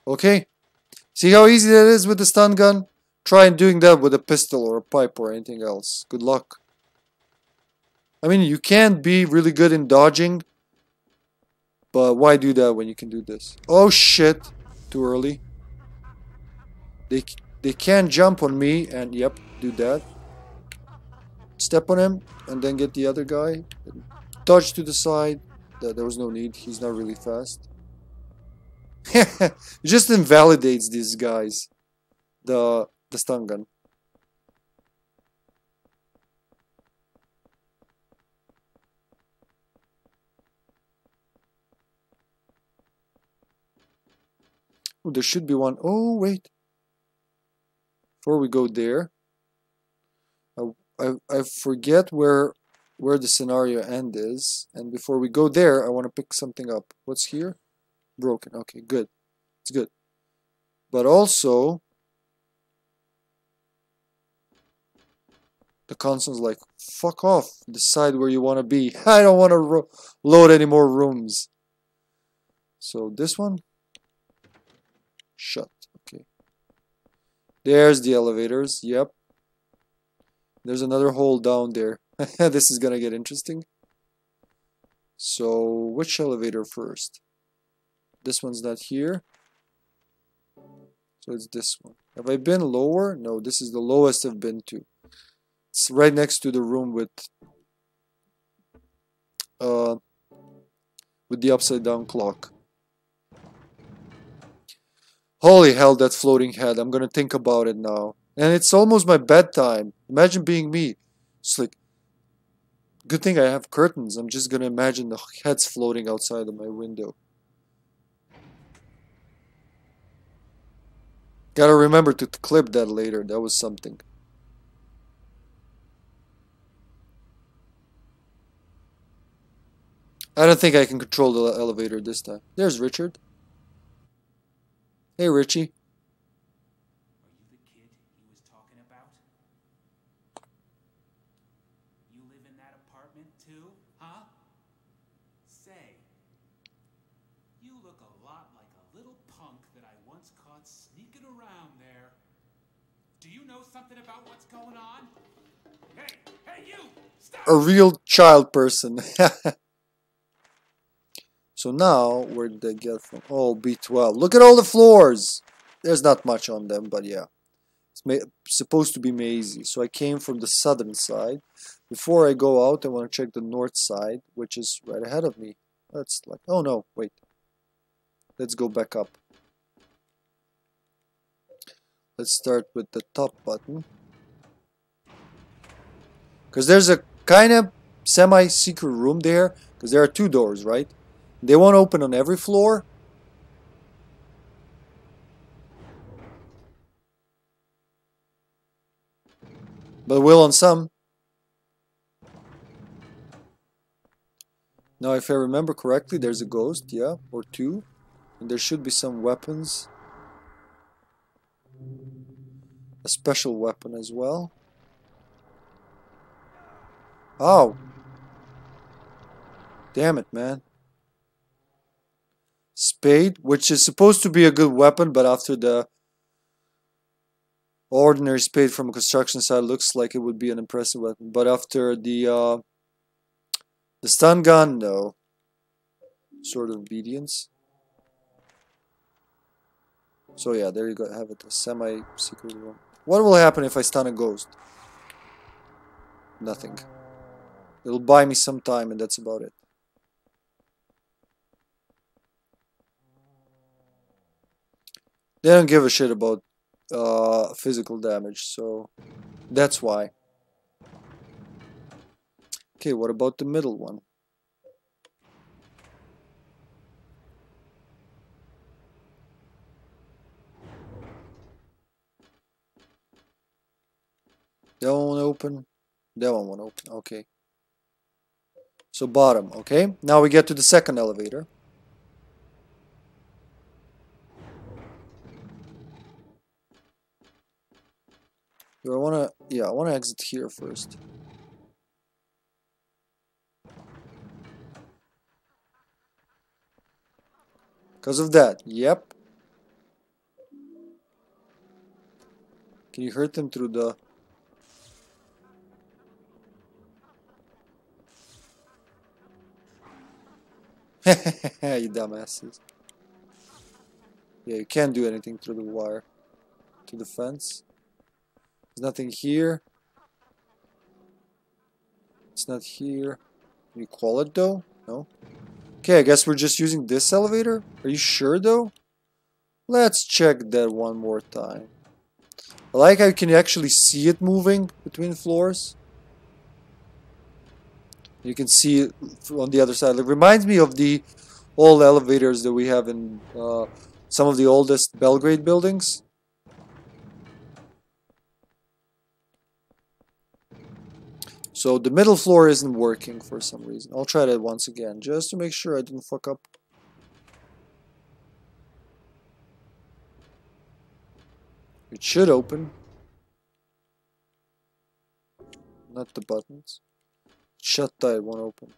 Okay. See how easy that is with the stun gun? Try doing that with a pistol or a pipe or anything else. Good luck. I mean, you can be really good in dodging. But why do that when you can do this? Oh shit. Too early. They can jump on me and, yep, do that. Step on him and then get the other guy. Dodge to the side. There was no need. He's not really fast. It just invalidates these guys. The stun gun. Oh, there should be one. Oh, wait. Before we go there, I forget where the scenario end is, and before we go there, I want to pick something up. What's here? Broken. Okay, good. It's good. But also, The console's like, fuck off, decide where you want to be. I don't want to load any more rooms. So this one, shut, okay. There's the elevators, yep. There's another hole down there. This is gonna get interesting. So, which elevator first? This one's not here. So it's this one. Have I been lower? No, this is the lowest I've been to. It's right next to the room with the upside down clock. Holy hell, that floating head. I'm gonna think about it now. And it's almost my bedtime. Imagine being me. It's like, good thing I have curtains. I'm just gonna imagine the heads floating outside of my window. Gotta remember to clip that later. That was something. I don't think I can control the elevator this time. There's Richard. Hey, Richie. A real child person. So now, where did they get from? Oh, B12. Look at all the floors. There's not much on them, but yeah. It's supposed to be mazy. So I came from the southern side. Before I go out, I want to check the north side, which is right ahead of me. That's like, oh no, wait. Let's go back up. Let's start with the top button. Because there's a kind of semi-secret room there, because there are two doors, right? They won't open on every floor. But will on some. Now, if I remember correctly, there's a ghost, yeah, or two. And there should be some weapons. A special weapon as well. Oh. Damn it, man. Spade, which is supposed to be a good weapon, but after the ordinary spade from a construction site, looks like it would be an impressive weapon. But after the stun gun, no. Sword of Obedience. So yeah, there you go. I have it. A semi-secret room. What will happen if I stun a ghost? Nothing. It'll buy me some time, and that's about it. They don't give a shit about physical damage, so that's why. Okay, what about the middle one? That one won't open. That one won't open. Okay. So bottom, okay? Now we get to the second elevator. Do I want to... Yeah, I want to exit here first. Because of that. Yep. Can you hurt them through the... You dumbasses. Yeah, you can't do anything through the wire. To the fence. There's nothing here. It's not here. Can you call it though? No. Okay, I guess we're just using this elevator. Are you sure though? Let's check that one more time. I like how you can actually see it moving between floors. You can see it on the other side. It reminds me of the old elevators that we have in some of the oldest Belgrade buildings. So the middle floor isn't working for some reason. I'll try that once again, just to make sure I didn't fuck up. It should open. Not the buttons. Shut that one open.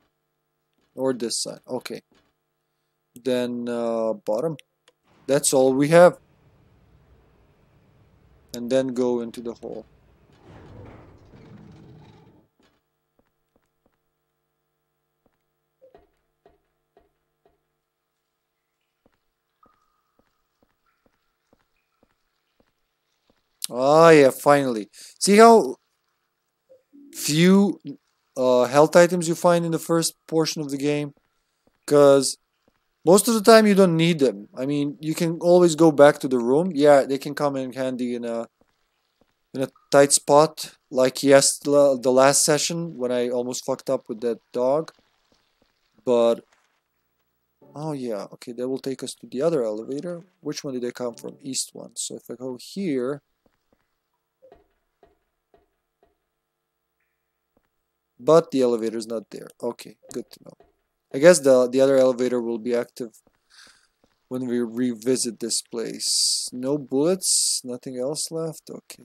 Or this side. Okay. Then bottom. That's all we have. And then go into the hole. Ah, yeah, finally. See how few health items you find in the first portion of the game? Because most of the time you don't need them. I mean, you can always go back to the room. Yeah, they can come in handy in a tight spot. Like, yes, the last session when I almost fucked up with that dog. But, oh yeah, okay, that will take us to the other elevator. Which one did they come from? East one. So if I go here... But the elevator is not there. Okay, good to know. I guess the other elevator will be active when we revisit this place. No bullets, nothing else left. Okay.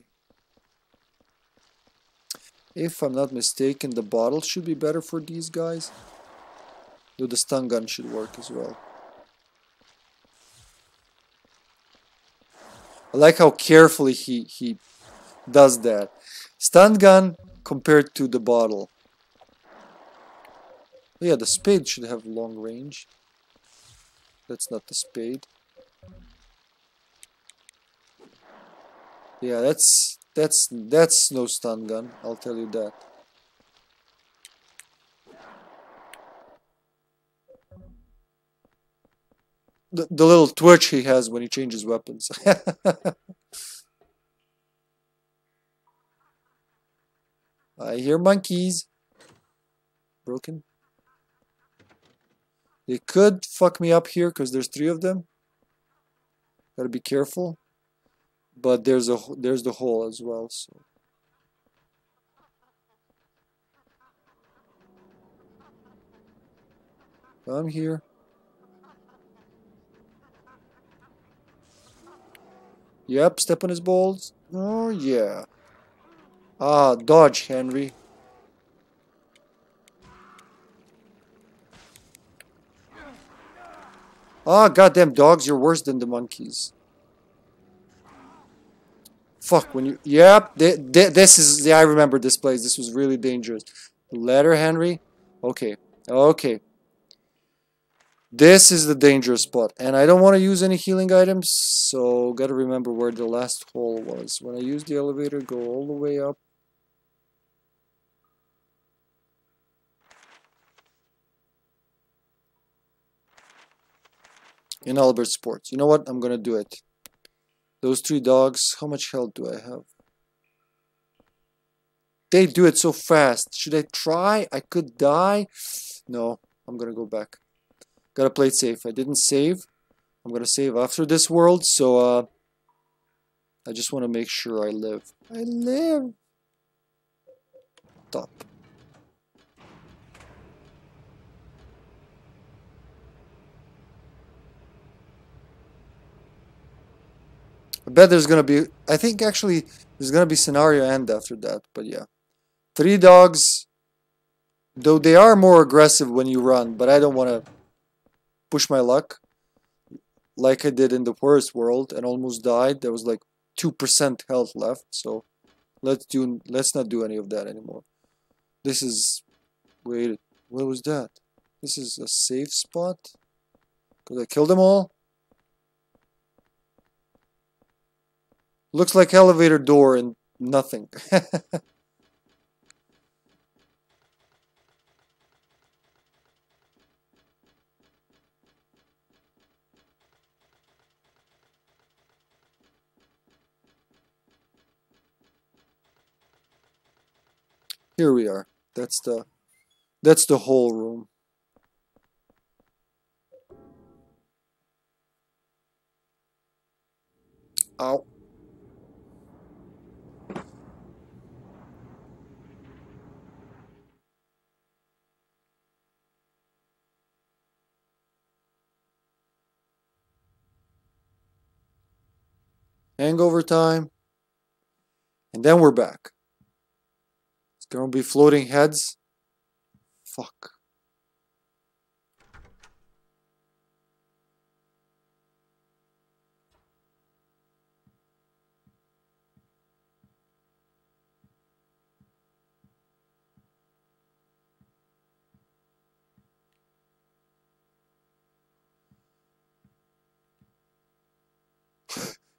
If I'm not mistaken, the bottle should be better for these guys. Though the stun gun should work as well. I like how carefully he does that. Stun gun compared to the bottle. Yeah, the spade should have long range. That's not the spade. Yeah, that's no stun gun, I'll tell you that. The little twitch he has when he changes weapons. I hear monkeys. Broken. They could fuck me up here because there's three of them. Gotta be careful. But there's the hole as well. So. I'm here. Yep, step on his balls. Oh yeah. Ah, dodge, Henry. Ah, goddamn dogs, you're worse than the monkeys. Fuck, when you... Yep, this is... Yeah, I remember this place. This was really dangerous. Ladder, Henry. Okay, okay. This is the dangerous spot. And I don't want to use any healing items, so gotta remember where the last hole was. When I use the elevator, go all the way up. In Albert Sports. You know what? I'm gonna do it. Those three dogs, how much health do I have? They do it so fast. Should I try? I could die. No, I'm gonna go back. Gotta play it safe. I didn't save. I'm gonna save after this world, so I just want to make sure I live. I live! Top. I bet there's gonna be... I think actually there's gonna be scenario end after that, but yeah. Three dogs, though they are more aggressive when you run, but I don't want to push my luck like I did in the worst world and almost died. There was like 2% health left, so let's not do any of that anymore. This is... wait, what was that? This is a safe spot? Could I kill them all? Looks like elevator door and nothing. Here we are. That's the whole room. Ow. Hangover time. And then we're back. Gonna be floating heads? Fuck.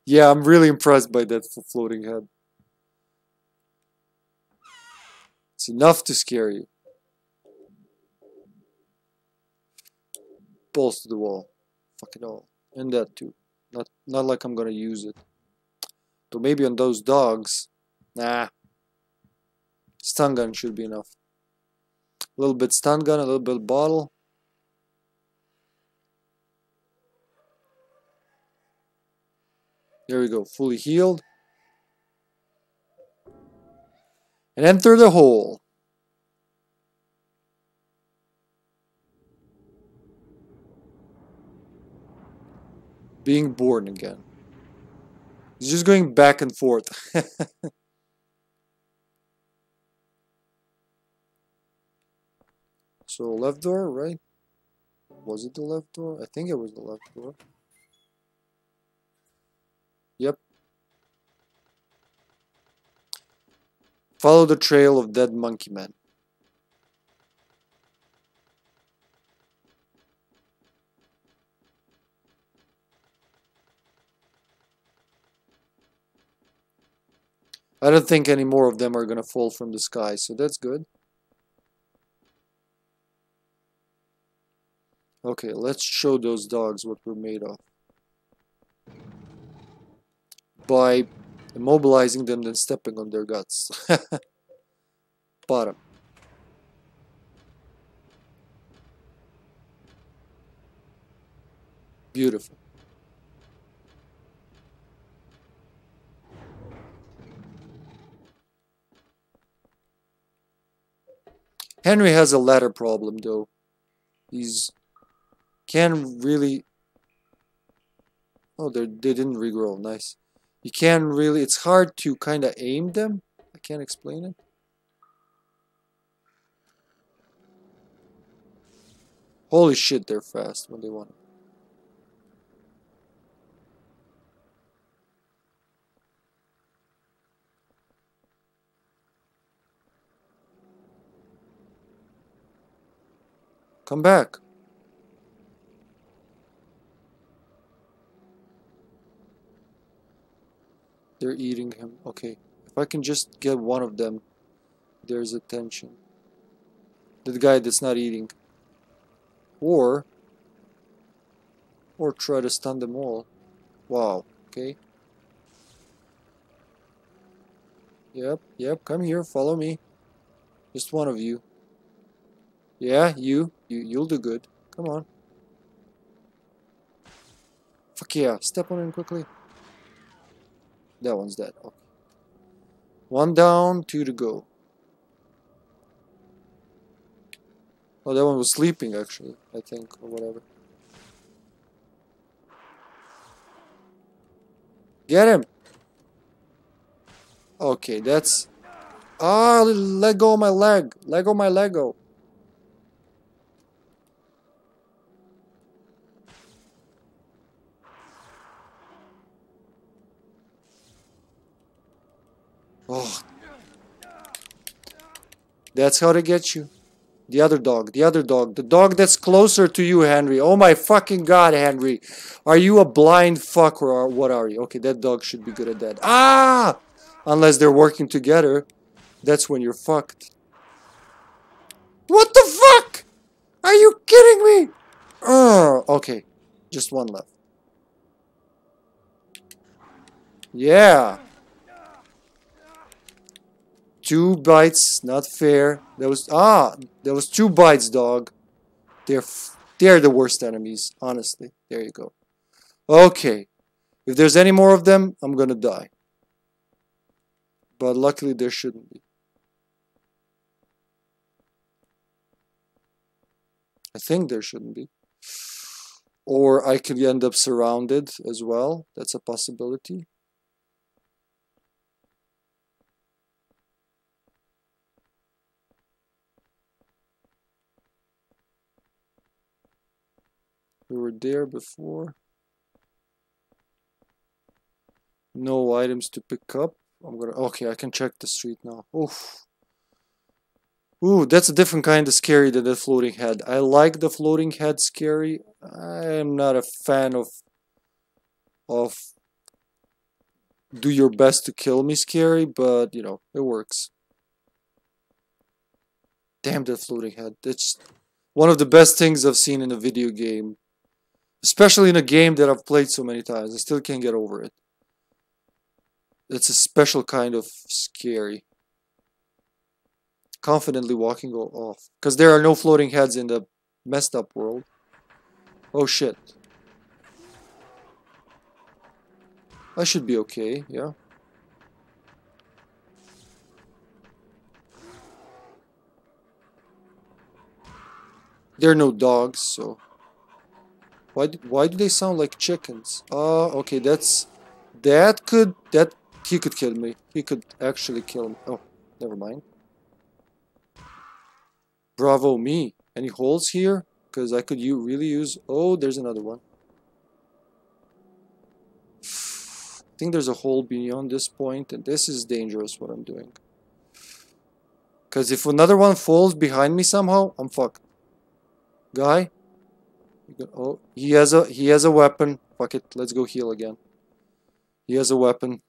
Yeah, I'm really impressed by that floating head. It's enough to scare you. Balls to the wall. Fuck it all. And that too. Not like I'm gonna use it. Though maybe on those dogs. Nah. Stun gun should be enough. A little bit stun gun, a little bit bottle. There we go, fully healed. And enter the hole. Being born again. He's just going back and forth. So left door, right? Was it the left door? I think it was the left door. Yep. Follow the trail of dead monkey man. I don't think any more of them are gonna fall from the sky, so that's good. Okay, let's show those dogs what we're made of. By immobilizing them, then stepping on their guts. Bottom. Beautiful. Henry has a ladder problem, though. He's... can't really... Oh, they didn't regrow. Nice. You can't really, it's hard to kind of aim them. I can't explain it. Holy shit, they're fast when they want it. Come back. They're eating him. Okay, if I can just get one of them, there's attention. The guy that's not eating. Or try to stun them all. Wow, okay. Yep, come here, follow me. Just one of you. Yeah, you'll do good. Come on. Fuck yeah, step on him quickly. That one's dead. Okay. One down, two to go. Oh, that one was sleeping, actually, I think, or whatever. Get him! Okay, that's... Ah, oh, let go of my leg! Let go of my Lego! Oh. That's how they get you. The dog that's closer to you, Henry. Oh my fucking god, Henry. Are you a blind fuck or what are you? Okay, that dog should be good at that. Ah! Unless they're working together. That's when you're fucked. What the fuck? Are you kidding me? Oh, okay. Just one left. Yeah. Two bites, not fair. There was two bites, dog. They're the worst enemies, honestly. There you go. Okay, if there's any more of them, I'm gonna die. But luckily, there shouldn't be. I think there shouldn't be. Or I could end up surrounded as well. That's a possibility. We were there before. No items to pick up. I'm gonna... Okay, I can check the street now. Oof. Ooh, that's a different kind of scary than the floating head. I like the floating head scary. I am not a fan of do your best to kill me scary, but, you know, it works. Damn that floating head. That's one of the best things I've seen in a video game. Especially in a game that I've played so many times. I still can't get over it. It's a special kind of scary. Confidently walking off. Because there are no floating heads in the messed up world. Oh shit. I should be okay, yeah. There are no dogs, so... Why do they sound like chickens? Oh, okay, that's... He could kill me. He could actually kill me. Oh, never mind. Bravo me. Any holes here? Because I could really use... Oh, there's another one. I think there's a hole beyond this point, and this is dangerous what I'm doing. Because if another one falls behind me somehow, I'm fucked. Guy? Oh, he has a weapon. Fuck it, let's go heal again. He has a weapon.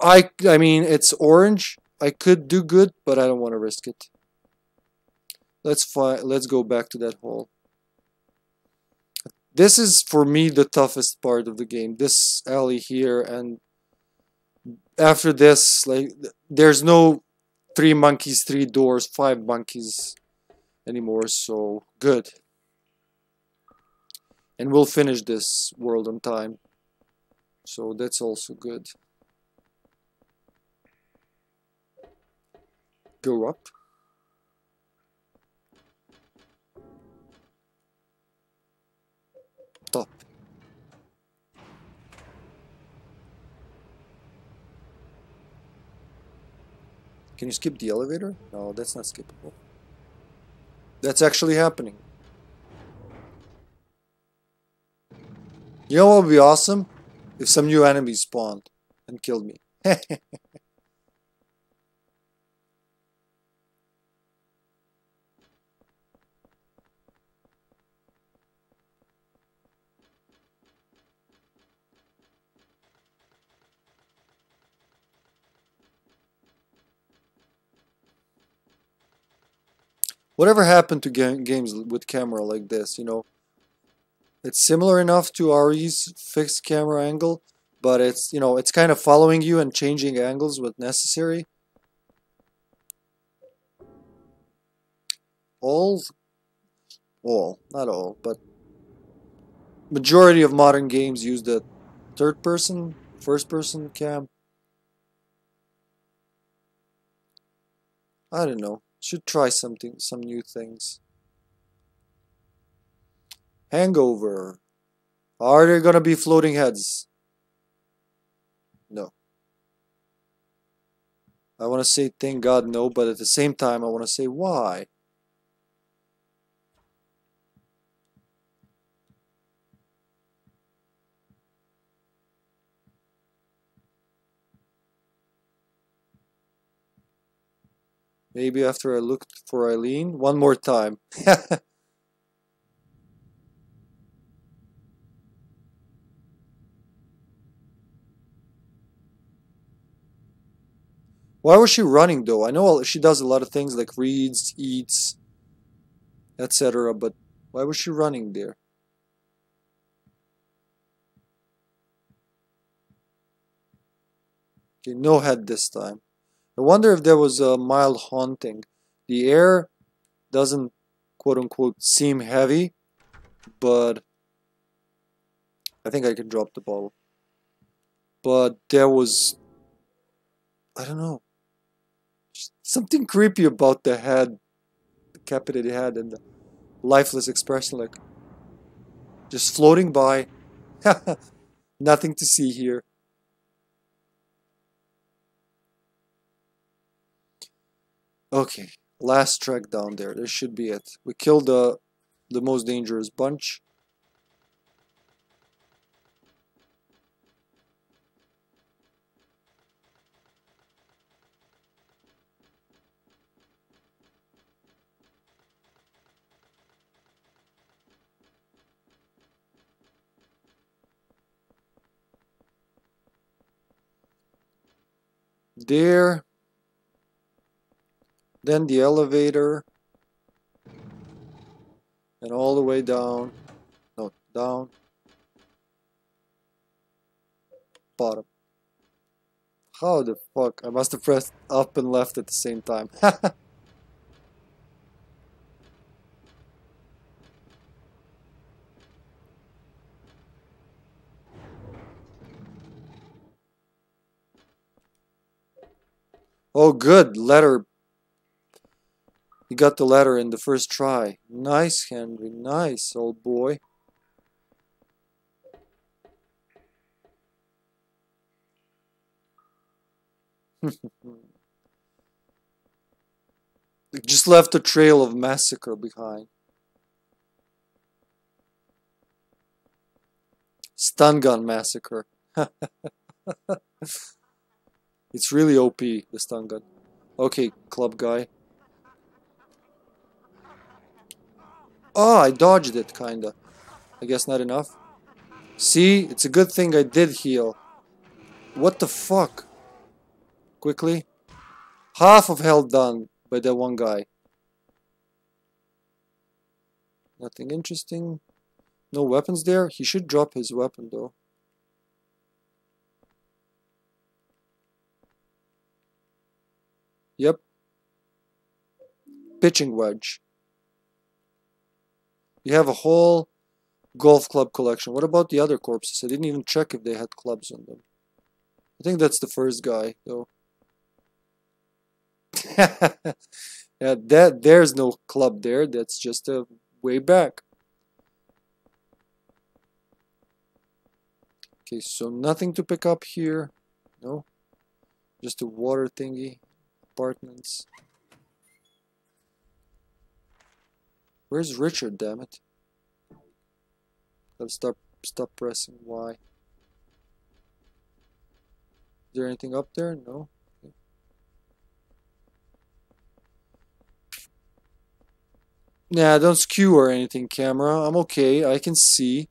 I mean, it's orange. I could do good, but I don't want to risk it. Let's go back to that hole. This is, for me, the toughest part of the game. This alley here, and after this, like, there's no 3 monkeys, 3 doors, 5 monkeys anymore, so good. And we'll finish this world on time. So that's also good. Go up. Top. Can you skip the elevator? No, that's not skippable. That's actually happening. You know what would be awesome? If some new enemies spawned and killed me. Whatever happened to games with camera like this, you know? It's similar enough to RE's fixed camera angle, but it's, you know, it's kind of following you and changing angles when necessary. All, not all, but majority of modern games use the third person, first person cam. I don't know. Should try some new things. Hangover. Are there gonna be floating heads? No. I wanna say thank God no, but at the same time I wanna say why. Maybe after I looked for Eileen one more time. Why was she running though? I know she does a lot of things like reads, eats, etc. But why was she running there? Okay, no head this time. I wonder if there was a mild haunting. The air doesn't quote unquote seem heavy, but I think I can drop the bottle. But there was, I don't know. Something creepy about the head, the decapitated head and the lifeless expression, like just floating by. Nothing to see here. Okay, last track down there. There should be it. We killed the the most dangerous bunch. There, then the elevator, and all the way down, no, down, bottom. How the fuck? I must have pressed up and left at the same time. Oh, good, letter. You got the letter in the first try. Nice, Henry. Nice, old boy. Just left a trail of massacre behind. Stun gun massacre. It's really OP, the stun gun. Okay, club guy. Oh, I dodged it, kinda. I guess not enough. See, it's a good thing I did heal. What the fuck? Quickly. Half of health done by that one guy. Nothing interesting. No weapons there. He should drop his weapon, though. Yep. Pitching wedge. You have a whole golf club collection. What about the other corpses? I didn't even check if they had clubs on them. I think that's the first guy, though. Yeah, there's no club there. That's just a way back. Okay, so nothing to pick up here. No. Just a water thingy. Apartments. Where's Richard, damn it? Gotta stop pressing Y. Is there anything up there? No. Okay. Nah, don't skew or anything, camera. I'm okay. I can see.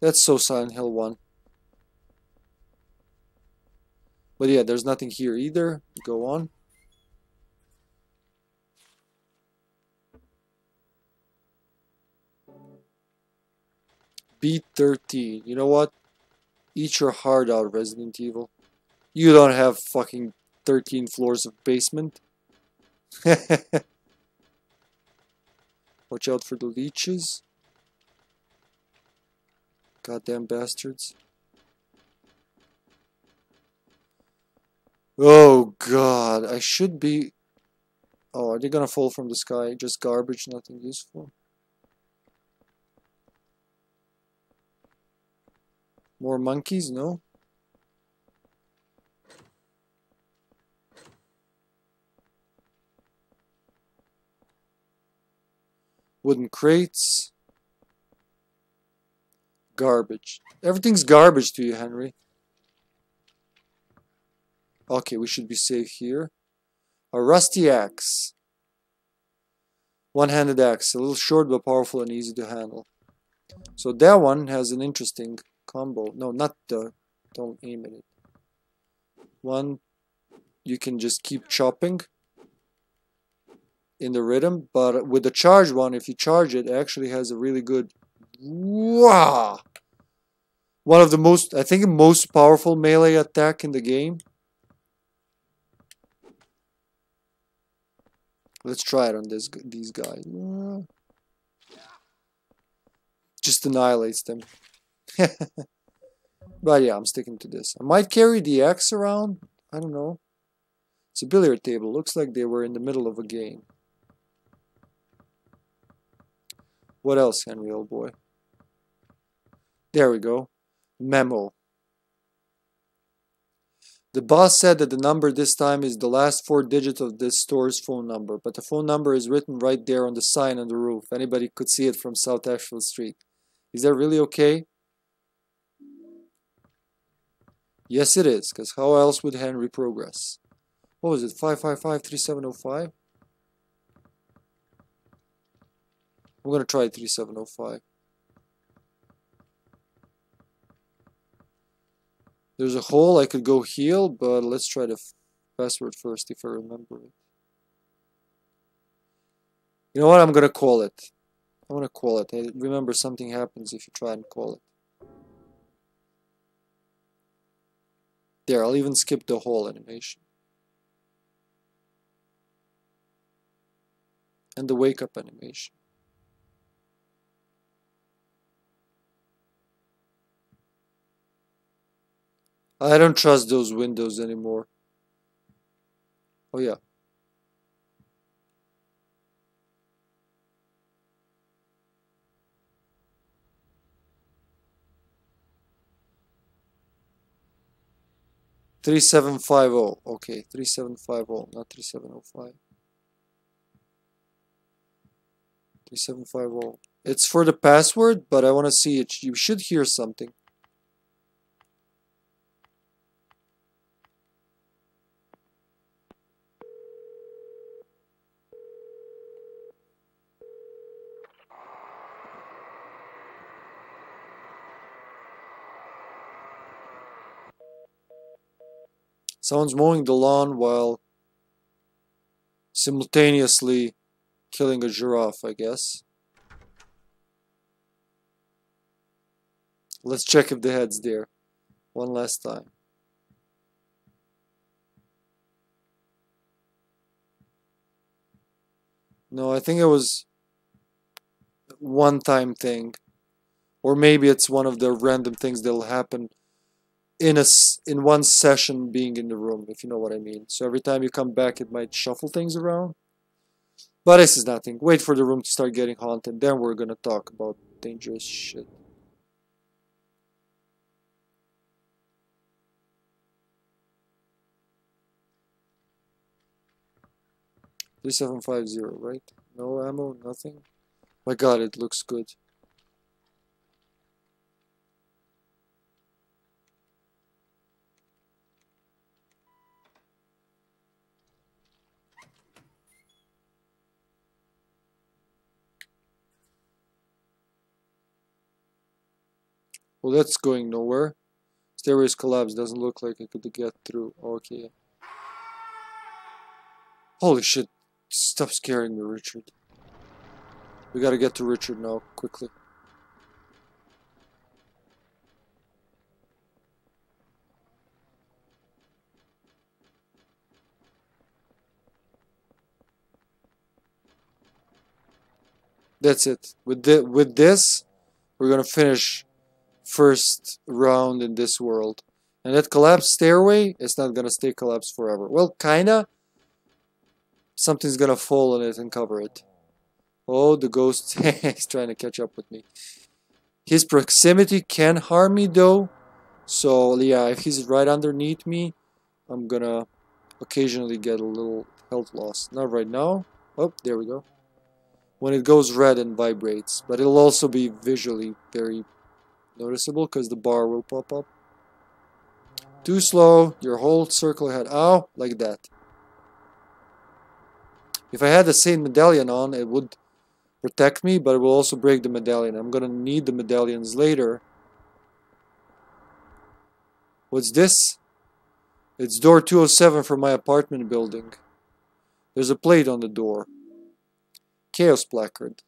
That's so Silent Hill 1. But yeah, there's nothing here either. Go on. B13. You know what? Eat your heart out, Resident Evil. You don't have fucking 13 floors of basement. Watch out for the leeches. Goddamn bastards. Oh god, I should be... Oh, are they gonna fall from the sky? Just garbage, nothing useful. More monkeys? No. Wooden crates. Garbage. Everything's garbage to you, Henry. Okay, we should be safe here. A rusty axe. One-handed axe. A little short but powerful and easy to handle. So that one has an interesting combo. No, not the... Don't aim at it. One, you can just keep chopping in the rhythm. But with the charged one, if you charge it, it actually has a really good... Wow! One of the most... I think most powerful melee attack in the game. Let's try it on these guys. Just annihilates them. But yeah, I'm sticking to this. I might carry the axe around. I don't know. It's a billiard table. Looks like they were in the middle of a game. What else, Henry, old boy? There we go. Memo. The boss said that the number this time is the last four digits of this store's phone number, but the phone number is written right there on the sign on the roof. Anybody could see it from South Asheville Street. Is that really okay? Yes, it is, because how else would Henry progress? What was it, 555-3705? I'm going to try 3705. There's a hole, I could go heal, but let's try the password first if I remember it. You know what, I'm going to call it. I want to call it. I remember something happens if you try and call it. There, I'll even skip the whole animation. And the wake up animation. I don't trust those windows anymore. Oh yeah. $3750. Okay, 3750, not 3705. 3750. It's for the password, but I want to see it. You should hear something. Someone's mowing the lawn while simultaneously killing a giraffe, I guess. Let's check if the head's there one last time. No, I think it was a one-time thing. Or maybe it's one of the random things that'll happen in one session being in the room, if you know what I mean. So every time you come back, it might shuffle things around. But this is nothing. Wait for the room to start getting haunted, then we're gonna talk about dangerous shit. $3750, right? No ammo, nothing. My God, it looks good. Well, that's going nowhere. Stairways collapse. Doesn't look like I could get through. Okay. Holy shit. Stop scaring me, Richard. We gotta get to Richard now, quickly. That's it. With this, we're gonna finish first round in this world. And that collapsed stairway is not gonna stay collapsed forever. Well, kinda. Something's gonna fall on it and cover it. Oh, the ghost is trying to catch up with me. His proximity can harm me though. So yeah, if he's right underneath me, I'm gonna occasionally get a little health loss. Not right now. Oh, there we go. When it goes red and vibrates. But it'll also be visually very noticeable because the bar will pop up. Too slow, your whole circle ahead. Ow, like that. If I had the same medallion on, it would protect me, but it will also break the medallion. I'm gonna need the medallions later. What's this? It's door 207 for my apartment building. There's a plate on the door. Chaos placard.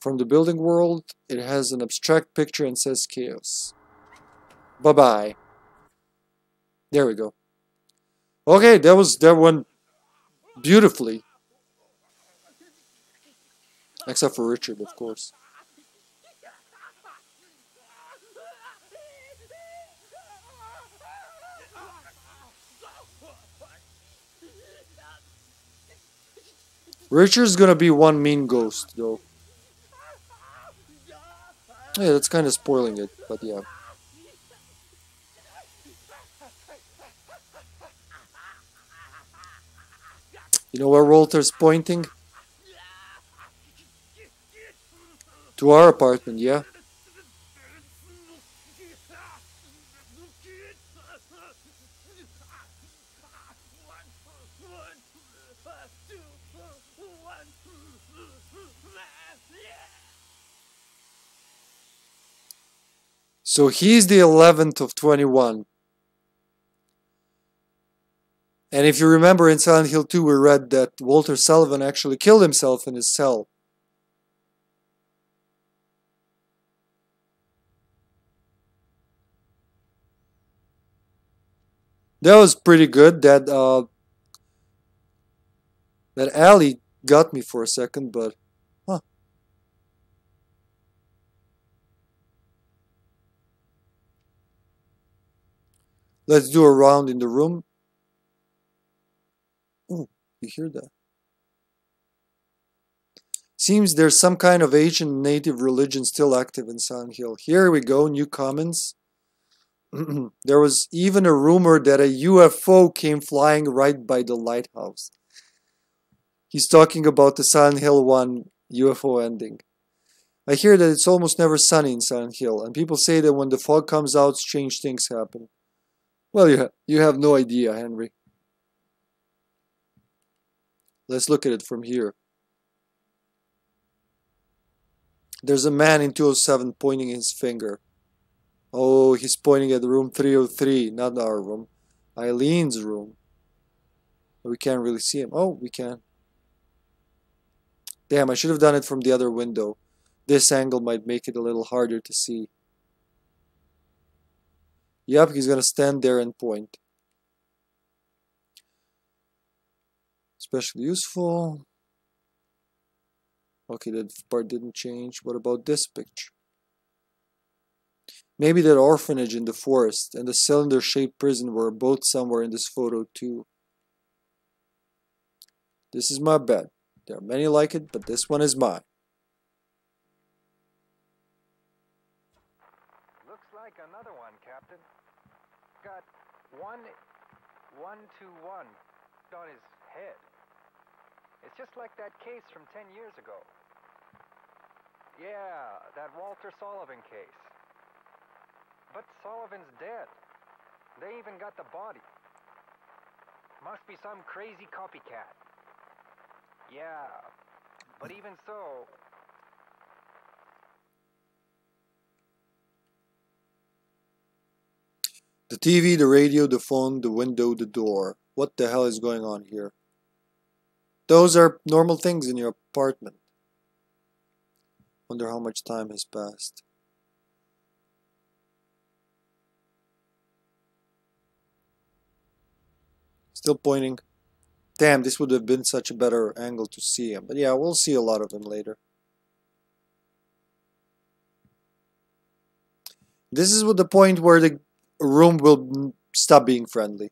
From the building world, it has an abstract picture and says chaos. Bye-bye. There we go. Okay, that went beautifully. Except for Richard, of course. Richard's gonna be one mean ghost, though. Yeah, that's kind of spoiling it, but yeah. You know where Walter's pointing? To our apartment, yeah? So he's the 11th of 21. And if you remember in Silent Hill 2 we read that Walter Sullivan actually killed himself in his cell. That was pretty good. That that alley got me for a second, but huh. Let's do a round in the room. Oh, you hear that? Seems there's some kind of ancient native religion still active in Silent Hill. Here we go, new comments. There was even a rumor that a UFO came flying right by the lighthouse. He's talking about the Silent Hill 1 UFO ending. I hear that it's almost never sunny in Silent Hill, and people say that when the fog comes out, strange things happen. Well, you have no idea, Henry. Let's look at it from here. There's a man in 207 pointing his finger. Oh, he's pointing at room 303, not our room. Eileen's room. We can't really see him. Oh, we can. Damn, I should have done it from the other window. This angle might make it a little harder to see. Yep, he's gonna stand there and point. Especially useful. Okay, that part didn't change. What about this picture? Maybe that orphanage in the forest and the cylinder-shaped prison were both somewhere in this photo too. This is my bed. There are many like it, but this one is mine. Looks like another one, Captain. Got 1121 on his head. It's just like that case from 10 years ago. Yeah, that Walter Sullivan case. But Sullivan's dead. They even got the body. Must be some crazy copycat. Yeah, but even so... The TV, the radio, the phone, the window, the door. What the hell is going on here? Those are normal things in your apartment. Wonder how much time has passed. Still pointing. Damn, this would have been such a better angle to see him. But yeah, we'll see a lot of him later. This is the point where the room will stop being friendly.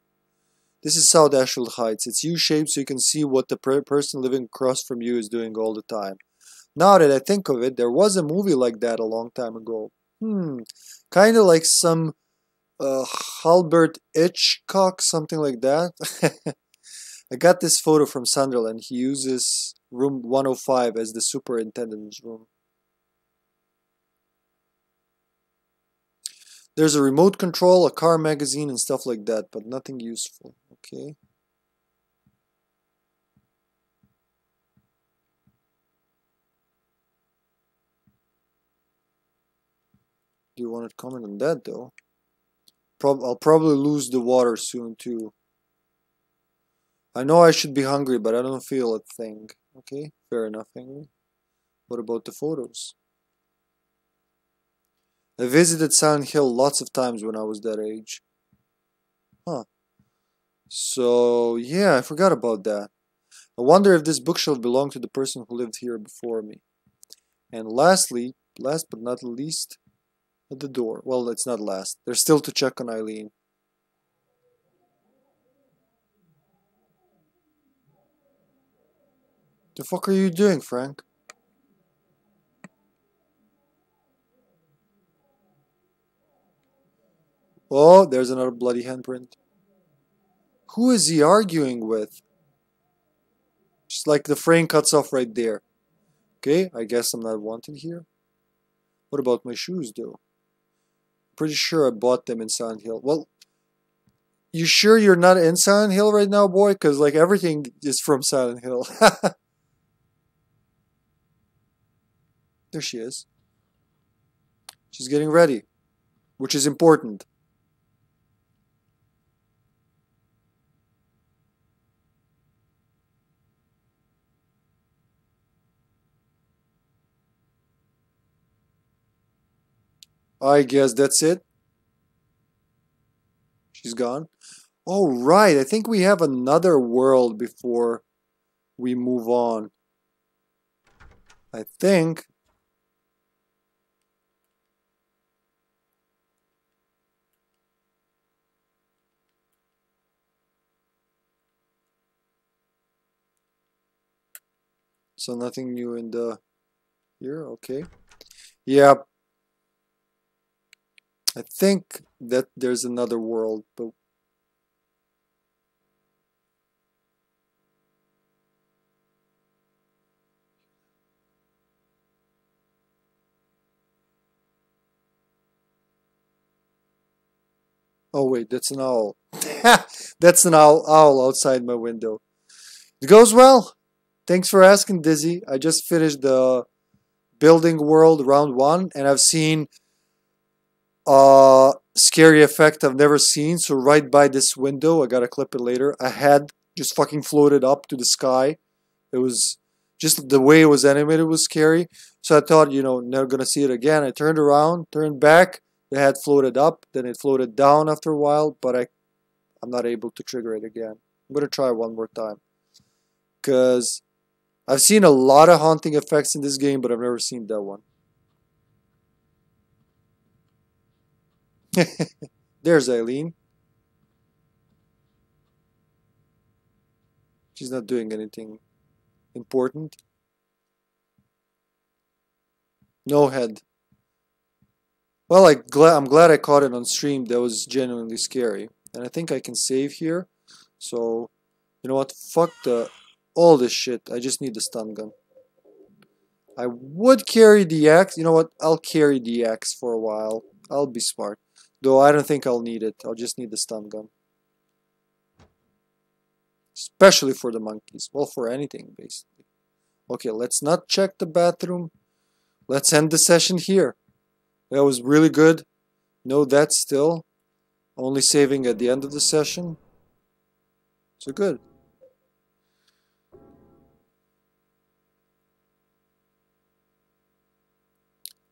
This is South Ashfield Heights. It's U-shaped, so you can see what the person living across from you is doing all the time. Now that I think of it, there was a movie like that a long time ago. Kind of like some... Albert Hitchcock, something like that. I got this photo from Sunderland. He uses room 105 as the superintendent's room. There's a remote control, a car magazine and stuff like that, but nothing useful. Okay. Do you want to comment on that though? I'll probably lose the water soon too. I know I should be hungry, but I don't feel a thing. Okay, fair enough, Henry. What about the photos? I visited Silent Hill lots of times when I was that age. Huh. So, yeah, I forgot about that. I wonder if this bookshelf belonged to the person who lived here before me. And lastly, last but not least... At the door. Well, it's not last. They're still to check on Eileen. The fuck are you doing, Frank? Oh, there's another bloody handprint. Who is he arguing with? It's like the frame cuts off right there. Okay, I guess I'm not wanted here. What about my shoes, though? Pretty sure I bought them in Silent Hill. Well, you sure you're not in Silent Hill right now, boy? Because, like, everything is from Silent Hill. There she is. She's getting ready, which is important. I guess that's it. She's gone. All right, I think we have another world before we move on. I think. So nothing new in the here, okay. Yeah. I think that there's another world, but oh wait, that's an owl. That's an owl outside my window. It goes well. Thanks for asking, Dizzy. I just finished the building world round one, and I've seen scary effect I've never seen. So right by this window, I gotta clip it later, a head just fucking floated up to the sky. It was just the way it was animated was scary. So I thought, you know, never gonna see it again. I turned around, turned back, the head floated up, then it floated down after a while, but I'm not able to trigger it again. I'm gonna try one more time, because I've seen a lot of haunting effects in this game, but I've never seen that one. There's Eileen. She's not doing anything important. No head. Well, I'm glad I caught it on stream. That was genuinely scary. And I think I can save here. So, you know what? Fuck all this shit. I just need the stun gun. I would carry the axe. You know what? I'll carry the axe for a while. I'll be smart. Though I don't think I'll need it. I'll just need the stun gun. Especially for the monkeys. Well, for anything, basically. Okay, let's not check the bathroom. Let's end the session here. That was really good. No, that's still. Only saving at the end of the session. So good.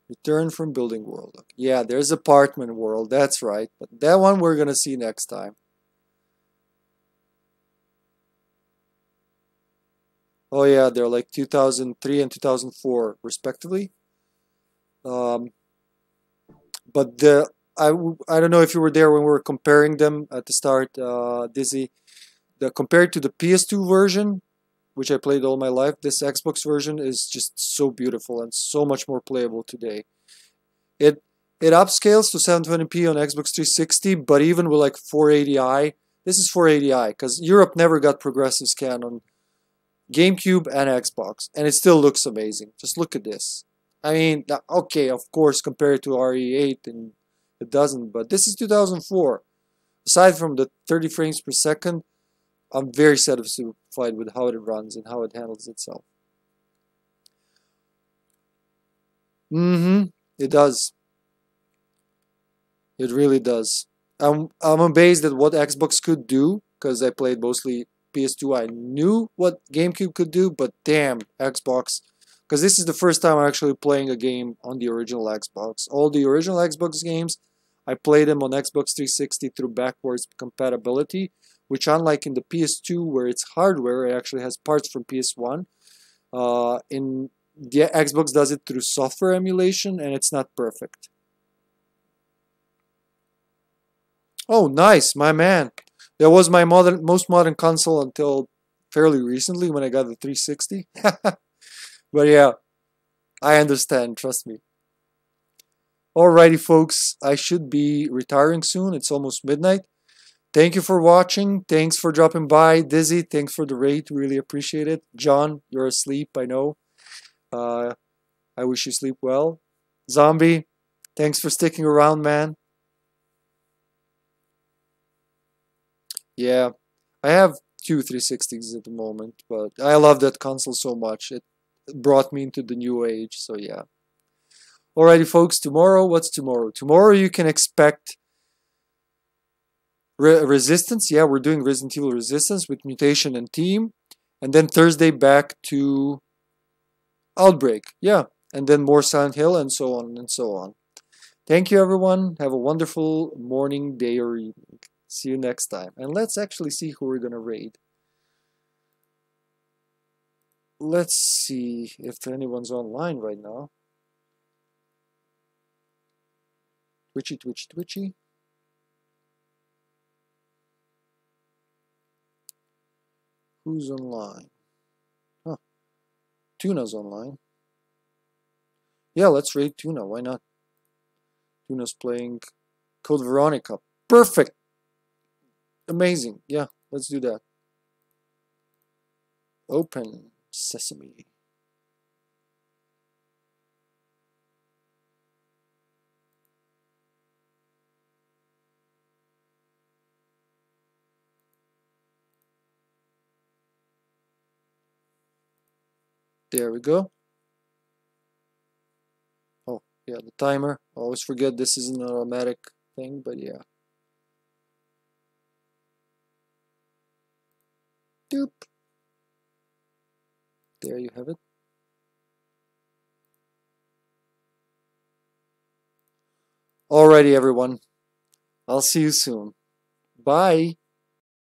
Return from building world. Yeah, there's apartment world. That's right. But that one we're going to see next time. Oh yeah, they're like 2003 and 2004 respectively. But I don't know if you were there when we were comparing them at the start, Dizzy. Compared to the PS2 version, which I played all my life, this Xbox version is just so beautiful and so much more playable today. It upscales to 720p on Xbox 360, but even with like 480i, this is 480i, because Europe never got progressive scan on GameCube and Xbox, and it still looks amazing. Just look at this. I mean, okay, of course, compared to RE8, and it doesn't, but this is 2004. Aside from the 30 frames per second, I'm very satisfied with how it runs and how it handles itself. It does. It really does. I'm amazed at what Xbox could do, because I played mostly PS2. I knew what GameCube could do, but damn, Xbox. Because this is the first time I'm actually playing a game on the original Xbox. All the original Xbox games, I played them on Xbox 360 through backwards compatibility, which unlike in the PS2 where it's hardware, it actually has parts from PS1. In the Xbox does it through software emulation, and it's not perfect. Oh, nice, my man. That was my most modern console until fairly recently when I got the 360. But yeah, I understand, trust me. Alrighty, folks, I should be retiring soon. It's almost midnight. Thank you for watching. Thanks for dropping by. Dizzy, thanks for the rate. Really appreciate it. John, you're asleep, I know. I wish you sleep well. Zombie, thanks for sticking around, man. Yeah, I have two 360s at the moment, but I love that console so much. It brought me into the new age, so yeah. Alrighty, folks, tomorrow, what's tomorrow? Tomorrow you can expect Resistance. Yeah, we're doing Resident Evil Resistance with Mutation and Team. And then Thursday back to Outbreak. Yeah, and then more Silent Hill and so on and so on. Thank you, everyone. Have a wonderful morning, day, or evening. See you next time. And let's actually see who we're gonna raid. Let's see if anyone's online right now. Twitchy, twitchy, twitchy. Who's online? Huh. Tuna's online. Yeah, let's raid Tuna. Why not? Tuna's playing Code Veronica. Perfect. Amazing. Yeah, let's do that. Open Sesame. There we go. Oh, yeah, the timer. I always forget this is an automatic thing, but yeah. Doop. There you have it. Alrighty, everyone. I'll see you soon. Bye.